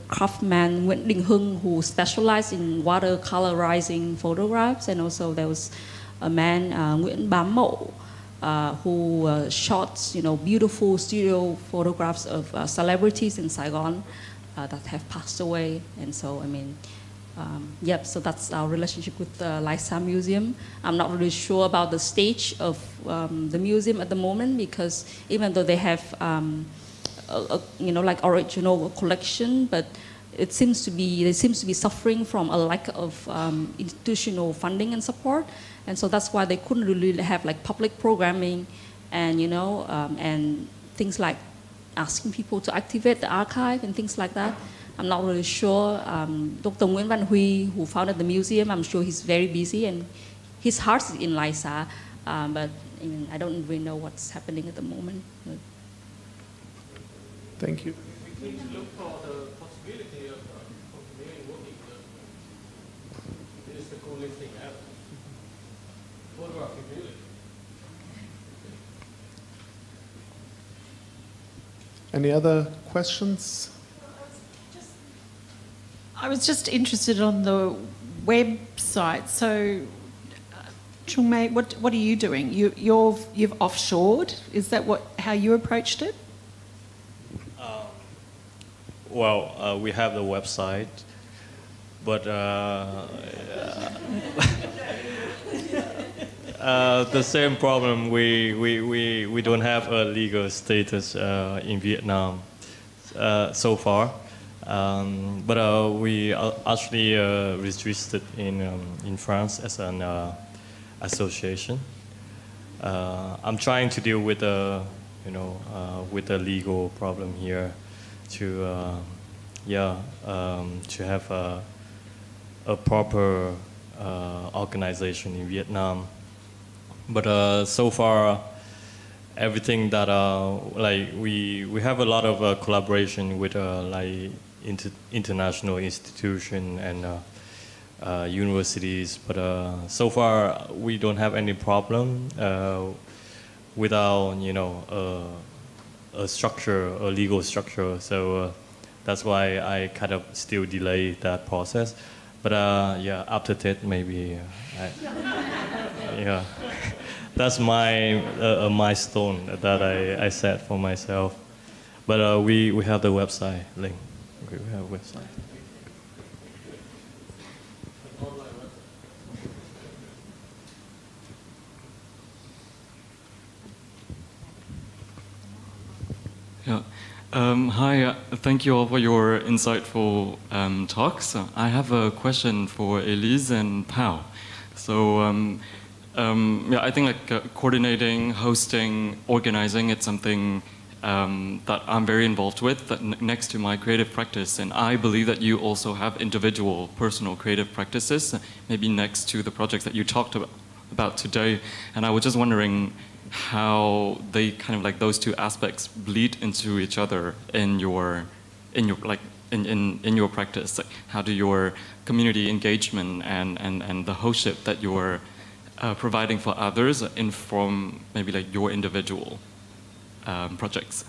craftsman Nguyễn Đình Hưng, who specialized in watercolorizing photographs, and also there was a man, Nguyễn Bám Mậu, who shot, beautiful studio photographs of celebrities in Saigon that have passed away. And so, I mean, yep, so that's our relationship with the Lai Sa Museum. I'm not really sure about the stage of the museum at the moment, because even though they have, like original collection, but it seems to be, they seems to be suffering from a lack of institutional funding and support. And so that's why they couldn't really have like public programming and, and things like asking people to activate the archive and things like that. I'm not really sure. Dr. Nguyen Van Huy, who founded the museum, I'm sure he's very busy and his heart is in Lai Sa, but I don't really know what's happening at the moment. Thank you. We need to look for the possibility of really working this is the coolest thing ever. Any other questions? I was just interested on the website. So, Chung Mai, what are you doing? You've offshored. Is that how you approached it? Well, we have the website, but. The same problem, we don't have a legal status in Vietnam so far, but we are actually registered in France as an association. I'm trying to deal with the with the legal problem here, to to have a proper organization in Vietnam. But so far, everything that like we have a lot of collaboration with like international institution and universities. But so far, we don't have any problem without a structure, a legal structure. So that's why I kind of still delay that process. But yeah, after that maybe yeah. That's my a milestone that I set for myself. But we have the website link. Okay, we have a website. Yeah. Hi, thank you all for your insightful talks. I have a question for Elise and Thao. So, yeah, I think like coordinating, hosting, organizing, it's something that I'm very involved with next to my creative practice. And I believe that you also have individual personal creative practices, maybe next to the projects that you talked about today. And I was just wondering how they kind of like those two aspects bleed into each other in your practice. Like, how do your community engagement and the hostship that you're providing for others inform maybe like your individual projects?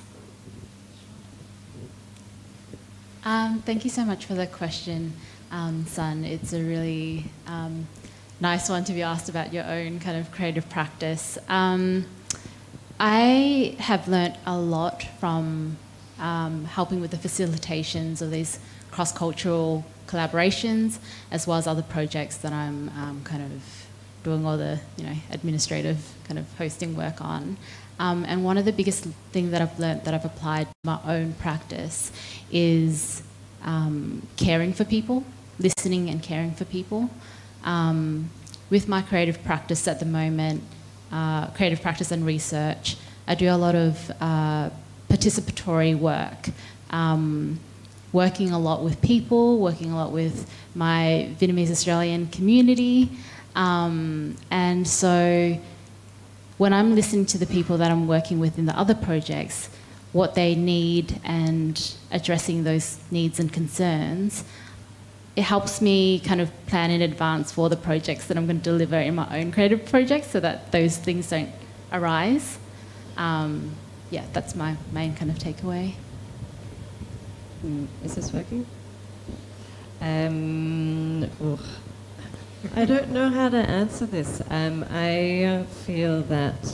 Thank you so much for the question, Sun. It's a really nice one to be asked about your own kind of creative practice. I have learnt a lot from helping with the facilitations of these cross-cultural collaborations, as well as other projects that I'm kind of doing all the administrative kind of hosting work on. And one of the biggest things that I've learnt that I've applied to my own practice is caring for people, listening and caring for people. With my creative practice at the moment, creative practice and research, I do a lot of participatory work, working a lot with people, working a lot with my Vietnamese Australian community. And so when I'm listening to the people that I'm working with in the other projects, what they need and addressing those needs and concerns, it helps me kind of plan in advance for the projects that I'm going to deliver in my own creative projects so that those things don't arise. Yeah, that's my main kind of takeaway. Is this working? I don't know how to answer this. I feel that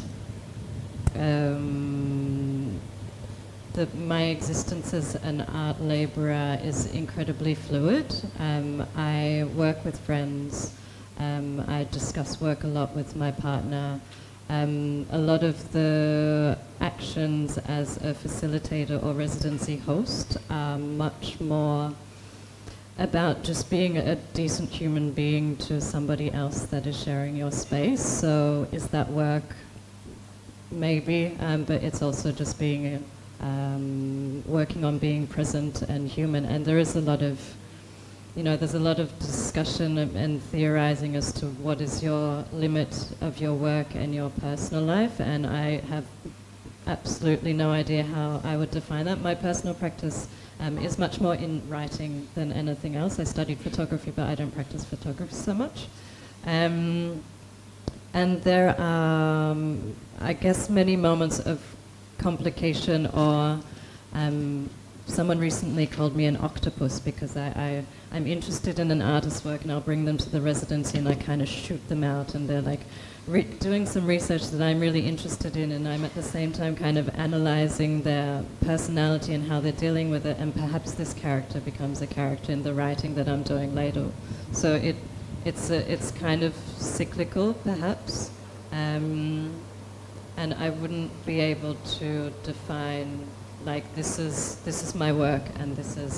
my existence as an art labourer is incredibly fluid. I work with friends. I discuss work a lot with my partner. A lot of the actions as a facilitator or residency host are much more about just being a decent human being to somebody else that is sharing your space. So is that work? Maybe, but it's also just being working on being present and human. And there is a lot of, there's a lot of discussion and theorizing as to what is your limit of your work and your personal life. And I have absolutely no idea how I would define that. My personal practice is much more in writing than anything else. I studied photography, but I don't practice photography so much. And there are, I guess, many moments of complication, or someone recently called me an octopus because I'm interested in an artist's work and I'll bring them to the residency and I kind of shoot them out, and they're like doing some research that I'm really interested in, and I'm at the same time kind of analyzing their personality and how they're dealing with it, and perhaps this character becomes a character in the writing that I'm doing later. So it's kind of cyclical, perhaps, and I wouldn't be able to define like this is my work and this is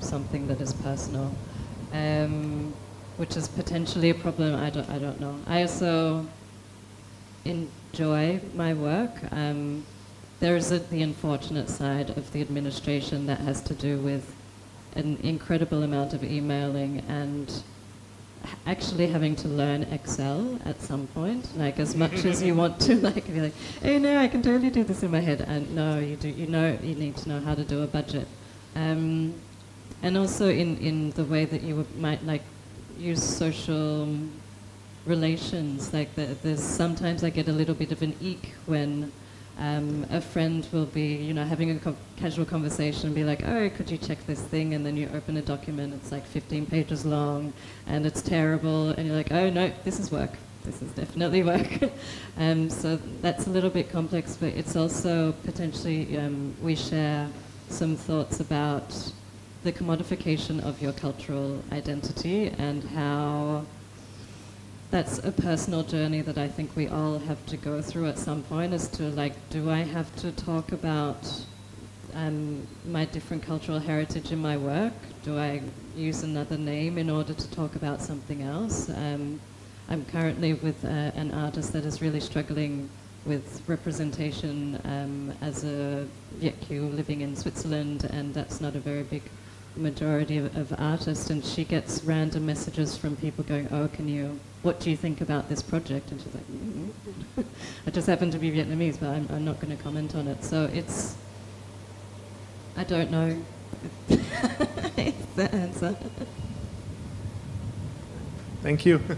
something that is personal, which is potentially a problem. I don't know. I also enjoy my work. There is the unfortunate side of the administration that has to do with an incredible amount of emailing and actually having to learn Excel at some point. Like, as much as you want to be like, hey, no, I can totally do this in my head. And no, you need to know how to do a budget. And also in the way that you might use social relations. Like, there's sometimes I get a little bit of an eek when a friend will be, having a casual conversation and be like, oh, could you check this thing? And then you open a document, it's like 15 pages long and it's terrible. And you're like, oh no, this is work. This is definitely work. So that's a little bit complex, but it's also potentially, we share some thoughts about the commodification of your cultural identity and how that's a personal journey that I think we all have to go through at some point, as to like, do I have to talk about my different cultural heritage in my work? Do I use another name in order to talk about something else? I'm currently with an artist that is really struggling with representation as a Viet Cue living in Switzerland, and that's not a very big majority of artists, and she gets random messages from people going, oh, can you, what do you think about this project? And she's like, mm-hmm. I just happen to be Vietnamese, but I'm not going to comment on it. So it's, I don't know if the answer. Thank you. Okay.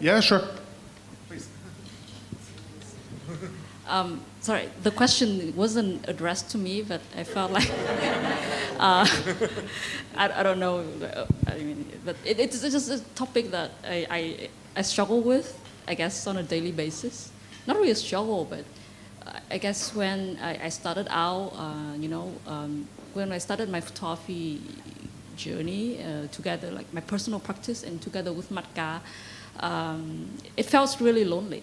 Yeah, sure. Please. Sorry, the question wasn't addressed to me, but I felt like I don't know. I mean, but it's just a topic that I struggle with, I guess, on a daily basis. Not really a struggle, but I guess when I started out, when I started my photography journey together, like my personal practice and together with MATCA, it felt really lonely.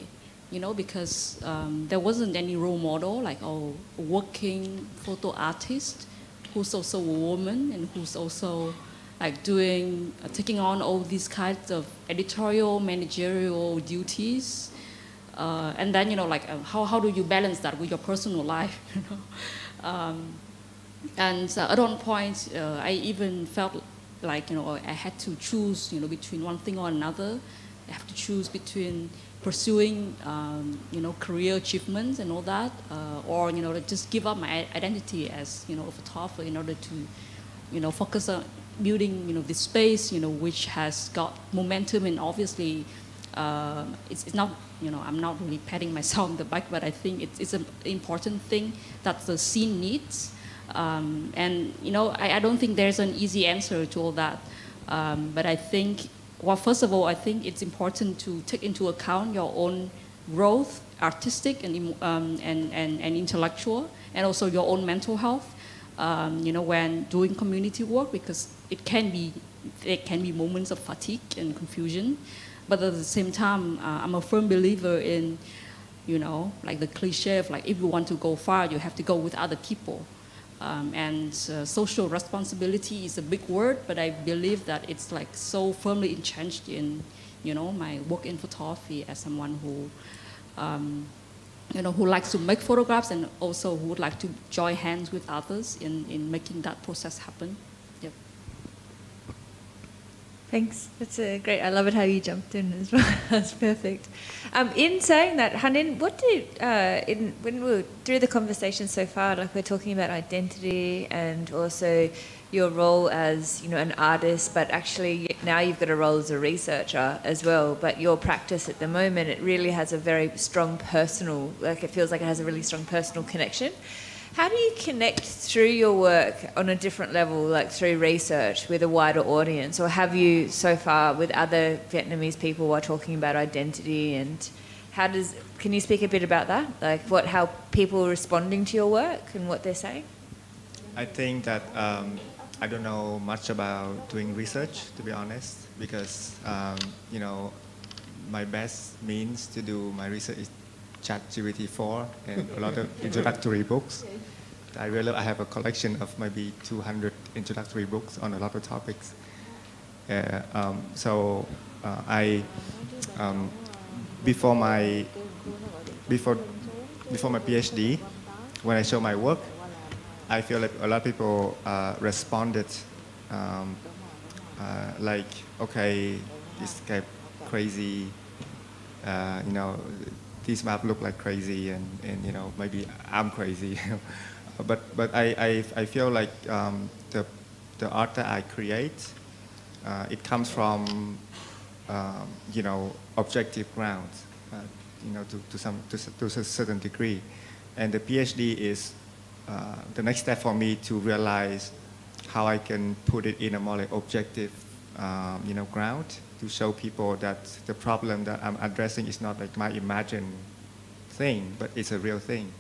You know, because there wasn't any role model, like, oh, a working photo artist who's also a woman and who's also like doing, taking on all these kinds of editorial, managerial duties. And then, you know, like, how do you balance that with your personal life, you know? At one point, I even felt like, you know, I had to choose, you know, between one thing or another. I have to choose between pursuing, you know, career achievements and all that, or, you know, just give up my identity as, you know, a photographer in order to, you know, focus on building, you know, this space, you know, which has got momentum. And obviously, it's not, you know, I'm not really patting myself on the back, but I think it's an important thing that the scene needs. And, you know, I don't think there's an easy answer to all that, but I think, well, first of all, I think it's important to take into account your own growth, artistic and intellectual, and also your own mental health, you know, when doing community work, because it can be moments of fatigue and confusion. But at the same time, I'm a firm believer in, you know, like the cliche of, like, if you want to go far, you have to go with other people. Social responsibility is a big word, but I believe that it's like so firmly entrenched in, you know, my work in photography as someone who, you know, who likes to make photographs and also who would like to join hands with others in making that process happen. Yep. Thanks. That's great. I love it how you jumped in as well. That's perfect. In saying that, Hanin, what do when we're through the conversation so far, like we're talking about identity and also your role as, you know, an artist, but actually now you've got a role as a researcher as well. But your practice at the moment, it really has a very strong personal, like it feels like it has a really strong personal connection. How do you connect through your work on a different level, like through research, with a wider audience? Or have you so far with other Vietnamese people while talking about identity? And how does, can you speak a bit about that? Like what, how people are responding to your work and what they're saying? I think that I don't know much about doing research, to be honest, because, you know, my best means to do my research is ChatGPT-4 and a lot of introductory books. I realize I have a collection of maybe 200 introductory books on a lot of topics. Before my PhD, when I show my work, I feel like a lot of people responded like, okay, this guy crazy, you know. These maps look like crazy, and you know, maybe I'm crazy, but I feel like the art that I create, it comes from you know, objective grounds, you know, to a certain degree, and the PhD is the next step for me to realize how I can put it in a more like objective you know, ground, to show people that the problem that I'm addressing is not like my imagined thing, but it's a real thing.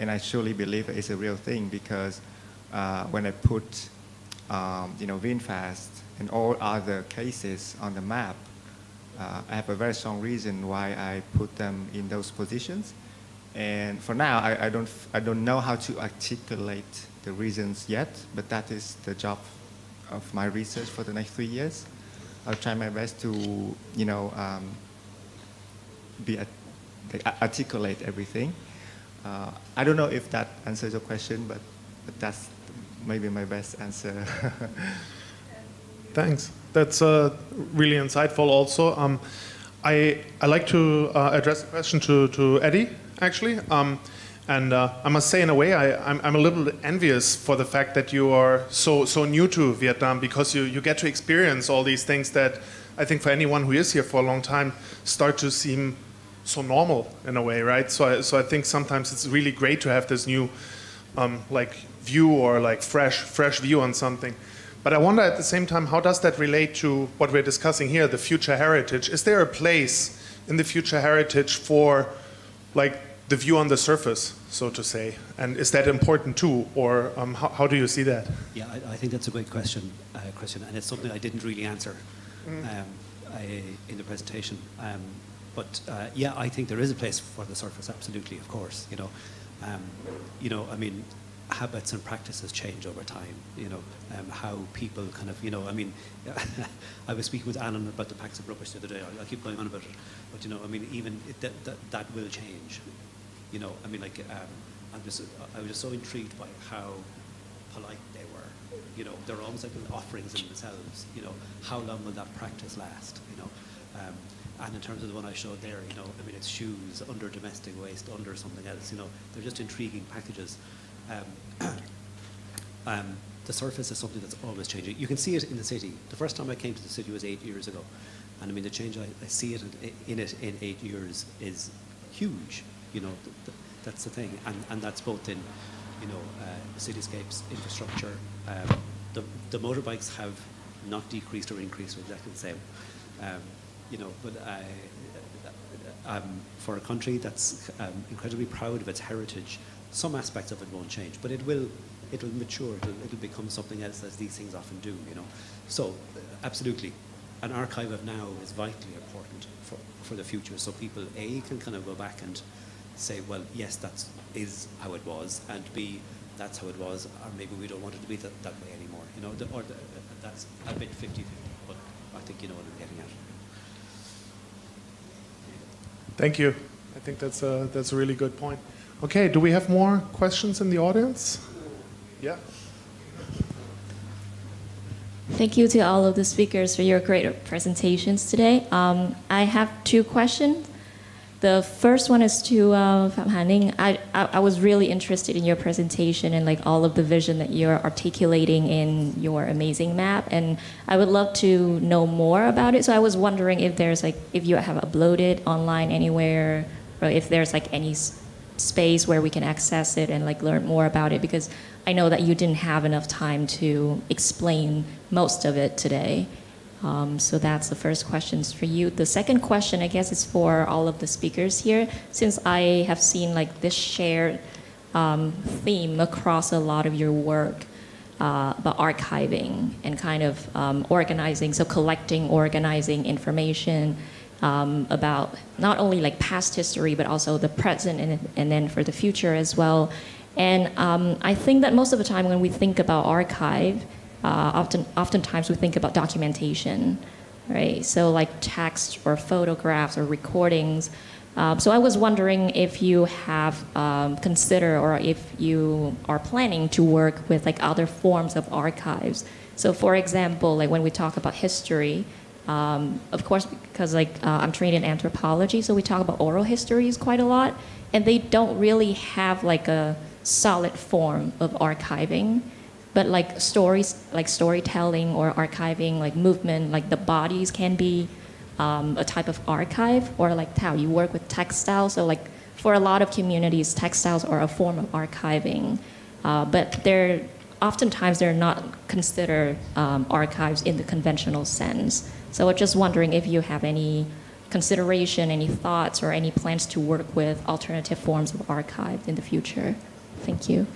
And I surely believe that it's a real thing, because when I put, you know, VinFast and all other cases on the map, I have a very strong reason why I put them in those positions. And for now, I don't know how to articulate the reasons yet, but that is the job of my research for the next 3 years. I'll try my best to, you know, articulate everything. I don't know if that answers your question, but that's maybe my best answer. Thanks. That's really insightful also. I like to address a question to Eddie, actually. And I must say, in a way, I'm a little bit envious for the fact that you are so new to Vietnam, because you get to experience all these things that I think for anyone who is here for a long time start to seem so normal in a way, right? So I think sometimes it's really great to have this new like view, or like fresh view on something. But I wonder at the same time, how does that relate to what we're discussing here, the future heritage? Is there a place in the future heritage for like the view on the surface, so to say? And is that important too, or how do you see that? Yeah, I think that's a great question, and it's something I didn't really answer in the presentation. But yeah, I think there is a place for the surface, absolutely, of course. I mean, habits and practices change over time, how people kind of, I was speaking with Alan about the packs of rubbish the other day. I keep going on about it, but even that will change, I was just so intrigued by how polite they were, they're almost like offerings in themselves, how long will that practice last, and in terms of the one I showed there, it's shoes under domestic waste, under something else, they're just intriguing packages. The surface is something that's always changing. You can see it in the city. The first time I came to the city was 8 years ago, and I mean the change I see in 8 years is huge. That's the thing, and that's both in cityscapes, infrastructure. The motorbikes have not decreased or increased, they're exactly the same. But for a country that's incredibly proud of its heritage, some aspects of it won't change, but it will mature. It'll become something else, as these things often do, So, absolutely, an archive of now is vitally important for the future. So people A, can kind of go back and say, well, yes, that is how it was, and B, that's how it was, or maybe we don't want it to be that way anymore. That's a bit 50-50, but I think you know what I'm getting at. Thank you. I think that's a really good point. Okay, do we have more questions in the audience? Yeah. Thank you to all of the speakers for your great presentations today. I have two questions. The first one is to Ninh. I was really interested in your presentation and like all of the vision that you're articulating in your amazing map, and I would love to know more about it. So I was wondering if there's like, if you have uploaded online anywhere, or if there's like any space where we can access it and like learn more about it, because I know that you didn't have enough time to explain most of it today. So that's the first question for you. The second question, I guess, is for all of the speakers here, since I have seen like this shared theme across a lot of your work about archiving and kind of organizing, so collecting, organizing information about not only like past history, but also the present and then for the future as well. And I think that most of the time when we think about archive, oftentimes we think about documentation, right? So like text or photographs or recordings. So I was wondering if you have considered, or if you are planning to work with like other forms of archives. So for example, like when we talk about history, of course, because like I'm trained in anthropology, so we talk about oral histories quite a lot, and they don't really have like a solid form of archiving, but like stories, like storytelling or archiving, like movement, like the bodies can be a type of archive, or like how you work with textiles. So like for a lot of communities, textiles are a form of archiving, but they're oftentimes they're not considered archives in the conventional sense. So I'm just wondering if you have any consideration, any thoughts, or any plans to work with alternative forms of archive in the future. Thank you.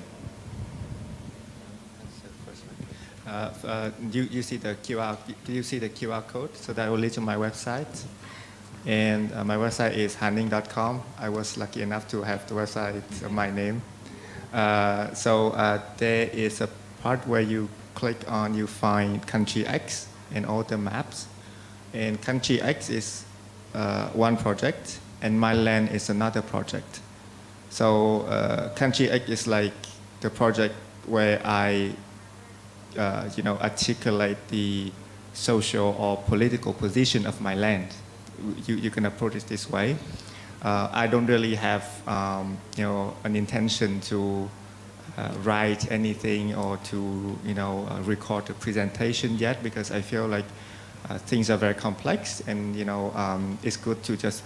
You see the QR. Do you see the QR code? So that will lead to my website, and my website is hanning.com. I was lucky enough to have the website of my name. So there is a part where you click on, you find Country X and all the maps. And Country X is one project, and My Land is another project. So Country X is like the project where I you know, articulate the social or political position of my land. You can approach it this way. I don't really have, you know, an intention to write anything or to, you know, record a presentation yet, because I feel like things are very complex, and, you know, it's good to just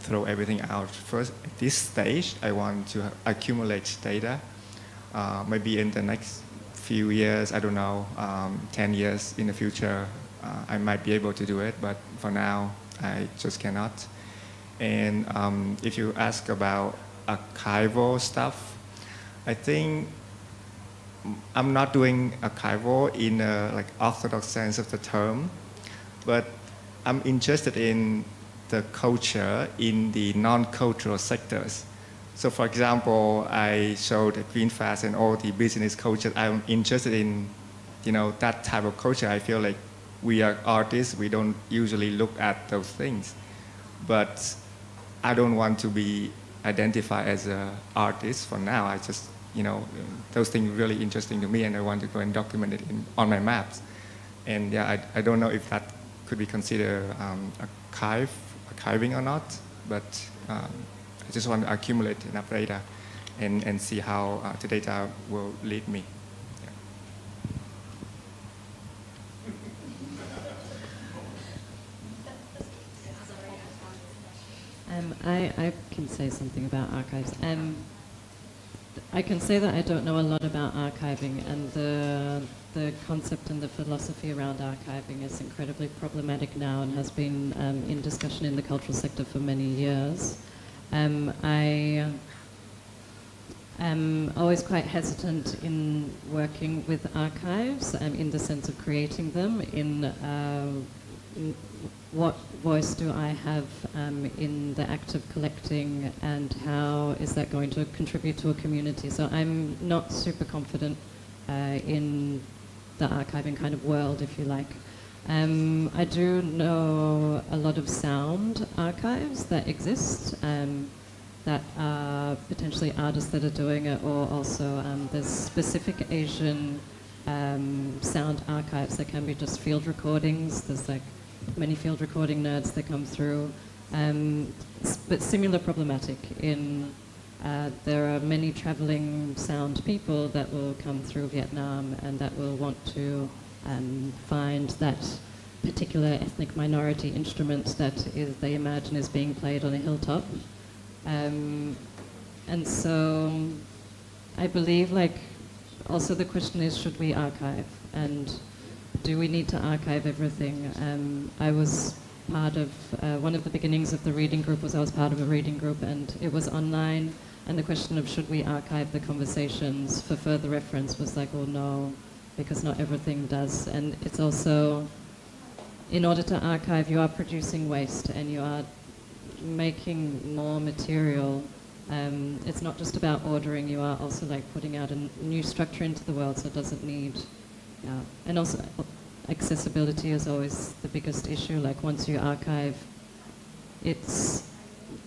throw everything out first. At this stage, I want to accumulate data. Maybe in the next few years, I don't know, 10 years in the future, I might be able to do it, but for now, I just cannot. And if you ask about archival stuff, I think I'm not doing archival in a like orthodox sense of the term, but I'm interested in the culture in the non-cultural sectors. So for example, I showed at VinFast and all the business culture. I'm interested in, you know, that type of culture. I feel like we are artists, we don't usually look at those things. But I don't want to be identified as an artist for now. I just, you know, those things are really interesting to me, and I want to go and document it on my maps. And yeah, I don't know if that could be considered archiving or not, but I just want to accumulate enough data and see how the data will lead me. I can say something about archives. I can say that I don't know a lot about archiving, and the concept and the philosophy around archiving is incredibly problematic now and has been in discussion in the cultural sector for many years. I am always quite hesitant in working with archives in the sense of creating them in what voice do I have in the act of collecting, and how is that going to contribute to a community? So I'm not super confident in the archiving kind of world, if you like. I do know a lot of sound archives that exist that are potentially artists that are doing it, or also there's specific Asian sound archives that can be just field recordings. There's like many field recording nerds that come through, but similar problematic in there are many traveling sound people that will come through Vietnam and that will want to find that particular ethnic minority instrument that is, they imagine is being played on a hilltop. And so I believe, like, also the question is, should we archive? And do we need to archive everything? I was part of, one of the beginnings of the reading group was I was part of a reading group, and it was online, and the question of should we archive the conversations for further reference was like, oh no, because not everything does. And it's also, in order to archive, you are producing waste and you are making more material. It's not just about ordering, you are also like putting out a new structure into the world, so it doesn't need. Yeah. And also accessibility is always the biggest issue. Like, once you archive, it's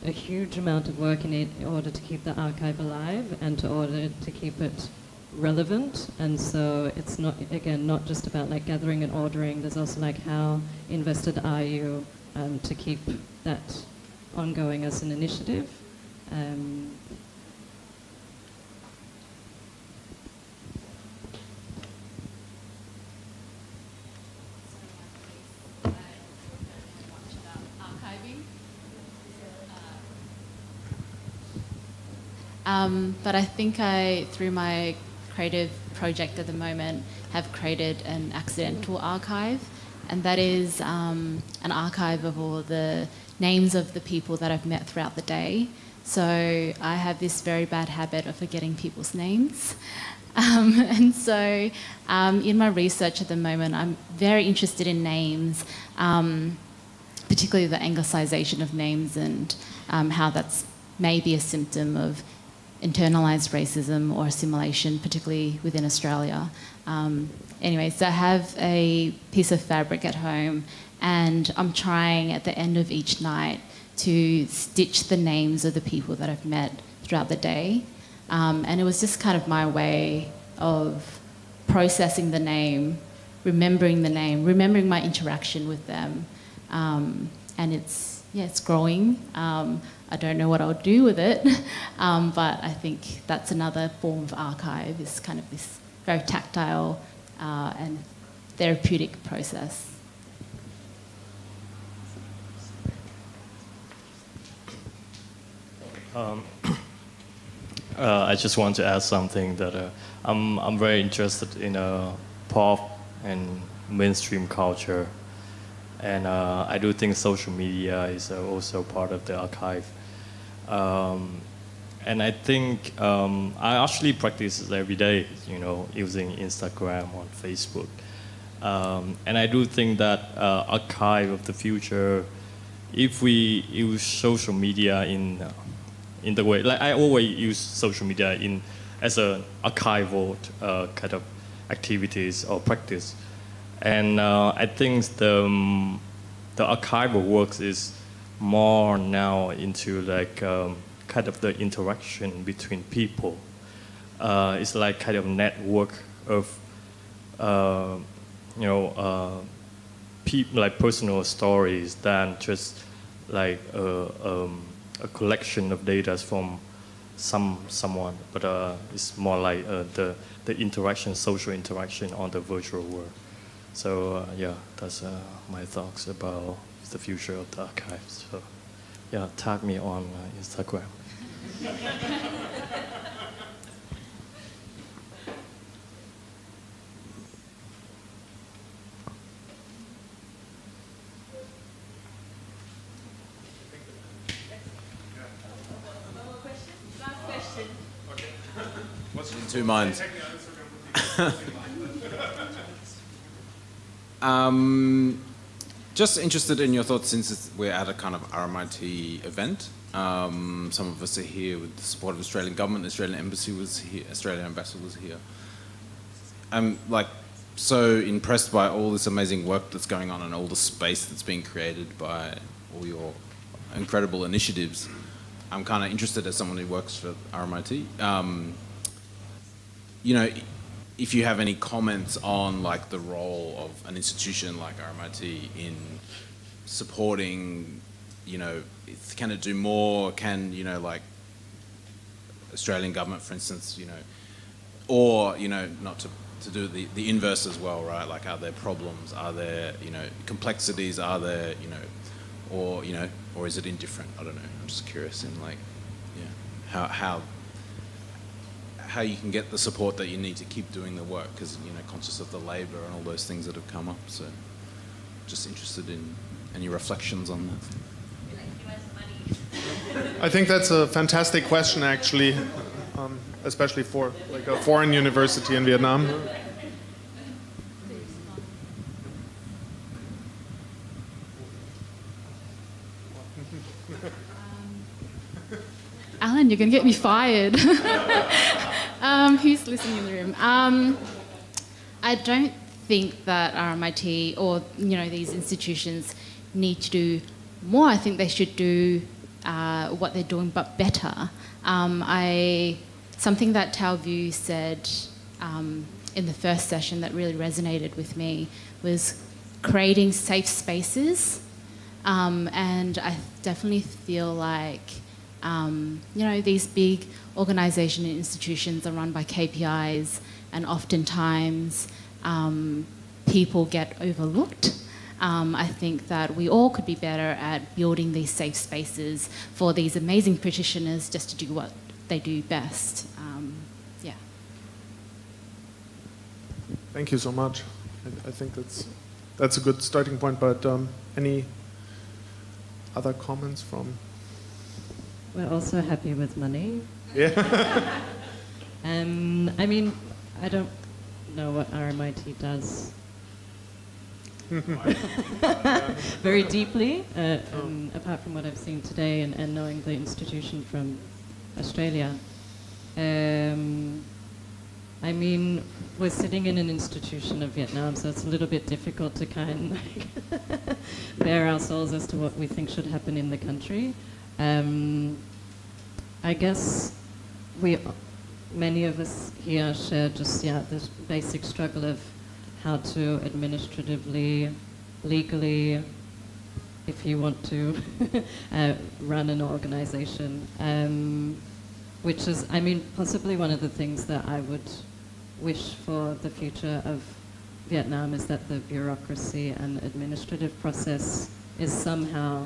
a huge amount of work in order to keep the archive alive and to order to keep it relevant. And so it's not, again, not just about like gathering and ordering. There's also like, how invested are you to keep that ongoing as an initiative? But I think I, through my creative project at the moment, have created an accidental archive, and that is an archive of all the names of the people that I've met throughout the day. So I have this very bad habit of forgetting people's names. And so in my research at the moment, I'm very interested in names, particularly the Anglicisation of names, and how that's maybe a symptom of internalized racism or assimilation, particularly within Australia. Anyway, so I have a piece of fabric at home, and I'm trying at the end of each night to stitch the names of the people that I've met throughout the day. And it was just kind of my way of processing the name, remembering my interaction with them. And it's, yeah, it's growing. I don't know what I'll do with it, but I think that's another form of archive, is kind of this very tactile and therapeutic process. I just want to add something that I'm very interested in pop and mainstream culture, and I do think social media is also part of the archive. And I think I actually practice this every day, you know, using Instagram or Facebook. And I do think that archive of the future, if we use social media in the way, like I always use social media as an archival kind of activities or practice. And I think the archival works is more now into like kind of the interaction between people. It's like kind of network of you know, people, like personal stories, than just like a collection of data from someone, but it's more like the interaction, social interaction on the virtual world. So yeah, that's my thoughts about the future of the archives. So yeah, tag me on Instagram. Two minds. Just interested in your thoughts, since we're at a kind of RMIT event. Some of us are here with the support of the Australian government. The Australian embassy was here. Australian ambassador was here. I'm like so impressed by all this amazing work that's going on and all the space that's being created by all your incredible initiatives. I'm kind of interested, as someone who works for RMIT. You know, if you have any comments on like the role of an institution like RMIT in supporting, you know, can it do more? Can, you know, like Australian government, for instance, you know, or, you know, not to do the inverse as well, right? Like, are there problems? Are there, you know, complexities? Are there, you know, or is it indifferent? I don't know. I'm just curious in like, yeah, how you can get the support that you need to keep doing the work, because, you know, conscious of the labour and all those things that have come up. So just interested in any reflections on that. I think that's a fantastic question, actually, especially for like a foreign university in Vietnam. Alan, you're going to get me fired. Who's listening in the room? I don't think that RMIT or, you know, these institutions need to do more. I think they should do what they're doing, but better. Something that Thao View said in the first session that really resonated with me was creating safe spaces. And I definitely feel like you know, these big organisations and institutions are run by KPIs, and oftentimes people get overlooked. I think that we all could be better at building these safe spaces for these amazing practitioners just to do what they do best. Yeah. Thank you so much. I think that's a good starting point, but any other comments from... We're also happy with money. Yeah. I mean, I don't know what RMIT does very deeply, apart from what I've seen today and knowing the institution from Australia. I mean, we're sitting in an institution of Vietnam, so it's a little bit difficult to kind of like bare our souls as to what we think should happen in the country. I guess many of us here share just this basic struggle of how to administratively, legally, if you want to, run an organization, which is, I mean, possibly one of the things that I would wish for the future of Vietnam is that the bureaucracy and administrative process is somehow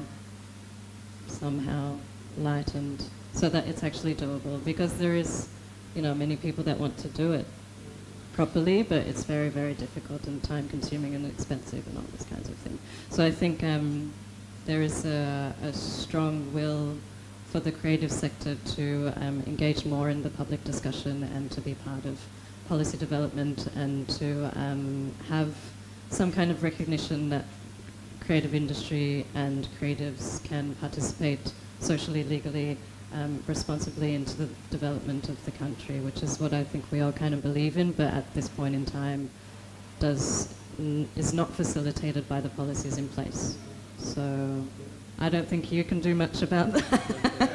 lightened so that it's actually doable, because there is, you know, many people that want to do it properly, but it's very, very difficult and time-consuming and expensive and all those kinds of things. So I think there is a strong will for the creative sector to engage more in the public discussion and to be part of policy development and to have some kind of recognition that creative industry and creatives can participate socially, legally, responsibly into the development of the country, which is what I think we all kind of believe in, but at this point in time is not facilitated by the policies in place. So I don't think you can do much about that.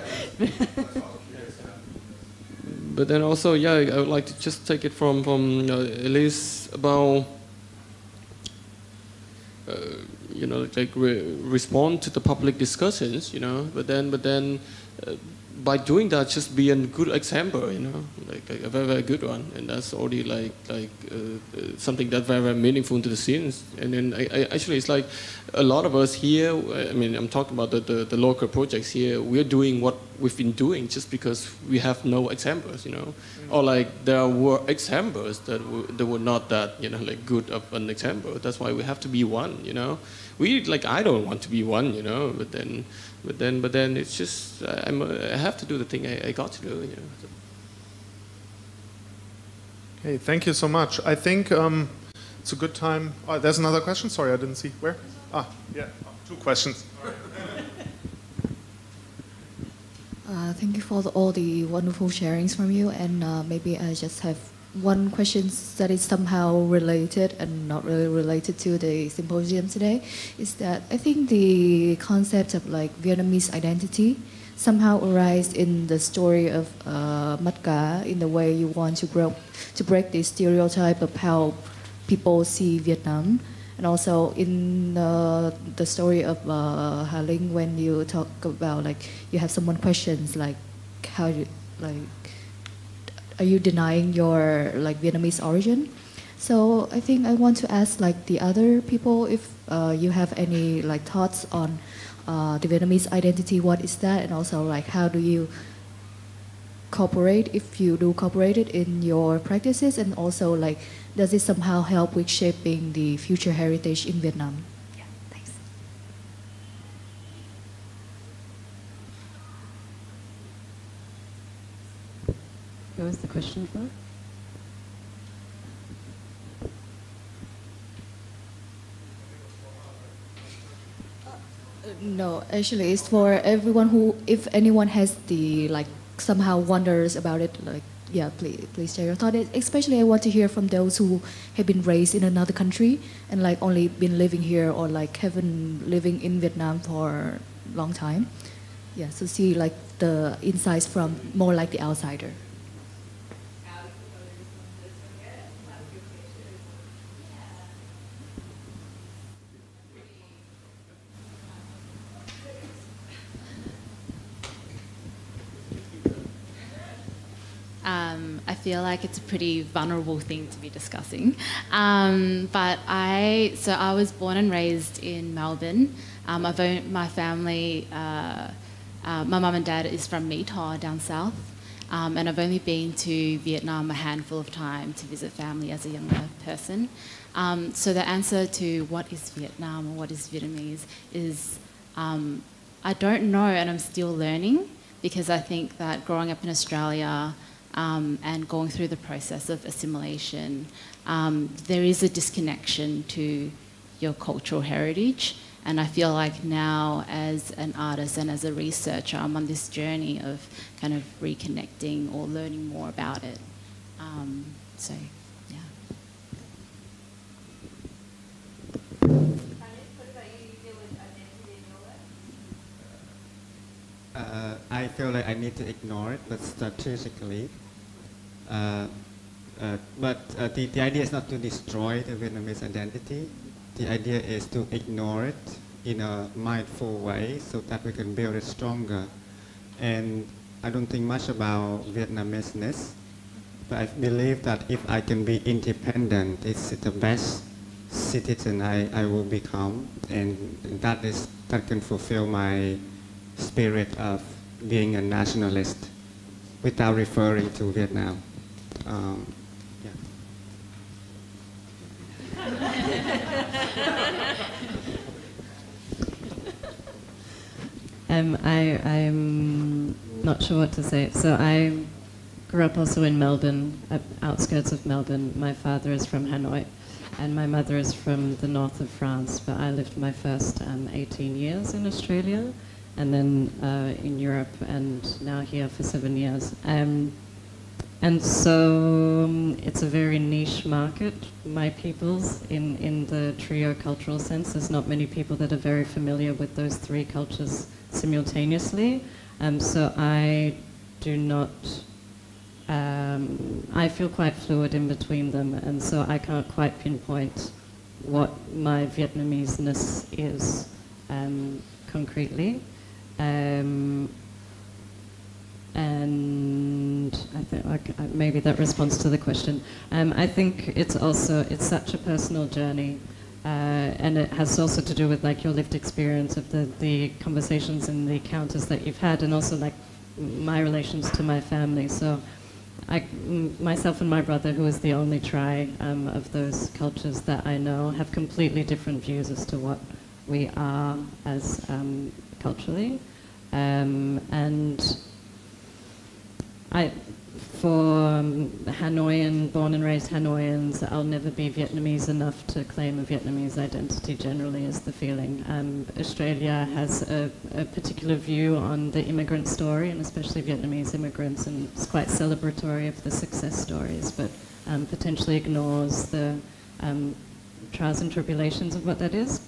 But then also, yeah, I would like to just take it from Elise about, you know, like respond to the public discussions, you know, but then by doing that, just be a good example, you know, like a very, very good one, and that's already like something that's very, very meaningful to the scenes. And then I actually, it's like a lot of us here, I mean, I'm talking about the local projects here, we're doing what we've been doing just because we have no examples, you know, mm-hmm. Or like there were examples that were not that, you know, like good of an example. That's why we have to be one, you know. We like, I don't want to be one, you know, but then it's just I have to do the thing I got to do, you know. So. Okay, thank you so much. I think it's a good time. Oh, there's another question. Sorry, I didn't see where. Ah, yeah, two questions. Thank you for all the wonderful sharings from you, and maybe I just have one question that is somehow related and not really related to the symposium today, is that I think the concept of like Vietnamese identity somehow arises in the story of MATCA, in the way you want to break the stereotype of how people see Vietnam, and also in the story of Hà Linh, when you talk about like you have someone questions like how you are you denying your like Vietnamese origin? So I think I want to ask like the other people if you have any like thoughts on the Vietnamese identity, what is that, and also like how do you cooperate, if you do cooperate it in your practices, and also like does it somehow help with shaping the future heritage in Vietnam? Yeah, thanks. What was the question for? No, actually it's for everyone who, if anyone has the like somehow wonders about it, like, yeah, please share your thought. Especially I want to hear from those who have been raised in another country and like only been living here, or like haven't living in Vietnam for a long time. Yeah, so see like the insights from more like the outsider. I feel like it's a pretty vulnerable thing to be discussing, so I was born and raised in Melbourne. My family, my mum and dad is from Mỹ Tho down south, and I've only been to Vietnam a handful of times to visit family as a younger person. So the answer to what is Vietnam or what is Vietnamese is I don't know, and I'm still learning, because I think that growing up in Australia, and going through the process of assimilation, there is a disconnection to your cultural heritage. And I feel like now as an artist and as a researcher, I'm on this journey of kind of reconnecting or learning more about it. So, yeah. I feel like I need to ignore it, but strategically. But the idea is not to destroy the Vietnamese identity. The idea is to ignore it in a mindful way so that we can build it stronger. And I don't think much about Vietnamese-ness, but I believe that if I can be independent, it's the best citizen I will become, and that can fulfill my spirit of being a nationalist without referring to Vietnam. I'm not sure what to say. So I grew up also in Melbourne, outskirts of Melbourne. My father is from Hanoi, and my mother is from the north of France. But I lived my first 18 years in Australia, and then in Europe, and now here for 7 years. And so it's a very niche market, my people's, in the trio cultural sense. There's not many people that are very familiar with those three cultures simultaneously. So I do not, I feel quite fluid in between them, and so I can't quite pinpoint what my Vietnamese-ness is concretely. And I think maybe that responds to the question. I think it's also, it's such a personal journey, and it has also to do with like your lived experience of the conversations and the encounters that you've had, and also like my relations to my family. So myself and my brother, who is the only tri of those cultures that I know, have completely different views as to what we are as culturally. And for Hanoian, born and raised Hanoians, I'll never be Vietnamese enough to claim a Vietnamese identity, generally, is the feeling. Australia has a particular view on the immigrant story, and especially Vietnamese immigrants, and it's quite celebratory of the success stories, but potentially ignores the trials and tribulations of what that is.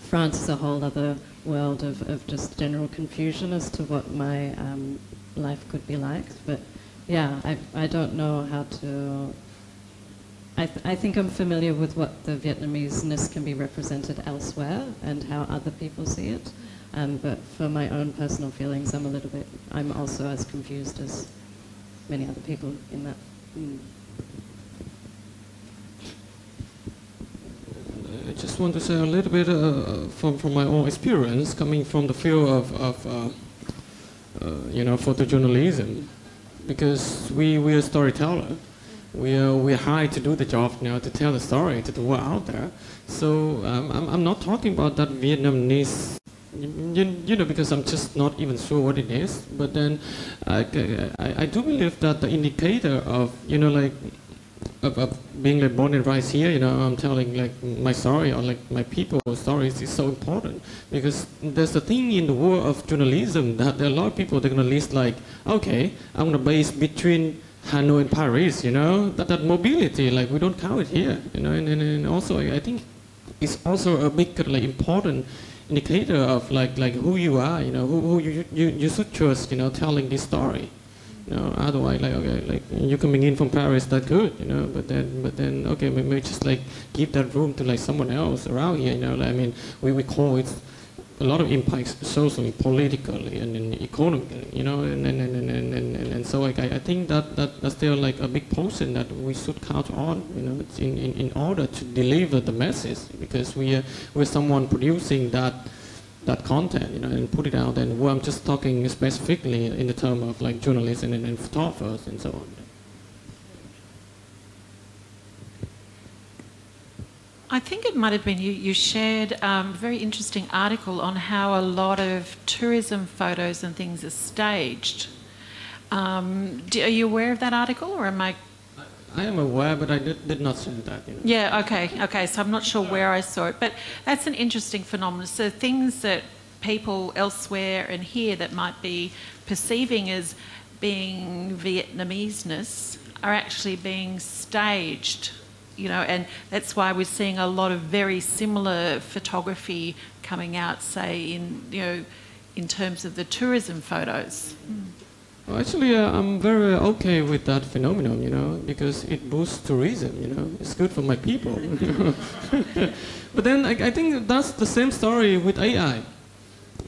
France is a whole other world of just general confusion as to what my life could be like. But yeah, I don't know how to, I think I'm familiar with what the Vietnamese-ness can be represented elsewhere and how other people see it, but for my own personal feelings, I'm also as confused as many other people in that. I just want to say a little bit from my own experience, coming from the field of photojournalism, because we are storyteller. We're hired to do the job now, to tell the story to the world out there. So I'm not talking about that Vietnamese, because I'm just not even sure what it is. But then I do believe that the indicator of, being like born and raised here, I'm telling like my story or like my people's stories is so important, because there's a thing in the world of journalism that there are a lot of people that are gonna list like, okay, I'm gonna base between Hanoi and Paris, that mobility, like we don't count it here, and also I think it's also a big like important indicator of like who you are, who you should trust, telling this story. No, otherwise, like okay, like you coming in from Paris, that's good, But then, okay, maybe just like give that room to like someone else around here, I mean, we call it a lot of impacts socially, politically, and economically, and so like, I think that's still like a big portion that we should count on, in order to deliver the message, because we're someone producing that content, and put it out. And well, I'm just talking specifically in the term of like journalists and photographers and so on. I think it might have been you shared a very interesting article on how a lot of tourism photos and things are staged. Are you aware of that article, or am I am aware, but I did not see that. Yeah, okay, so I'm not sure where I saw it, but that's an interesting phenomenon. So things that people elsewhere and here that might be perceiving as being Vietnamese-ness are actually being staged, and that's why we're seeing a lot of very similar photography coming out, say, in terms of the tourism photos. Mm. Well, actually, I'm very okay with that phenomenon, you know, because it boosts tourism, you know. It's good for my people. But then I think that's the same story with AI.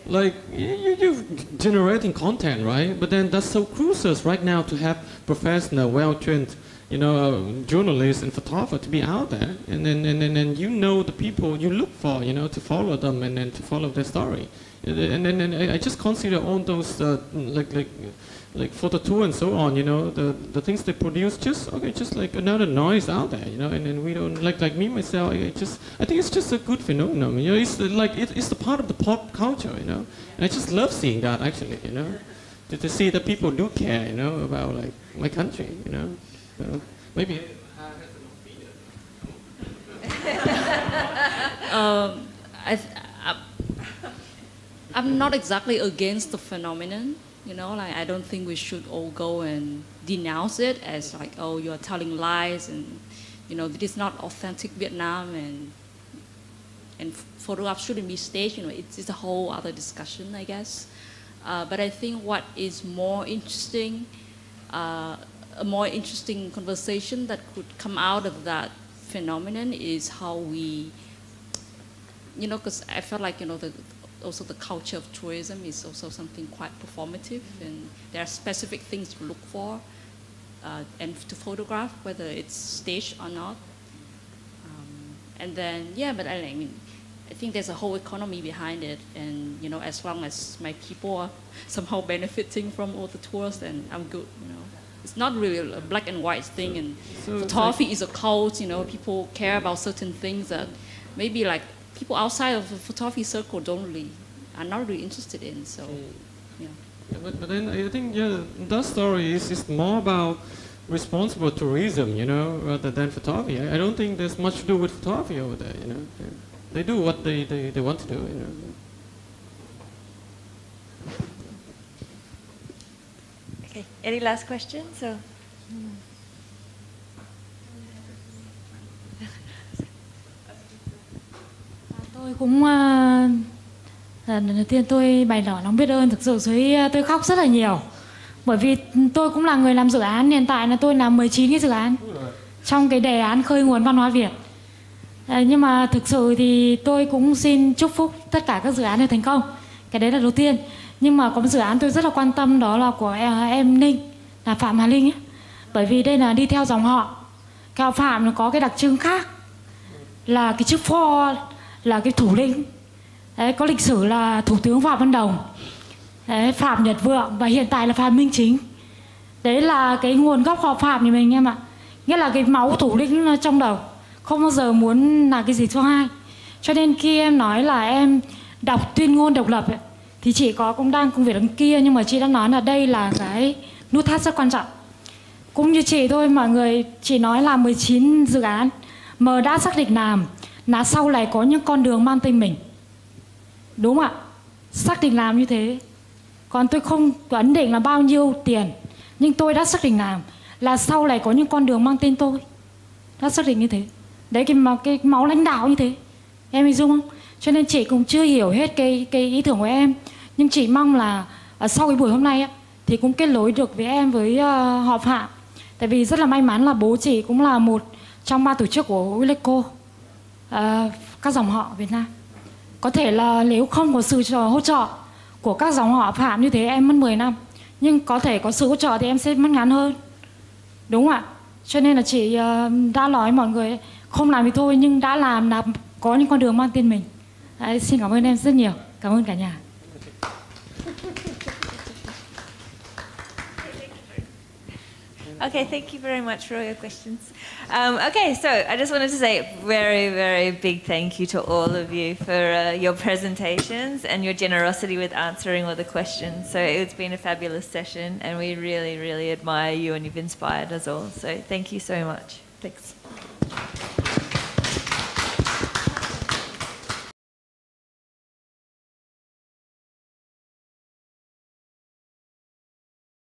Like, you're generating content, right? But then that's so crucial right now to have professional, well-trained, you know, journalists and photographers to be out there. And then you know the people you look for, you know, to follow them and then to follow their story. And I just consider all those, like photo tour and so on, you know, the things they produce, just okay, just like another noise out there, you know, and then we don't like me myself. I think it's just a good phenomenon, you know. It's like it's the part of the pop culture, you know. And I just love seeing that actually, you know, to see that people do care, you know, about like my country, you know. So maybe. I'm not exactly against the phenomenon. You know, like, I don't think we should all go and denounce it as like, oh, you're telling lies and, you know, this is not authentic Vietnam and photo ops shouldn't be staged. You know, it's a whole other discussion, I guess. But I think what is more interesting, a more interesting conversation that could come out of that phenomenon is how we, you know, because I felt like, you know, also the culture of tourism is also something quite performative, and there are specific things to look for and to photograph, whether it's staged or not. And then, yeah, but I mean, I think there's a whole economy behind it, and, you know, as long as my people are somehow benefiting from all the tours, then I'm good, you know. It's not really a black and white thing, and so photography is a cult, you know, people care about certain things that maybe like people outside of the photography circle don't really, are not really interested in, so, yeah. But then I think, yeah, that story is more about responsible tourism, you know, rather than photography. I don't think there's much to do with photography over there, you know. Yeah. They do what they want to do, you know. Yeah. Okay, any last questions? So. Tôi cũng lần đầu tiên tôi bày tỏ lòng biết ơn, thực sự tôi khóc rất là nhiều, bởi vì tôi cũng là người làm dự án. Hiện tại là tôi làm 19 cái dự án trong cái đề án khơi nguồn văn hóa Việt, nhưng mà thực sự thì tôi cũng xin chúc phúc tất cả các dự án này thành công. Cái đấy là đầu tiên. Nhưng mà có một dự án tôi rất là quan tâm, đó là của em Ninh, là Phạm Hà Linh ấy. Bởi vì đây là đi theo dòng họ. Cái họ Phạm nó có cái đặc trưng khác, là cái chữ pho là cái thủ lĩnh, đấy, có lịch sử là Thủ tướng Phạm Văn Đồng, đấy, Phạm Nhật Vượng và hiện tại là Phạm Minh Chính. Đấy là cái nguồn gốc họ Phạm của mình em ạ. Nghĩa là cái máu thủ lĩnh trong đầu, không bao giờ muốn là cái gì thứ hai. Cho nên khi em nói là em đọc tuyên ngôn độc lập ấy, thì chị có cũng đang công việc đằng kia, nhưng mà chị đã nói là đây là cái nút thắt rất quan trọng. Cũng như chị thôi, mọi người chỉ nói là 19 dự án mà đã xác định làm là sau này có những con đường mang tên mình, đúng không ạ? Xác định làm như thế. Còn tôi không ấn định là bao nhiêu tiền, nhưng tôi đã xác định làm là sau này có những con đường mang tên tôi. Đã xác định như thế. Đấy, cái máu lãnh đạo như thế. Em hình dung không? Cho nên chị cũng chưa hiểu hết cái ý tưởng của em, nhưng chị mong là sau cái buổi hôm nay ấy, thì cũng kết nối được với em với họ Phạm. Tại vì rất là may mắn là bố chị cũng là một trong ba tổ chức của UNESCO. Các dòng họ Việt Nam. Có thể là nếu không có sự hỗ trợ của các dòng họ Phạm như thế em mất 10 năm, nhưng có thể có sự hỗ trợ thì em sẽ mất ngắn hơn, đúng không ạ? Cho nên là chị đã nói mọi người không làm thì thôi, nhưng đã làm là có những con đường mang tên mình. Đấy, xin cảm ơn em rất nhiều. Cảm ơn cả nhà. Okay, thank you very much for all your questions. Okay, so I just wanted to say a very, very big thank you to all of you for your presentations and your generosity with answering all the questions. So it's been a fabulous session, and we really, really admire you, and you've inspired us all. So thank you so much. Thanks.